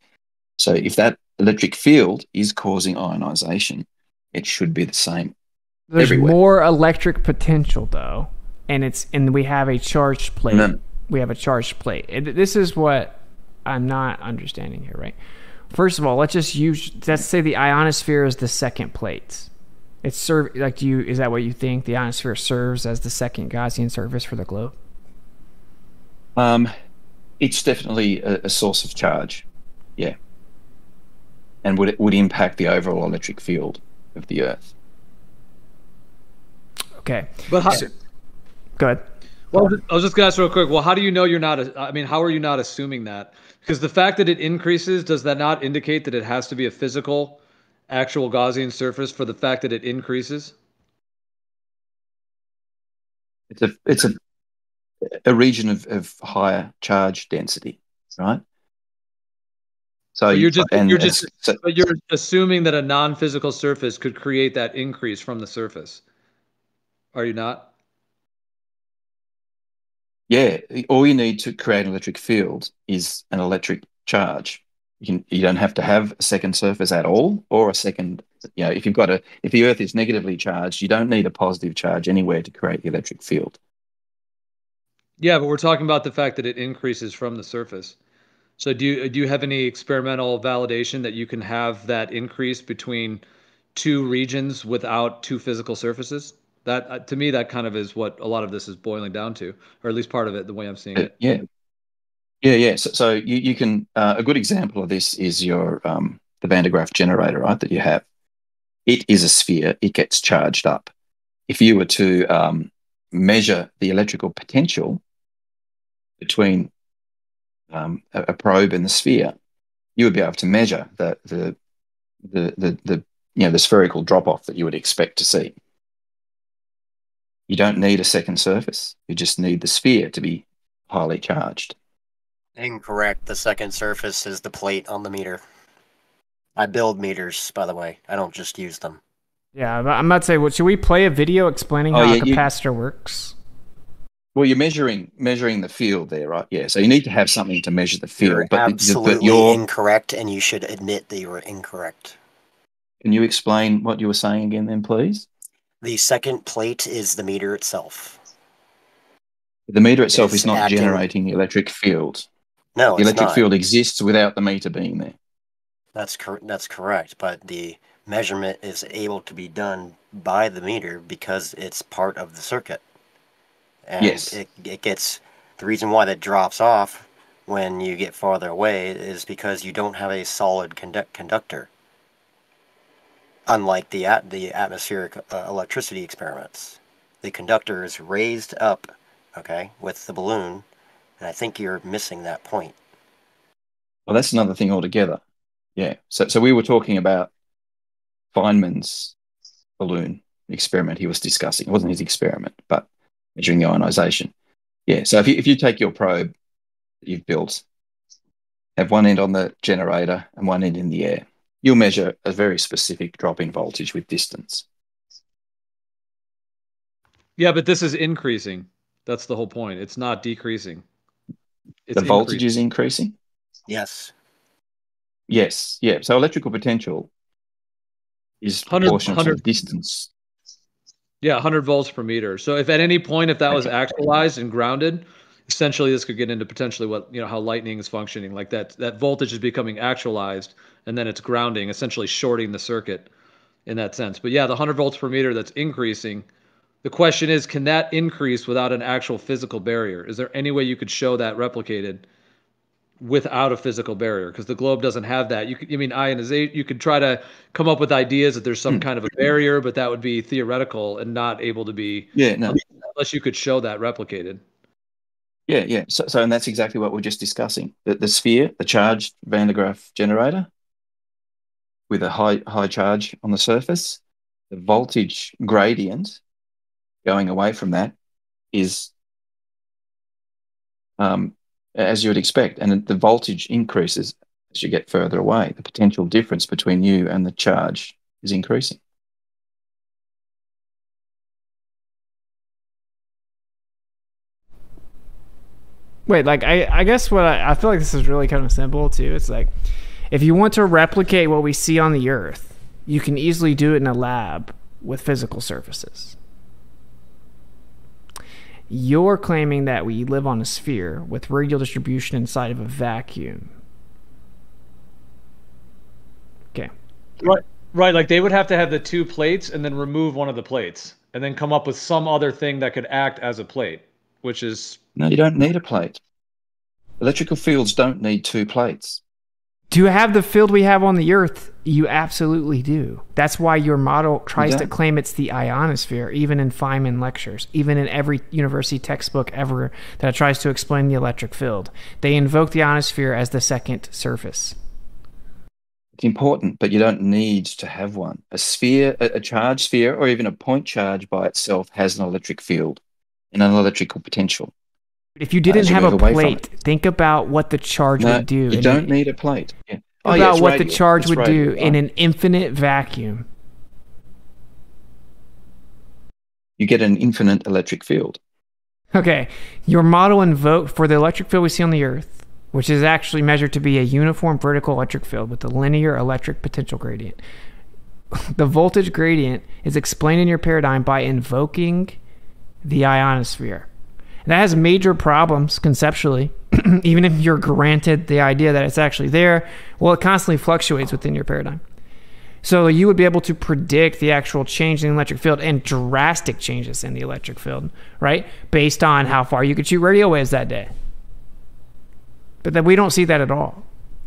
So if that electric field is causing ionization, it should be the same. There's everywhere. More electric potential, though, and it's and we have a charged plate. Mm-hmm. We have a charged plate. It, this is what I'm not understanding here, right? First of all, let's just use let's say the ionosphere is the second plate. It's serve like do you is that what you think the ionosphere serves as the second Gaussian surface for the globe? Um, it's definitely a, a source of charge, yeah, and would it would impact the overall electric field of the Earth. Okay. But how, go ahead. Well, I was just going to ask real quick. Well, how do you know you're not? I mean, how are you not assuming that? Because the fact that it increases, does that not indicate that it has to be a physical, actual Gaussian surface for the fact that it increases? It's a it's a a region of, of higher charge density, right? So, so you're just and, you're just so, but you're assuming that a non-physical surface could create that increase from the surface. Are you not? Yeah. All you need to create an electric field is an electric charge. You can, you don't have to have a second surface at all, or a second. You know, if you've got a, if the Earth is negatively charged, you don't need a positive charge anywhere to create the electric field. Yeah, but we're talking about the fact that it increases from the surface. So, do you do you have any experimental validation that you can have that increase between two regions without two physical surfaces? That uh, to me, that kind of is what a lot of this is boiling down to, or at least part of it, the way I'm seeing it. Yeah, yeah, yeah. So, so you you can uh, a good example of this is your um, the Van de Graaff generator, right? That you have. It is a sphere. It gets charged up. If you were to um, measure the electrical potential between um, a, a probe and the sphere, you would be able to measure the the the the, the you know the spherical drop off that you would expect to see. You don't need a second surface. You just need the sphere to be highly charged. Incorrect. The second surface is the plate on the meter. I build meters, by the way. I don't just use them. Yeah, I'm about to say, well, should we play a video explaining oh, how yeah, a capacitor you, works? Well, you're measuring measuring the field there, right? Yeah, so you need to have something to measure the field. You're but absolutely but you're incorrect, and you should admit that you were incorrect. Can you explain what you were saying again then, please? The second plate is the meter itself. The meter itself it's is not acting. generating the electric field. No, the it's electric not. field exists without the meter being there. That's cor- that's correct, but the measurement is able to be done by the meter because it's part of the circuit. And yes. it, it gets the reason why that drops off when you get farther away is because you don't have a solid conduct- conductor. Unlike the at the atmospheric uh, electricity experiments, the conductor is raised up, okay, with the balloon, and I think you're missing that point. Well, that's another thing altogether. Yeah. So, so we were talking about Feynman's balloon experiment. He was discussing. It wasn't his experiment, but measuring the ionization. Yeah. So if you if you take your probe that you've built, have one end on the generator and one end in the air. You'll measure a very specific drop in voltage with distance. Yeah, but this is increasing. That's the whole point. It's not decreasing. It's the voltage increasing. is increasing? Yes. Yes, yeah. So electrical potential is proportional to distance. Yeah, one hundred volts per meter. So if at any point, if that was actualized and grounded, essentially this could get into potentially what, you know, how lightning is functioning. Like that, that voltage is becoming actualized, and then it's grounding, essentially shorting the circuit in that sense. But yeah, the one hundred volts per meter that's increasing. The question is, can that increase without an actual physical barrier? Is there any way you could show that replicated without a physical barrier? Because the globe doesn't have that. You could, I mean, ionization, you could try to come up with ideas that there's some kind of a barrier, but that would be theoretical and not able to be, yeah, no. unless you could show that replicated. Yeah, yeah. So, so, and that's exactly what we're just discussing. The, the sphere, the charged Van de Graaff generator with a high, high charge on the surface, the voltage gradient going away from that is um, as you would expect, and the voltage increases as you get further away. The potential difference between you and the charge is increasing. Wait, like I, I guess what I, I feel like this is really kind of simple too. It's like if you want to replicate what we see on the Earth, you can easily do it in a lab with physical surfaces. You're claiming that we live on a sphere with radial distribution inside of a vacuum. Okay. Right, right. Like they would have to have the two plates and then remove one of the plates and then come up with some other thing that could act as a plate, which is... No, you don't need a plate. Electrical fields don't need two plates. Do you have the field we have on the Earth? You absolutely do. That's why your model tries to claim it's the ionosphere, even in Feynman lectures, even in every university textbook ever that tries to explain the electric field. They invoke the ionosphere as the second surface. It's important, but you don't need to have one. A sphere, a, a charge sphere, or even a point charge by itself has an electric field and an electrical potential. If you didn't you have a plate, think about what the charge no, would do. You don't a, need a plate. Yeah. About oh, yeah, what radial. the charge it's would radial. do in an infinite vacuum. You get an infinite electric field. Okay. Your model invoked for the electric field we see on the Earth, which is actually measured to be a uniform vertical electric field with a linear electric potential gradient. The voltage gradient is explained in your paradigm by invoking the ionosphere. That has major problems conceptually, even if you're granted the idea that it's actually there. Well, it constantly fluctuates within your paradigm. So you would be able to predict the actual change in the electric field and drastic changes in the electric field, right? Based on how far you could shoot radio waves that day. But then we don't see that at all.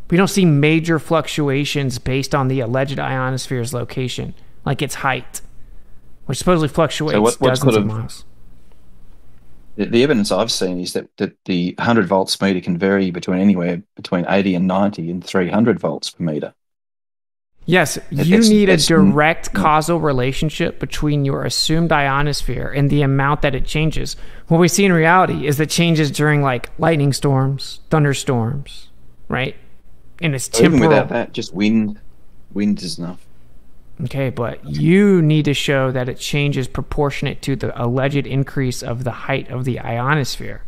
We don't see major fluctuations based on the alleged ionosphere's location, like its height, which supposedly fluctuates so what, what dozens of miles. The evidence I've seen is that, that the one hundred volts meter can vary between anywhere between eighty and ninety and three hundred volts per meter. Yes, you it's, need it's, a direct mm, causal relationship between your assumed ionosphere and the amount that it changes. What we see in reality is that changes during like lightning storms, thunderstorms, right? And it's temporal. Even without that, just wind. Wind is enough. Okay, but you need to show that it changes proportionate to the alleged increase of the height of the ionosphere,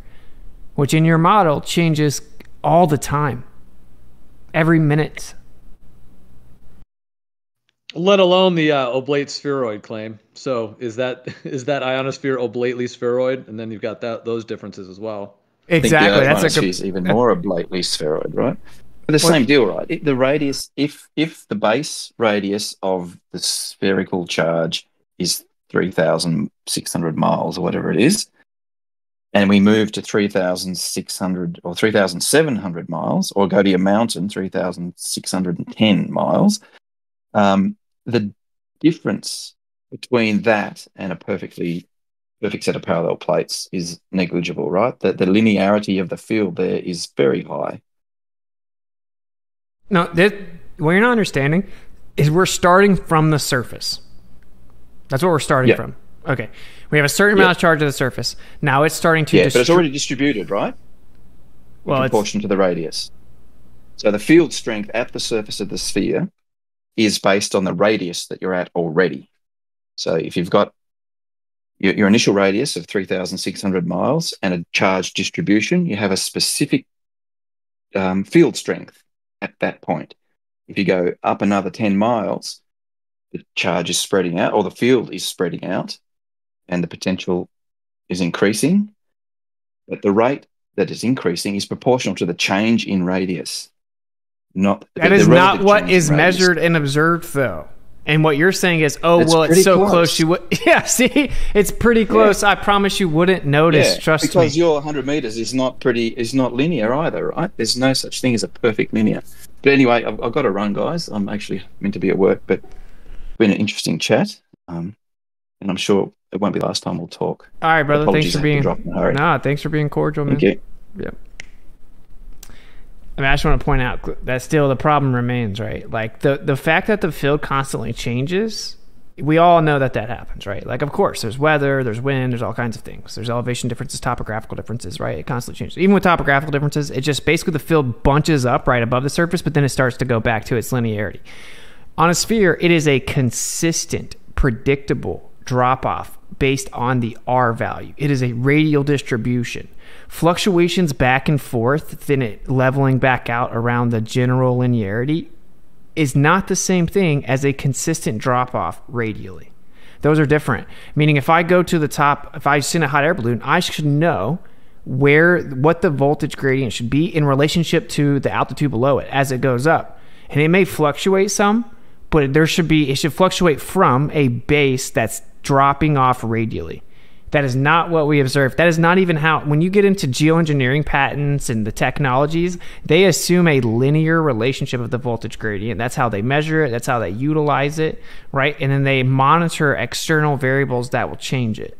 which in your model changes all the time, every minute. Let alone the uh, oblate spheroid claim. So is that is that ionosphere oblately spheroid? And then you've got that those differences as well. Exactly. I think the That's like a, even more oblately sphenoid, right? The same deal, right? The radius, if if the base radius of the spherical charge is three thousand six hundred miles or whatever it is, and we move to three thousand six hundred or three thousand seven hundred miles, or go to your mountain, three thousand six hundred ten miles, um, the difference between that and a perfectly perfect set of parallel plates is negligible, right? The, the linearity of the field there is very high. No, this, what you're not understanding is we're starting from the surface. That's what we're starting yep. from. Okay. We have a certain yep. amount of charge of the surface. Now it's starting to... Yeah, but it's already distributed, right? Well, in proportion to the radius. So the field strength at the surface of the sphere is based on the radius that you're at already. So if you've got your, your initial radius of three thousand six hundred miles and a charge distribution, you have a specific um, field strength at that point. If you go up another ten miles, the charge is spreading out, or the field is spreading out, and the potential is increasing. But the rate that is increasing is proportional to the change in radius. Not that the, is the not what is radius. Measured and observed, though. And what you're saying is, oh, it's well, it's so close. close you would, yeah, see, it's pretty close. Yeah. I promise you wouldn't notice. Yeah, trust because me. Because your one hundred meters is not pretty, is not linear either, right? There's no such thing as a perfect linear. But anyway, I've, I've got to run, guys. I'm actually meant to be at work, but it's been an interesting chat, um, and I'm sure it won't be the last time we'll talk. All right, brother. Apologies, thanks for being. No, nah, thanks for being cordial, man. Thank you. Yep. I mean, I just want to point out that still the problem remains, right? Like the, the fact that the field constantly changes, we all know that that happens, right? Like, of course, there's weather, there's wind, there's all kinds of things. There's elevation differences, topographical differences, right? It constantly changes. Even with topographical differences, it just basically the field bunches up right above the surface, but then it starts to go back to its linearity. On a sphere, it is a consistent, predictable drop-off based on the R value. It is a radial distribution. Fluctuations back and forth, then it leveling back out around the general linearity is not the same thing as a consistent drop-off radially. Those are different. Meaning if I go to the top, if I send a hot air balloon, I should know where what the voltage gradient should be in relationship to the altitude below it as it goes up. And it may fluctuate some, but there should be, it should fluctuate from a base that's dropping off radially. That is not what we observe. That is not even how, when you get into geoengineering patents and the technologies, they assume a linear relationship of the voltage gradient. That's how they measure it. That's how they utilize it, right? And then they monitor external variables that will change it.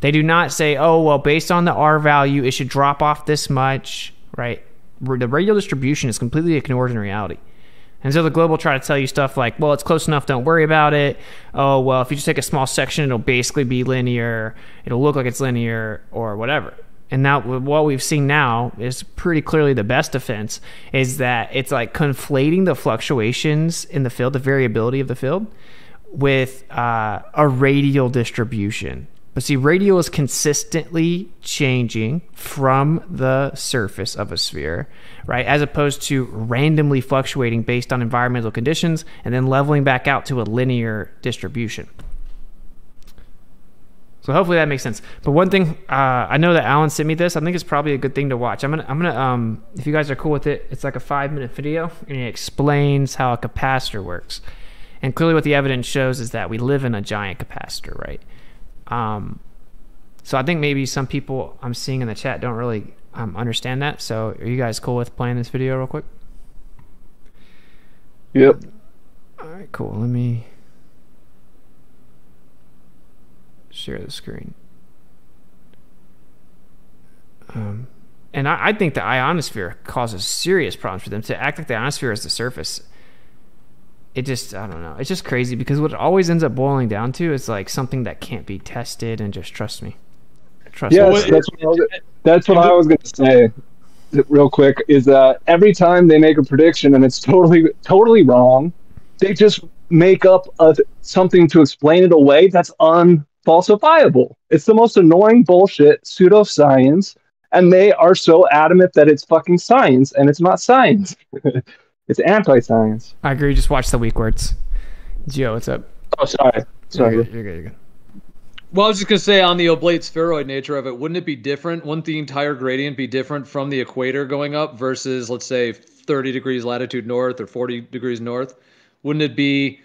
They do not say, oh, well, based on the R value, it should drop off this much, right? The radial distribution is completely ignored in reality. And so the globe will try to tell you stuff like, well, it's close enough, don't worry about it. Oh, well, if you just take a small section, it'll basically be linear. It'll look like it's linear or whatever. And now what we've seen now is pretty clearly the best defense is that it's like conflating the fluctuations in the field, the variability of the field, with uh, a radial distribution. But see, radial is consistently changing from the surface of a sphere, right? As opposed to randomly fluctuating based on environmental conditions and then leveling back out to a linear distribution. So hopefully that makes sense. But one thing, uh, I know that Alan sent me this. I think it's probably a good thing to watch. I'm gonna, I'm gonna, um, if you guys are cool with it, it's like a five minute video and it explains how a capacitor works. And clearly what the evidence shows is that we live in a giant capacitor, right? Um, so I think maybe some people I'm seeing in the chat don't really um, understand that. So are you guys cool with playing this video real quick? Yep. All right, cool. Let me share the screen. Um, and I, I think the ionosphere causes serious problems for them to act like the ionosphere is the surface. It just, I don't know. It's just crazy because what it always ends up boiling down to is like something that can't be tested and just trust me. Trust yes, me. That's what, was, that's what I was going to say real quick is that every time they make a prediction and it's totally, totally wrong, they just make up a, something to explain it away that's unfalsifiable. It's the most annoying bullshit, pseudoscience, and they are so adamant that it's fucking science and it's not science. It's anti-science. I agree. Just watch the weak words. Gio, what's up? Oh, sorry. Sorry. You're good. You're good. You're good. Well, I was just going to say on the oblate spheroid nature of it, wouldn't it be different? Wouldn't the entire gradient be different from the equator going up versus, let's say, thirty degrees latitude north or forty degrees north? Wouldn't it be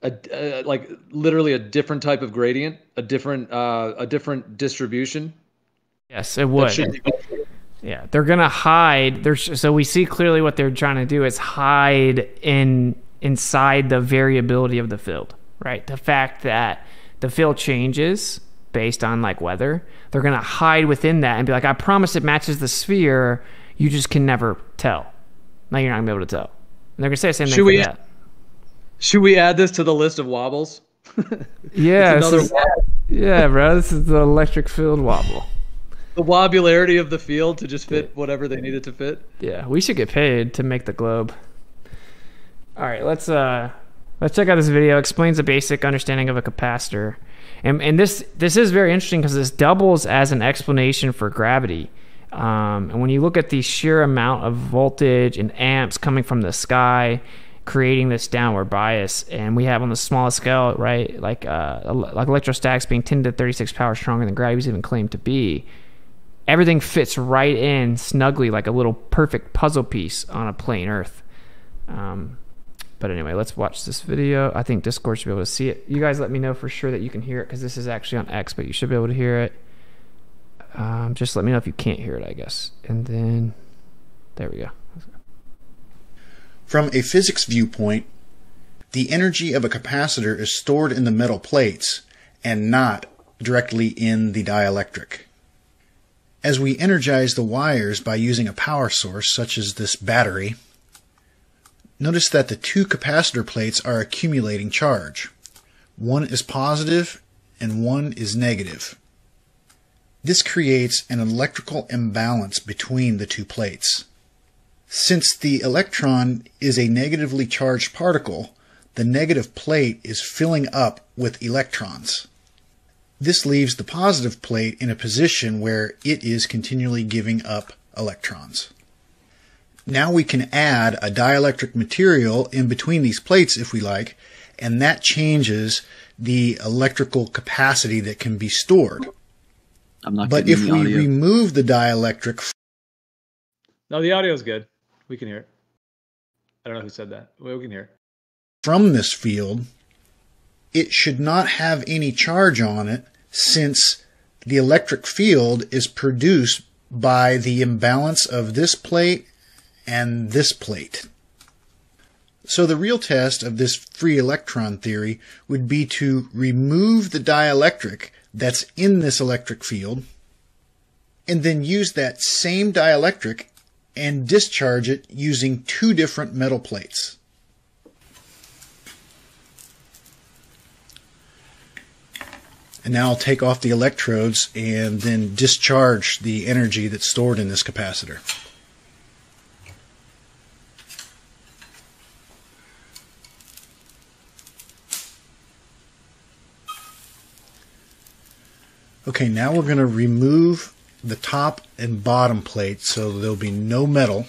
a, uh, like literally a different type of gradient, a different, uh, a different distribution? Yes, it would. Yeah, they're gonna hide. There's so we see clearly what they're trying to do is hide in inside the variability of the field, right? The fact that the field changes based on like weather, they're gonna hide within that and be like, "I promise it matches the sphere." You just can never tell. Like you're not gonna be able to tell. And they're gonna say the same should thing. We, for that. Should we add this to the list of wobbles? Yeah, another is, wobble. Yeah, bro. This is the electric field wobble. The wobularity of the field to just fit whatever they needed to fit. Yeah, we should get paid to make the globe. All right, let's uh Let's check out this video. It explains a basic understanding of a capacitor. And, and this, this is very interesting because this doubles as an explanation for gravity. Um, and when you look at the sheer amount of voltage and amps coming from the sky, creating this downward bias, and we have on the smallest scale, right, like uh, like electrostatics being ten to the thirty-sixth power stronger than gravity was even claimed to be, everything fits right in snugly like a little perfect puzzle piece on a plain Earth. Um, but anyway, let's watch this video. I think Discord should be able to see it. You guys let me know for sure that you can hear it, because this is actually on X, but you should be able to hear it. Um, just let me know if you can't hear it, I guess. And then, there we go. From a physics viewpoint, the energy of a capacitor is stored in the metal plates and not directly in the dielectric. As we energize the wires by using a power source such as this battery, notice that the two capacitor plates are accumulating charge. One is positive and one is negative. This creates an electrical imbalance between the two plates. Since the electron is a negatively charged particle, the negative plate is filling up with electrons. This leaves the positive plate in a position where it is continually giving up electrons. Now we can add a dielectric material in between these plates if we like, and that changes the electrical capacity that can be stored. I'm not but if we audio. remove the dielectric... No, the audio is good. We can hear it. I don't know who said that. We can hear it. From this field, it should not have any charge on it, since the electric field is produced by the imbalance of this plate and this plate. So the real test of this free electron theory would be to remove the dielectric that's in this electric field, and then use that same dielectric and discharge it using two different metal plates. And now I'll take off the electrodes and then discharge the energy that's stored in this capacitor. Okay, now we're going to remove the top and bottom plate, so there'll be no metal.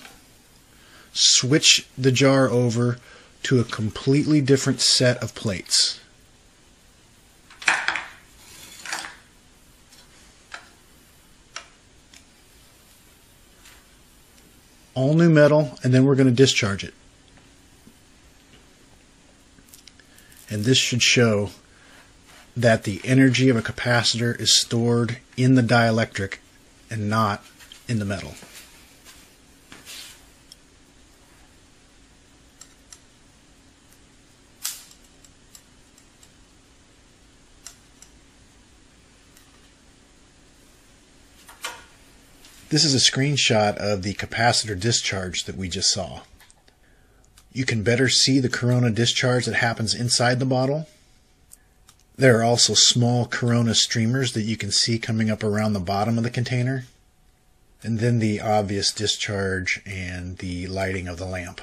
Switch the jar over to a completely different set of plates. All new metal, and then we're going to discharge it. And this should show that the energy of a capacitor is stored in the dielectric and not in the metal. This is a screenshot of the capacitor discharge that we just saw. You can better see the corona discharge that happens inside the bottle. There are also small corona streamers that you can see coming up around the bottom of the container, and then the obvious discharge and the lighting of the lamp.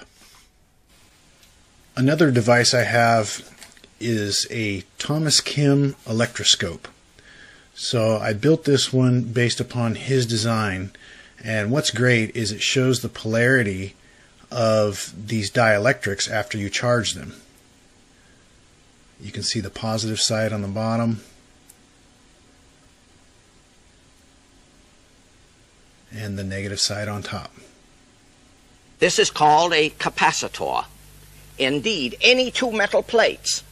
Another device I have is a Thomas Kim electroscope. So I built this one based upon his design, and what's great is it shows the polarity of these dielectrics after you charge them. You can see the positive side on the bottom and the negative side on top. This is called a capacitor. Indeed, any two metal plates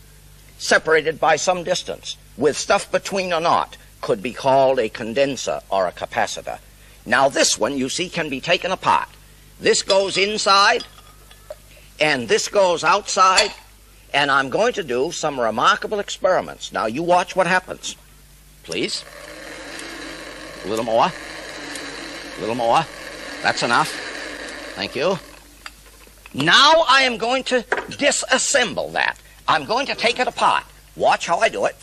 separated by some distance with stuff between or not could be called a condenser or a capacitor. Now this one, you see, can be taken apart. This goes inside and this goes outside. And I'm going to do some remarkable experiments. Now, you watch what happens. Please. A little more. A little more. That's enough. Thank you. Now I am going to disassemble that. I'm going to take it apart. Watch how I do it.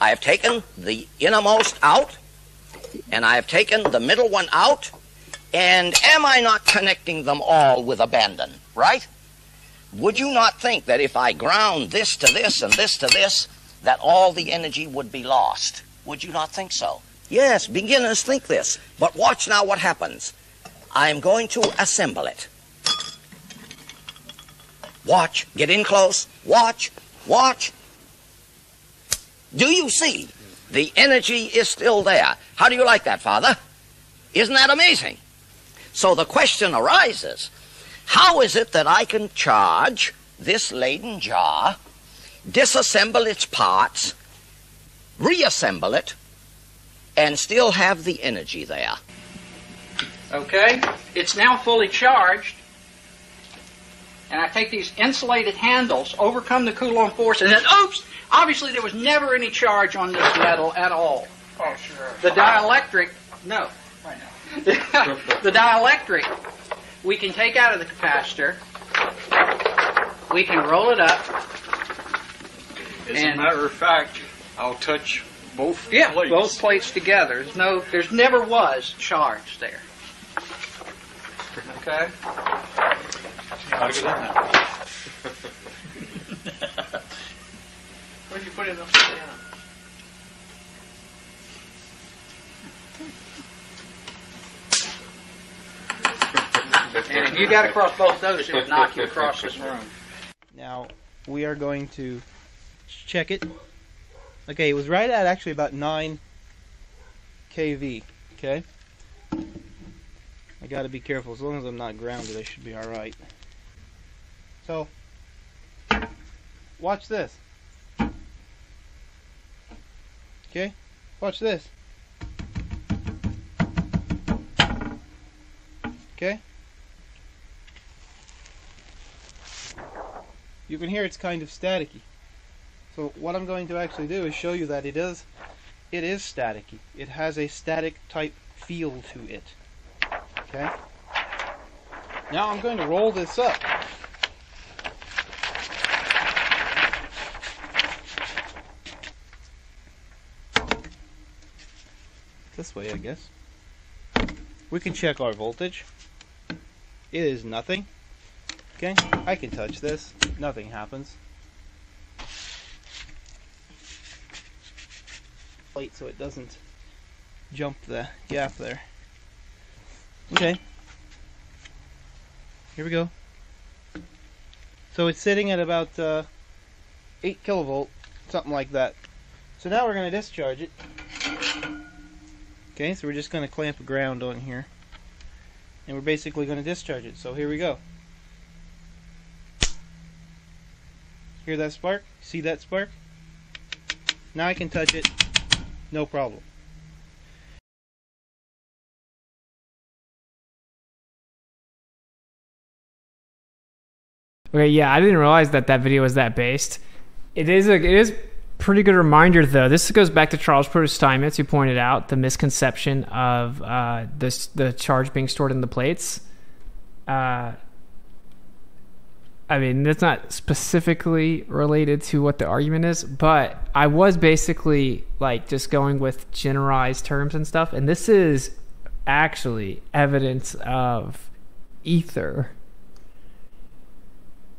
I have taken the innermost out, and I have taken the middle one out, and am I not connecting them all with abandon, right? Would you not think that if I ground this to this and this to this, that all the energy would be lost? Would you not think so? Yes, beginners think this. But watch now what happens. I'm going to assemble it. Watch. Get in close. Watch. Watch. Do you see? The energy is still there. How do you like that, Father? Isn't that amazing? So the question arises, how is it that I can charge this Leyden jar, disassemble its parts, reassemble it, and still have the energy there? Okay, it's now fully charged. And I take these insulated handles, overcome the Coulomb force, and then, oops, obviously there was never any charge on this metal at all. Oh, sure. The dielectric, no. I know. The dielectric, we can take out of the capacitor, we can roll it up. As and, a matter of fact, I'll touch both yeah, plates. Yeah, both plates together. There's no, there's never was charge there. Okay? Where'd you put it upside down? And if you got across both those, it would knock you across this room. Now, we are going to check it. Okay, it was right at actually about nine k V, okay? I gotta be careful. As long as I'm not grounded, I should be alright. So, watch this. Okay? Watch this. Okay? You can hear it's kind of staticky. So what I'm going to actually do is show you that it is, it is staticky. It has a static type feel to it. Okay? Now I'm going to roll this up. This way, I guess. We can check our voltage. It is nothing. Okay, I can touch this. Nothing happens. Plate so it doesn't jump the gap there. Okay. Here we go. So it's sitting at about uh, eight kilovolt, something like that. So now we're going to discharge it. Okay, so we're just going to clamp a ground on here, and we're basically going to discharge it. So here we go. Hear that spark? See that spark? Now I can touch it, no problem. Okay, yeah, I didn't realize that that video was that based. It is a, it is. Pretty good reminder, though. This goes back to Charles Proteus Steinmetz, who pointed out the misconception of uh, this, the charge being stored in the plates. Uh, I mean, that's not specifically related to what the argument is, but I was basically like just going with generalized terms and stuff, and this is actually evidence of ether.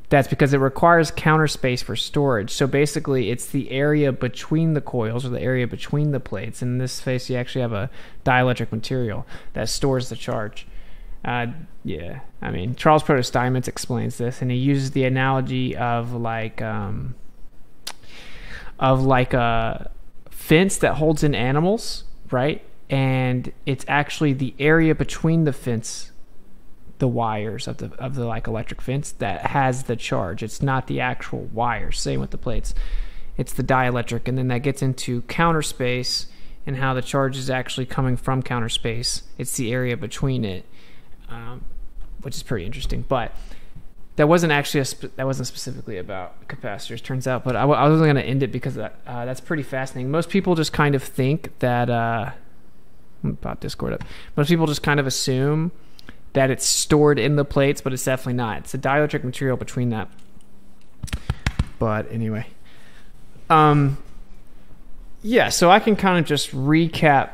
That's because it requires counter space for storage. So basically, it's the area between the coils or the area between the plates. In this case, you actually have a dielectric material that stores the charge. Uh, yeah, I mean, Charles Proteus Steinmetz explains this, and he uses the analogy of like um, of like a fence that holds in animals, right? And it's actually the area between the fence. The wires of the of the like electric fence that has the charge. It's not the actual wires. Same with the plates. It's the dielectric, and then that gets into counter space and how the charge is actually coming from counter space. It's the area between it, um, which is pretty interesting. But that wasn't actually a sp that wasn't specifically about capacitors. Turns out, but I, I wasn't going to end it because that, uh, that's pretty fascinating. Most people just kind of think that. Uh, I'm gonna pop Discord up. Most people just kind of assume that it's stored in the plates, but it's definitely not. It's a dielectric material between that. But anyway. Um, yeah, so I can kind of just recap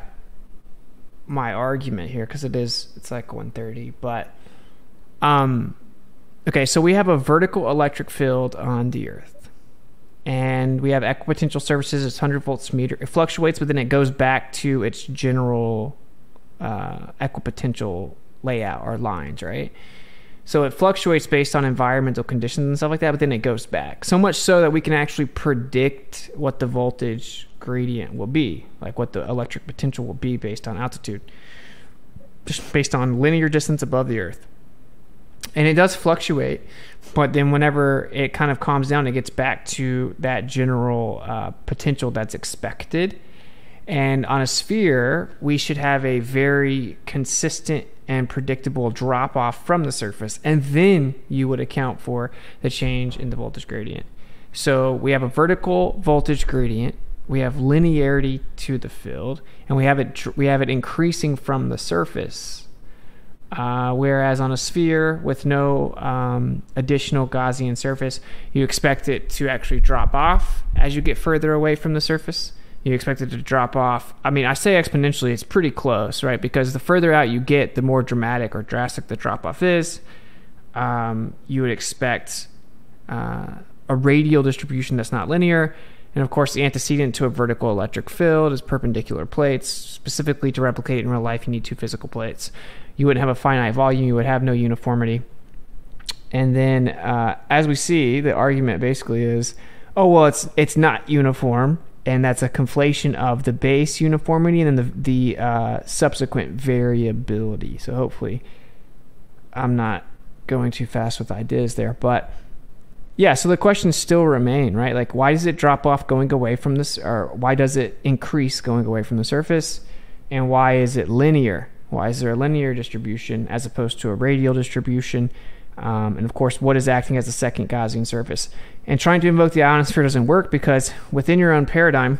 my argument here because it is, it's like one thirty, but um, Okay, so we have a vertical electric field on the Earth, and we have equipotential surfaces. It's one hundred volts meter. It fluctuates, but then it goes back to its general uh, equipotential layout or lines, right? So it fluctuates based on environmental conditions and stuff like that, but then it goes back. So much so that we can actually predict what the voltage gradient will be, like what the electric potential will be based on altitude, just based on linear distance above the Earth. And it does fluctuate, but then whenever it kind of calms down, it gets back to that general uh, potential that's expected. And on a sphere, we should have a very consistent and predictable drop off from the surface, and then you would account for the change in the voltage gradient. So we have a vertical voltage gradient, we have linearity to the field, and we have it we have it increasing from the surface. Uh, whereas on a sphere with no um, additional Gaussian surface, you expect it to actually drop off as you get further away from the surface. You expect it to drop off. I mean, I say exponentially, it's pretty close, right? Because the further out you get, the more dramatic or drastic the drop off is. Um, you would expect uh, a radial distribution that's not linear. And of course, the antecedent to a vertical electric field is perpendicular plates. Specifically, to replicate it in real life, you need two physical plates. You wouldn't have a finite volume. You would have no uniformity. And then, uh, as we see, the argument basically is, oh, well, it's it's not uniform. And that's a conflation of the base uniformity and then the, the uh, subsequent variability. So hopefully I'm not going too fast with ideas there. But yeah, so the questions still remain, right? Like, why does it drop off going away from this, or why does it increase going away from the surface? And why is it linear? Why is there a linear distribution as opposed to a radial distribution? Um, and of course, what is acting as a second Gaussian surface? And trying to invoke the ionosphere doesn't work, because within your own paradigm,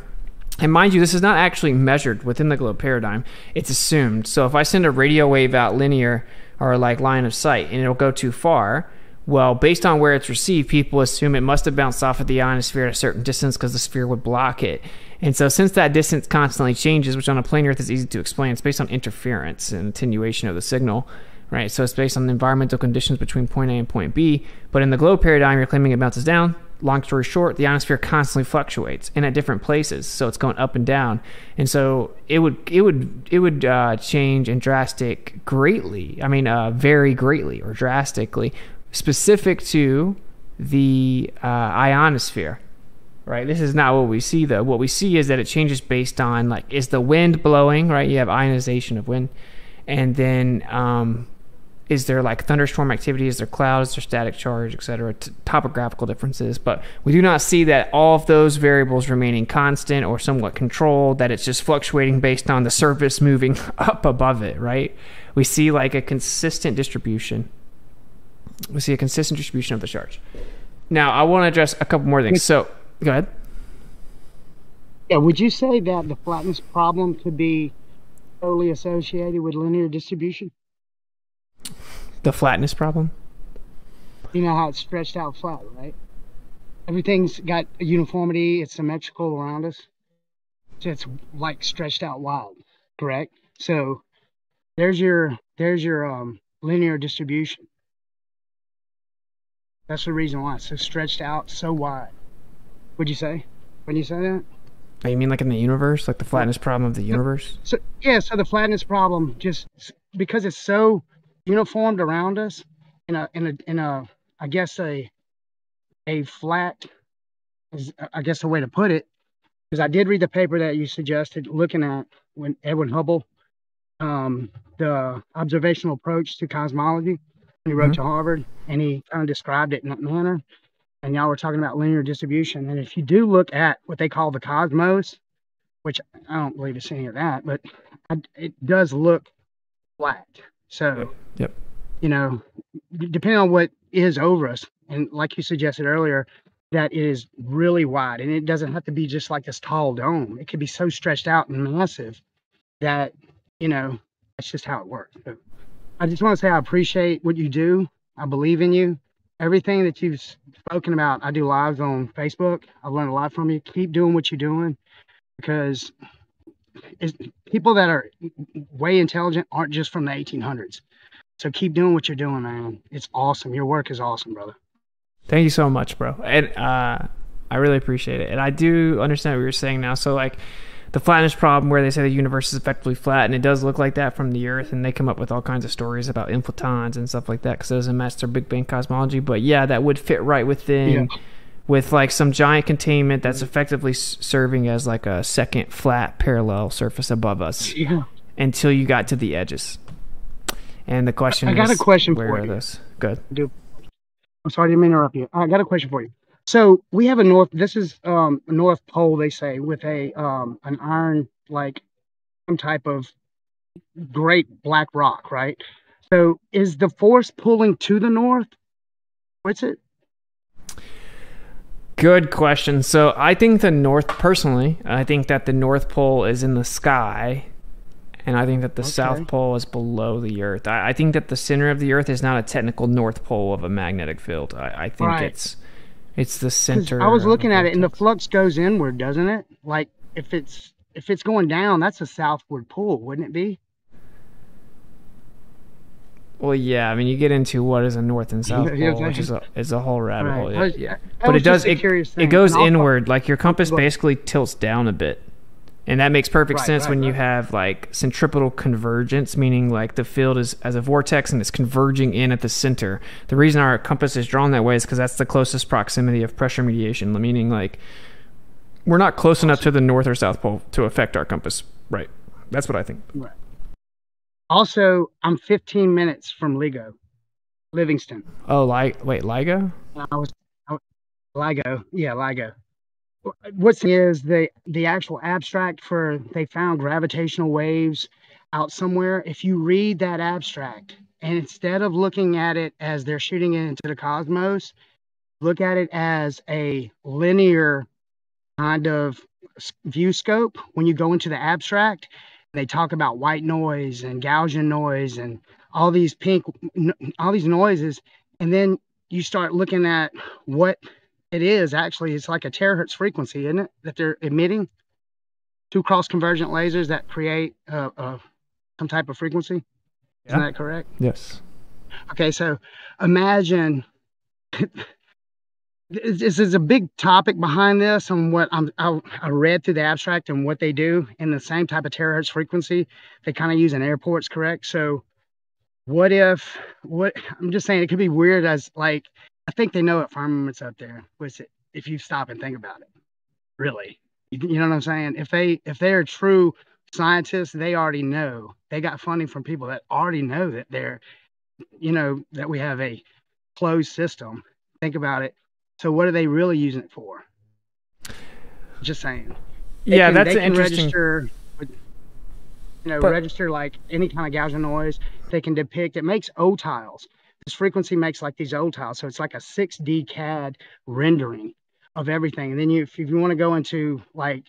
and mind you, this is not actually measured within the globe paradigm, it's assumed. So if I send a radio wave out linear or like line of sight and it'll go too far, well, based on where it's received, people assume it must have bounced off of the ionosphere at a certain distance because the sphere would block it. And so since that distance constantly changes, which on a plane Earth is easy to explain, it's based on interference and attenuation of the signal. Right, so it's based on the environmental conditions between point A and point B. But in the globe paradigm, you're claiming it bounces down. Long story short, the ionosphere constantly fluctuates and at different places, so it's going up and down. And so it would it would it would uh, change and drastic greatly. I mean, uh, vary greatly or drastically, specific to the uh, ionosphere. Right, this is not what we see though. What we see is that it changes based on, like, is the wind blowing? Right, you have ionization of wind, and then. Um, Is there like thunderstorm activity? Is there clouds? Is there static charge, et cetera, t topographical differences? But we do not see that all of those variables remaining constant or somewhat controlled, that it's just fluctuating based on the surface moving up above it, right? We see like a consistent distribution. We see a consistent distribution of the charge. Now, I want to address a couple more things. So, go ahead. Yeah, would you say that the flatness problem could be totally associated with linear distribution? The flatness problem? You know how it's stretched out flat, right? Everything's got a uniformity, it's symmetrical around us. So it's like stretched out wild, correct? So there's your there's your um, linear distribution. That's the reason why it's so stretched out, so wide. Would you say? When you say that? Oh, you mean like in the universe? Like the flatness problem of the universe? So, so yeah, so the flatness problem, just because it's so uniformed around us in a in a in a I guess a a flat is I guess the way to put it, because I did read the paper that you suggested looking at when Edwin Hubble, um, the observational approach to cosmology, he wrote mm-hmm. to Harvard, and he kind of described it in that manner. And y'all were talking about linear distribution, and if you do look at what they call the cosmos, which I don't believe it's any of that, but I, it does look flat. So, yep. You know, depending on what is over us, and like you suggested earlier, that it is really wide, and it doesn't have to be just like this tall dome. It could be so stretched out and massive that, you know, that's just how it works. So I just want to say I appreciate what you do. I believe in you. Everything that you've spoken about, I do lives on Facebook. I've learned a lot from you. Keep doing what you're doing, because is people that are way intelligent aren't just from the eighteen hundreds. So keep doing what you're doing, man. It's awesome. Your work is awesome, brother. Thank you so much, bro. And uh, I really appreciate it. And I do understand what you're saying now. So like the flatness problem, where they say the universe is effectively flat, and it does look like that from the Earth, and they come up with all kinds of stories about inflatons and stuff like that because it doesn't match their Big Bang cosmology. But yeah, that would fit right within... Yeah. With like some giant containment that's effectively serving as like a second flat parallel surface above us, yeah, until you got to the edges. And the question I, I got is, a question where for are you. Those? Good. I do. I'm sorry to interrupt you. I got a question for you. So we have a north. This is um, a North Pole, they say, with a um, an iron, like some type of great black rock, right? So is the force pulling to the north? What's it? Good question. So I think the North, personally, I think that the North Pole is in the sky, and I think that the okay. South Pole is below the Earth. I, I think that the center of the Earth is not a technical North Pole of a magnetic field. I, I think right. it's it's the center. I was looking at it, and the flux goes inward, doesn't it? Like if it's if it's going down, that's a southward pull, wouldn't it be? Well, yeah, I mean, you get into what is a North and South Pole, which is a, is a whole rabbit hole. Right. Yeah. Was, yeah. But it does, it, it goes inward. Like your compass basically tilts down a bit. And that makes perfect right, sense right, when right. you have like centripetal convergence, meaning like the field is as a vortex and it's converging in at the center. The reason our compass is drawn that way is because that's the closest proximity of pressure mediation, meaning like we're not close enough to the North or South Pole to affect our compass. Right. That's what I think. Right. Also, I'm fifteen minutes from LIGO, Livingston. Oh, like wait, LIGO? I was, I was LIGO, yeah, LIGO. What's is the the actual abstract for they found gravitational waves out somewhere. If you read that abstract, and instead of looking at it as they're shooting it into the cosmos, look at it as a linear kind of view scope. When you go into the abstract, they talk about white noise and Gaussian noise and all these pink, all these noises. And then you start looking at what it is. Actually, it's like a terahertz frequency, isn't it, that they're emitting? Two cross-convergent lasers that create uh, uh, some type of frequency. Yeah. Isn't that correct? Yes. Okay, so imagine... This is a big topic behind this, and what I'm, I, I read through the abstract and what they do in the same type of terahertz frequency they kind of use in airports, correct? So what if, what I'm just saying, it could be weird as like, I think they know it for armaments up there, which if you stop and think about it, really, you, you know what I'm saying? If they, if they're true scientists, they already know. They got funding from people that already know that they're, you know, that we have a closed system. Think about it. So what are they really using it for? Just saying. They yeah, can, that's they can interesting. Register with, you know, but, register like any kind of Gaussian noise. They can depict. It makes O tiles. This frequency makes like these O tiles. So it's like a six D C A D rendering of everything. And then you, if you want to go into like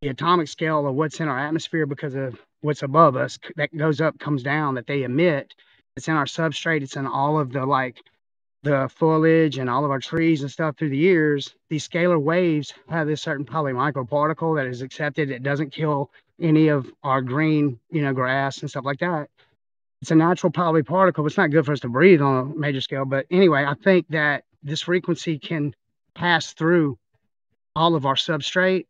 the atomic scale of what's in our atmosphere because of what's above us, that goes up, comes down, that they emit. It's in our substrate. It's in all of the like... the foliage and all of our trees and stuff through the years, these scalar waves have this certain probably microparticle that is accepted. It doesn't kill any of our green, you know, grass and stuff like that. It's a natural probably particle. It's not good for us to breathe on a major scale. But anyway, I think that this frequency can pass through all of our substrate,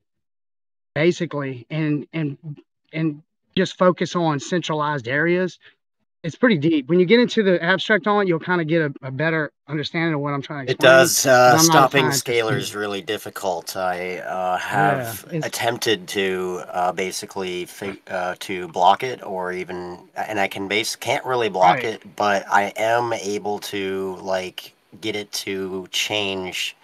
basically, and and and just focus on centralized areas. It's pretty deep. When you get into the abstract on it, you'll kind of get a, a better understanding of what I'm trying to explain. It does. Uh, stopping scalar is really difficult. I uh, have yeah, attempted to uh, basically uh, to block it, or even, and I can base can't really block right. it, but I am able to like get it to change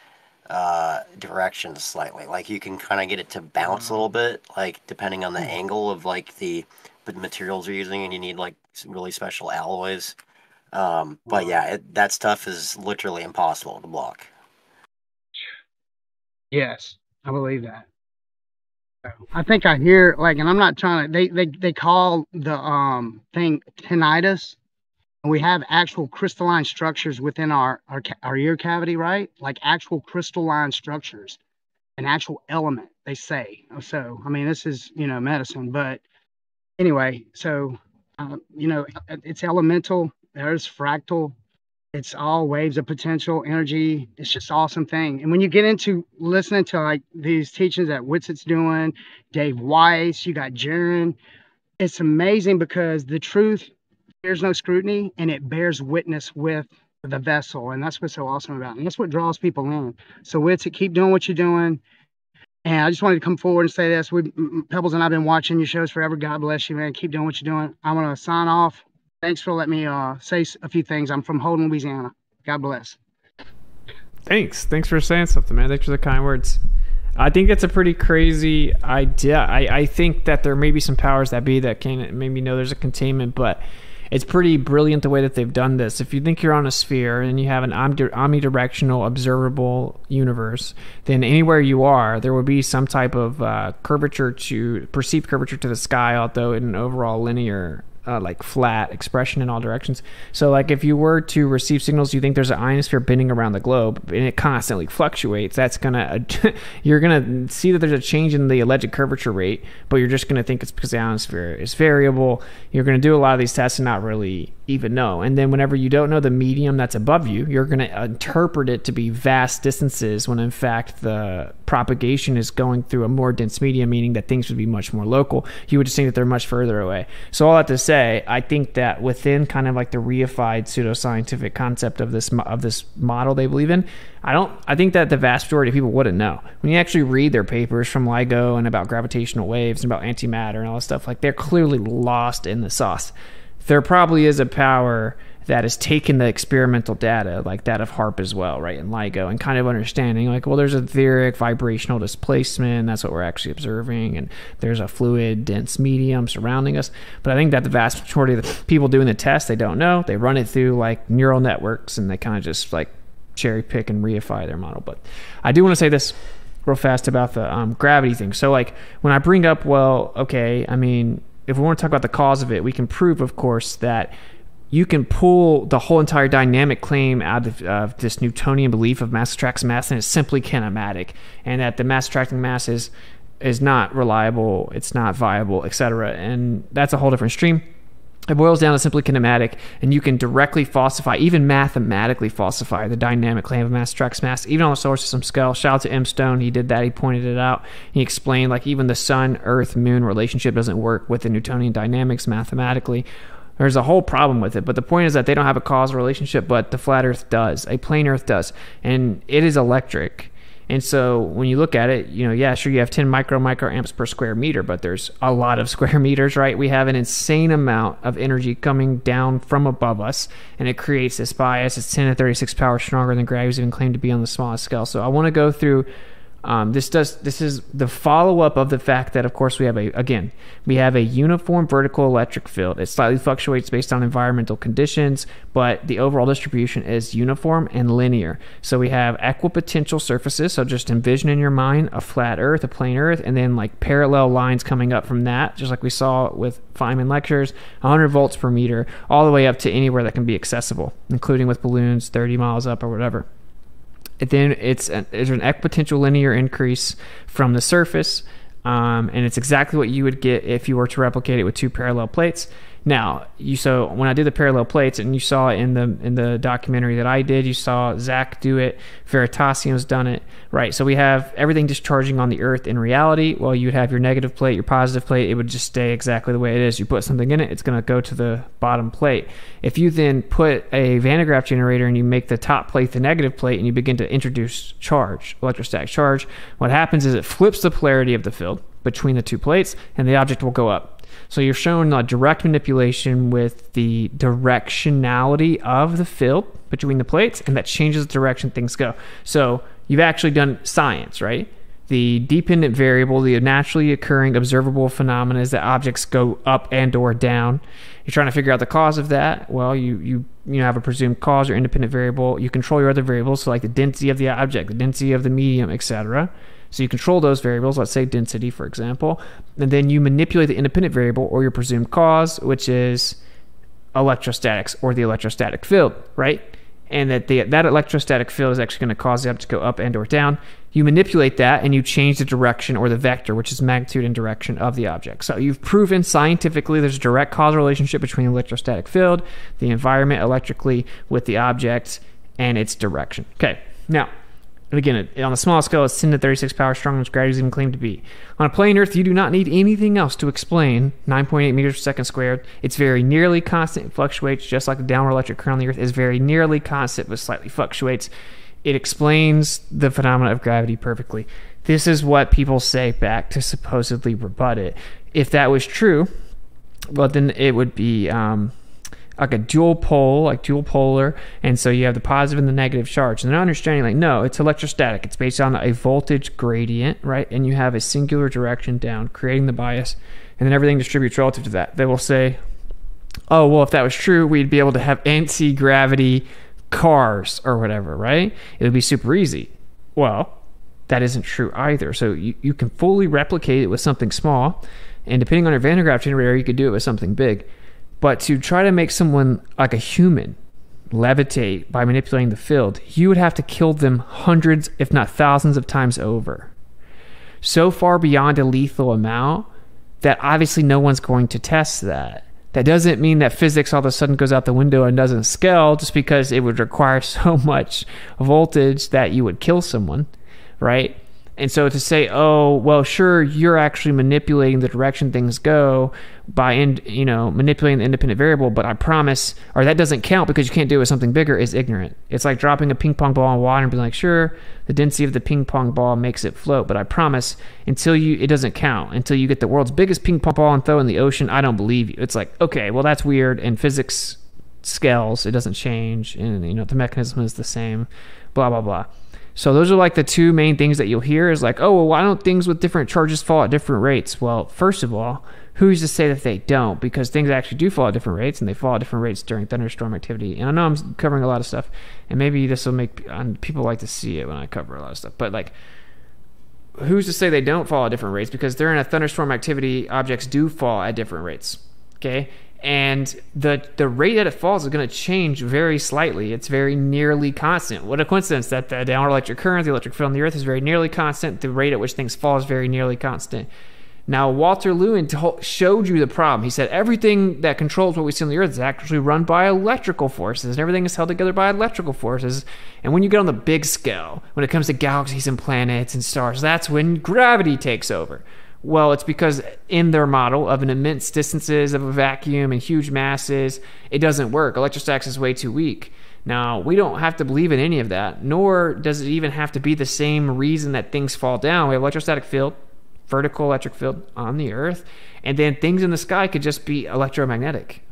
uh, directions slightly. Like you can kind of get it to bounce a little bit, like depending on the angle of like the. But materials you're using, and you need like some really special alloys. Um, but yeah, it, that stuff is literally impossible to block. Yes, I believe that. I think I hear like, and I'm not trying to. They they they call the um thing tinnitus, and we have actual crystalline structures within our our our ear cavity, right? Like actual crystalline structures, an actual element. They say. So I mean, this is you know medicine, but. Anyway, so, um, you know, it's elemental. There's fractal. It's all waves of potential energy. It's just an awesome thing. And when you get into listening to like these teachings that Witsit's doing, Dave Weiss, you got Jaron, it's amazing because the truth bears no scrutiny and it bears witness with the vessel. And that's what's so awesome about it. And that's what draws people in. So Witsit, keep doing what you're doing. And I just wanted to come forward and say this. We, Pebbles and I have been watching your shows forever. God bless you, man. Keep doing what you're doing. I want to sign off. Thanks for letting me uh, say a few things. I'm from Holden, Louisiana. God bless. Thanks. Thanks for saying something, man. Thanks for the kind words. I think that's a pretty crazy idea. I, I think that there may be some powers that be that can maybe know there's a containment, but it's pretty brilliant the way that they've done this. If you think you're on a sphere and you have an omnidirectional observable universe, then anywhere you are, there will be some type of uh, curvature to perceived curvature to the sky, although in an overall linear uh, like flat expression in all directions. So like if you were to receive signals, you think there's an ionosphere bending around the globe and it constantly fluctuates. That's gonna you're gonna see that there's a change in the alleged curvature rate, but you're just gonna think it's because the ionosphere is variable. You're gonna do a lot of these tests and not really even know. And then whenever you don't know the medium that's above you, you're going to interpret it to be vast distances when in fact the propagation is going through a more dense medium, meaning that things would be much more local. You would just think that they're much further away. So all that to say, I think that within kind of like the reified pseudoscientific concept of this of this model they believe in, I don't I think that the vast majority of people wouldn't know. When you actually read their papers from LIGO and about gravitational waves and about antimatter and all that stuff, like they're clearly lost in the sauce. There probably is a power that has taken the experimental data, like that of HAARP as well, right, and LIGO, and kind of understanding, like, well, there's a etheric vibrational displacement, that's what we're actually observing, and there's a fluid, dense medium surrounding us. But I think that the vast majority of the people doing the test, they don't know. They run it through, like, neural networks, and they kind of just, like, cherry-pick and reify their model. But I do want to say this real fast about the um, gravity thing. So, like, when I bring up, well, okay, I mean... if we want to talk about the cause of it, we can prove, of course, that you can pull the whole entire dynamic claim out of uh, this Newtonian belief of mass attracts mass, and it's simply kinematic, and that the mass attracting mass is, is not reliable, it's not viable, et cetera. And that's a whole different stream. It boils down to simply kinematic, and you can directly falsify, even mathematically falsify, the dynamic claim of mass attracts mass, even on a solar system scale. Shout out to M. Stone. He did that. He pointed it out. He explained, like, even the sun-earth-moon relationship doesn't work with the Newtonian dynamics mathematically. There's a whole problem with it, but the point is that they don't have a causal relationship, but the flat Earth does. A plane Earth does, and it is electric. And so when you look at it, you know, yeah, sure, you have ten micro micro amps per square meter, but there's a lot of square meters, right? We have an insane amount of energy coming down from above us, and it creates this bias. It's ten to the thirty-sixth power stronger than gravity's even claimed to be on the smallest scale. So I want to go through um, this. Does this is the follow up of the fact that, of course, we have a again we have a uniform vertical electric field. It slightly fluctuates based on environmental conditions, but the overall distribution is uniform and linear. So we have equipotential surfaces, so just envision in your mind a flat Earth, a plane Earth, and then like parallel lines coming up from that, just like we saw with Feynman lectures, one hundred volts per meter, all the way up to anywhere that can be accessible, including with balloons thirty miles up or whatever. And then it's an, there's an equipotential linear increase from the surface, um, and it's exactly what you would get if you were to replicate it with two parallel plates. Now, you so when I did the parallel plates, and you saw in the in the documentary that I did, you saw Zach do it, Veritasium's done it, right? So we have everything discharging on the Earth in reality. Well, you'd have your negative plate, your positive plate. It would just stay exactly the way it is. You put something in it, it's going to go to the bottom plate. If you then put a Van de Graaff generator and you make the top plate the negative plate and you begin to introduce charge, electrostatic charge, what happens is it flips the polarity of the field between the two plates, and the object will go up. So you're shown a direct manipulation with the directionality of the field between the plates, and that changes the direction things go. So you've actually done science, right? The dependent variable, the naturally occurring observable phenomena is that objects go up and or down. You're trying to figure out the cause of that. Well, you you you know, have a presumed cause or independent variable. You control your other variables, so like the density of the object, the density of the medium, et cetera. So you control those variables, let's say density, for example, and then you manipulate the independent variable or your presumed cause, which is electrostatics or the electrostatic field, right? And that the, that electrostatic field is actually going to cause the object to go up and or down. You manipulate that and you change the direction or the vector, which is magnitude and direction of the object. So you've proven scientifically there's a direct causal relationship between the electrostatic field, the environment electrically with the object, and its direction. Okay, now, again, on the small scale, it's ten to the thirty-sixth power stronger than gravity is even claimed to be. On a plane Earth, you do not need anything else to explain nine point eight meters per second squared. It's very nearly constant. It fluctuates, just like the downward electric current on the Earth is very nearly constant, but slightly fluctuates. It explains the phenomena of gravity perfectly. This is what people say back to supposedly rebut it. If that was true, well, then it would be um, like a dual pole, like dual polar, and so you have the positive and the negative charge. And they're not understanding, like, no, it's electrostatic. It's based on a voltage gradient, right? And you have a singular direction down, creating the bias, and then everything distributes relative to that. They will say, oh, well, if that was true, we'd be able to have anti-gravity cars or whatever, right? It would be super easy. Well, that isn't true either. So you, you can fully replicate it with something small, and depending on your Van de Graaff generator, you could do it with something big. But to try to make someone like a human levitate by manipulating the field, you would have to kill them hundreds, if not thousands of times over. So far beyond a lethal amount that obviously no one's going to test that. That doesn't mean that physics all of a sudden goes out the window and doesn't scale just because it would require so much voltage that you would kill someone, right? And so to say, oh, well, sure, you're actually manipulating the direction things go by, in, you know, manipulating the independent variable, but I promise, or that doesn't count because you can't do it with something bigger, is ignorant. It's like dropping a ping pong ball in water and being like, sure, the density of the ping pong ball makes it float, but I promise, until you, it doesn't count. Until you get the world's biggest ping pong ball and throw in the ocean, I don't believe you. It's like, okay, well, that's weird, and physics scales, it doesn't change, and, you know, the mechanism is the same, blah, blah, blah. So those are like the two main things that you'll hear is like, oh, well, why don't things with different charges fall at different rates? Well, first of all, who's to say that they don't? Because things actually do fall at different rates, and they fall at different rates during thunderstorm activity. And I know I'm covering a lot of stuff, and maybe this will make people like to see it when I cover a lot of stuff. But like, who's to say they don't fall at different rates? Because during a thunderstorm activity, objects do fall at different rates, okay? And the the rate that it falls is going to change very slightly. It's very nearly constant. What a coincidence that the downward electric current, the electric field on the Earth, is very nearly constant. The rate at which things fall is very nearly constant. Now, Walter Lewin showed you the problem. He said everything that controls what we see on the Earth is actually run by electrical forces, and everything is held together by electrical forces. And when you get on the big scale, when it comes to galaxies and planets and stars, that's when gravity takes over. Well, it's because in their model of an immense distances of a vacuum and huge masses, it doesn't work. Electrostatics is way too weak. Now, we don't have to believe in any of that, nor does it even have to be the same reason that things fall down. We have electrostatic field, vertical electric field on the Earth, and then things in the sky could just be electromagnetic,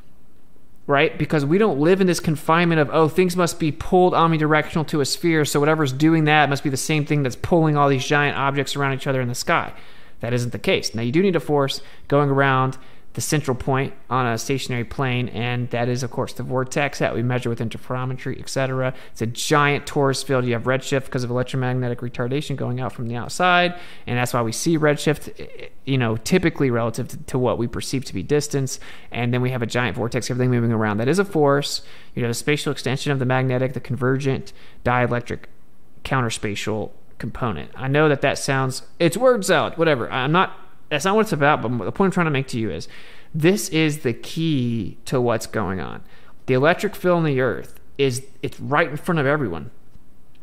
right? Because we don't live in this confinement of, oh, things must be pulled omnidirectional to a sphere, so whatever's doing that must be the same thing that's pulling all these giant objects around each other in the sky. That isn't the case. Now, you do need a force going around the central point on a stationary plane, and that is, of course, the vortex that we measure with interferometry, et cetera. It's a giant torus field. You have redshift because of electromagnetic retardation going out from the outside, and that's why we see redshift, you know, typically relative to, to what we perceive to be distance, and then we have a giant vortex, everything moving around. That is a force. You know, the spatial extension of the magnetic, the convergent dielectric counterspatial component. I know that that sounds, it's words out, whatever. I'm not, that's not what it's about, but the point I'm trying to make to you is this is the key to what's going on. The electric field on the Earth is, it's right in front of everyone.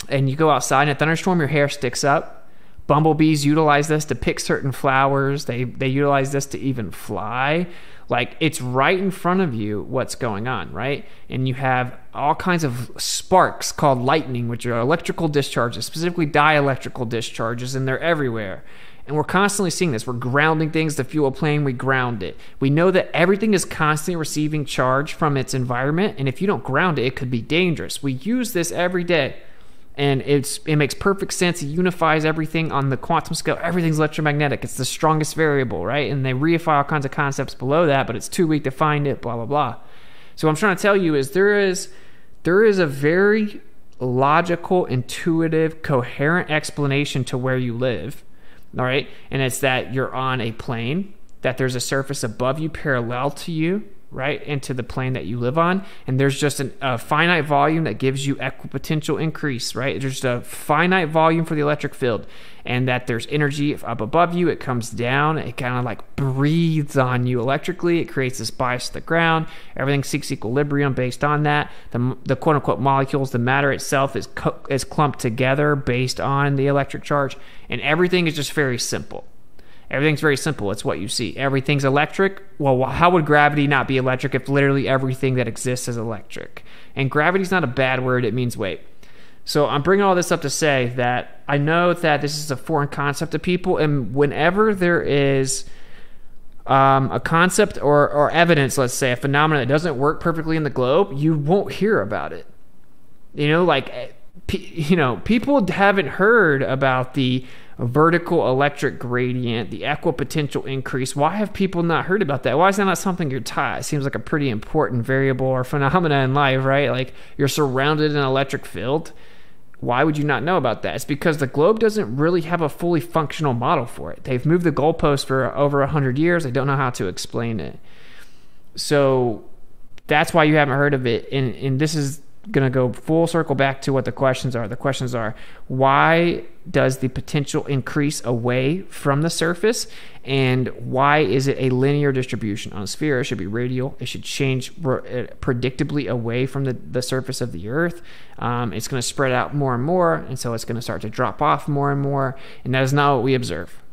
And you go outside in a thunderstorm, your hair sticks up. Bumblebees utilize this to pick certain flowers. They, they utilize this to even fly. Like, it's right in front of you what's going on, right? And you have all kinds of sparks called lightning, which are electrical discharges, specifically dielectrical discharges, and they're everywhere. And we're constantly seeing this. We're grounding things to fuel a plane. We ground it. We know that everything is constantly receiving charge from its environment, and if you don't ground it, it could be dangerous. We use this every day. And it's, it makes perfect sense. It unifies everything on the quantum scale. Everything's electromagnetic. It's the strongest variable, right? And they reify all kinds of concepts below that, but it's too weak to find it, blah, blah, blah. So what I'm trying to tell you is there is, there is a very logical, intuitive, coherent explanation to where you live, all right? And it's that you're on a plane, that there's a surface above you parallel to you, right, into the plane that you live on. And there's just an, a finite volume that gives you equipotential increase, right? There's a finite volume for the electric field, and that there's energy up above you. It comes down. It kind of like breathes on you electrically. It creates this bias to the ground. Everything seeks equilibrium based on that. The, the quote-unquote molecules, the matter itself is, is clumped together based on the electric charge. And everything is just very simple. Everything's very simple. It's what you see. Everything's electric. Well, how would gravity not be electric if literally everything that exists is electric? And gravity's not a bad word. It means weight. So I'm bringing all this up to say that I know that this is a foreign concept to people, and whenever there is um, a concept or, or evidence, let's say, a phenomenon that doesn't work perfectly in the globe, you won't hear about it. You know, like, you know, people haven't heard about the vertical electric gradient, the equipotential increase. Why have people not heard about that? Why is that not something you're taught? It seems like a pretty important variable or phenomena in life, right? Like, you're surrounded in an electric field. Why would you not know about that? It's because the globe doesn't really have a fully functional model for it. They've moved the goalpost for over one hundred years. They don't know how to explain it. So that's why you haven't heard of it. And, and this is going to go full circle back to what the questions are. The questions are, why does the potential increase away from the surface? And why is it a linear distribution? On a sphere, it should be radial. It should change predictably away from the, the surface of the Earth. Um, it's going to spread out more and more, and so it's going to start to drop off more and more, and that is not what we observe.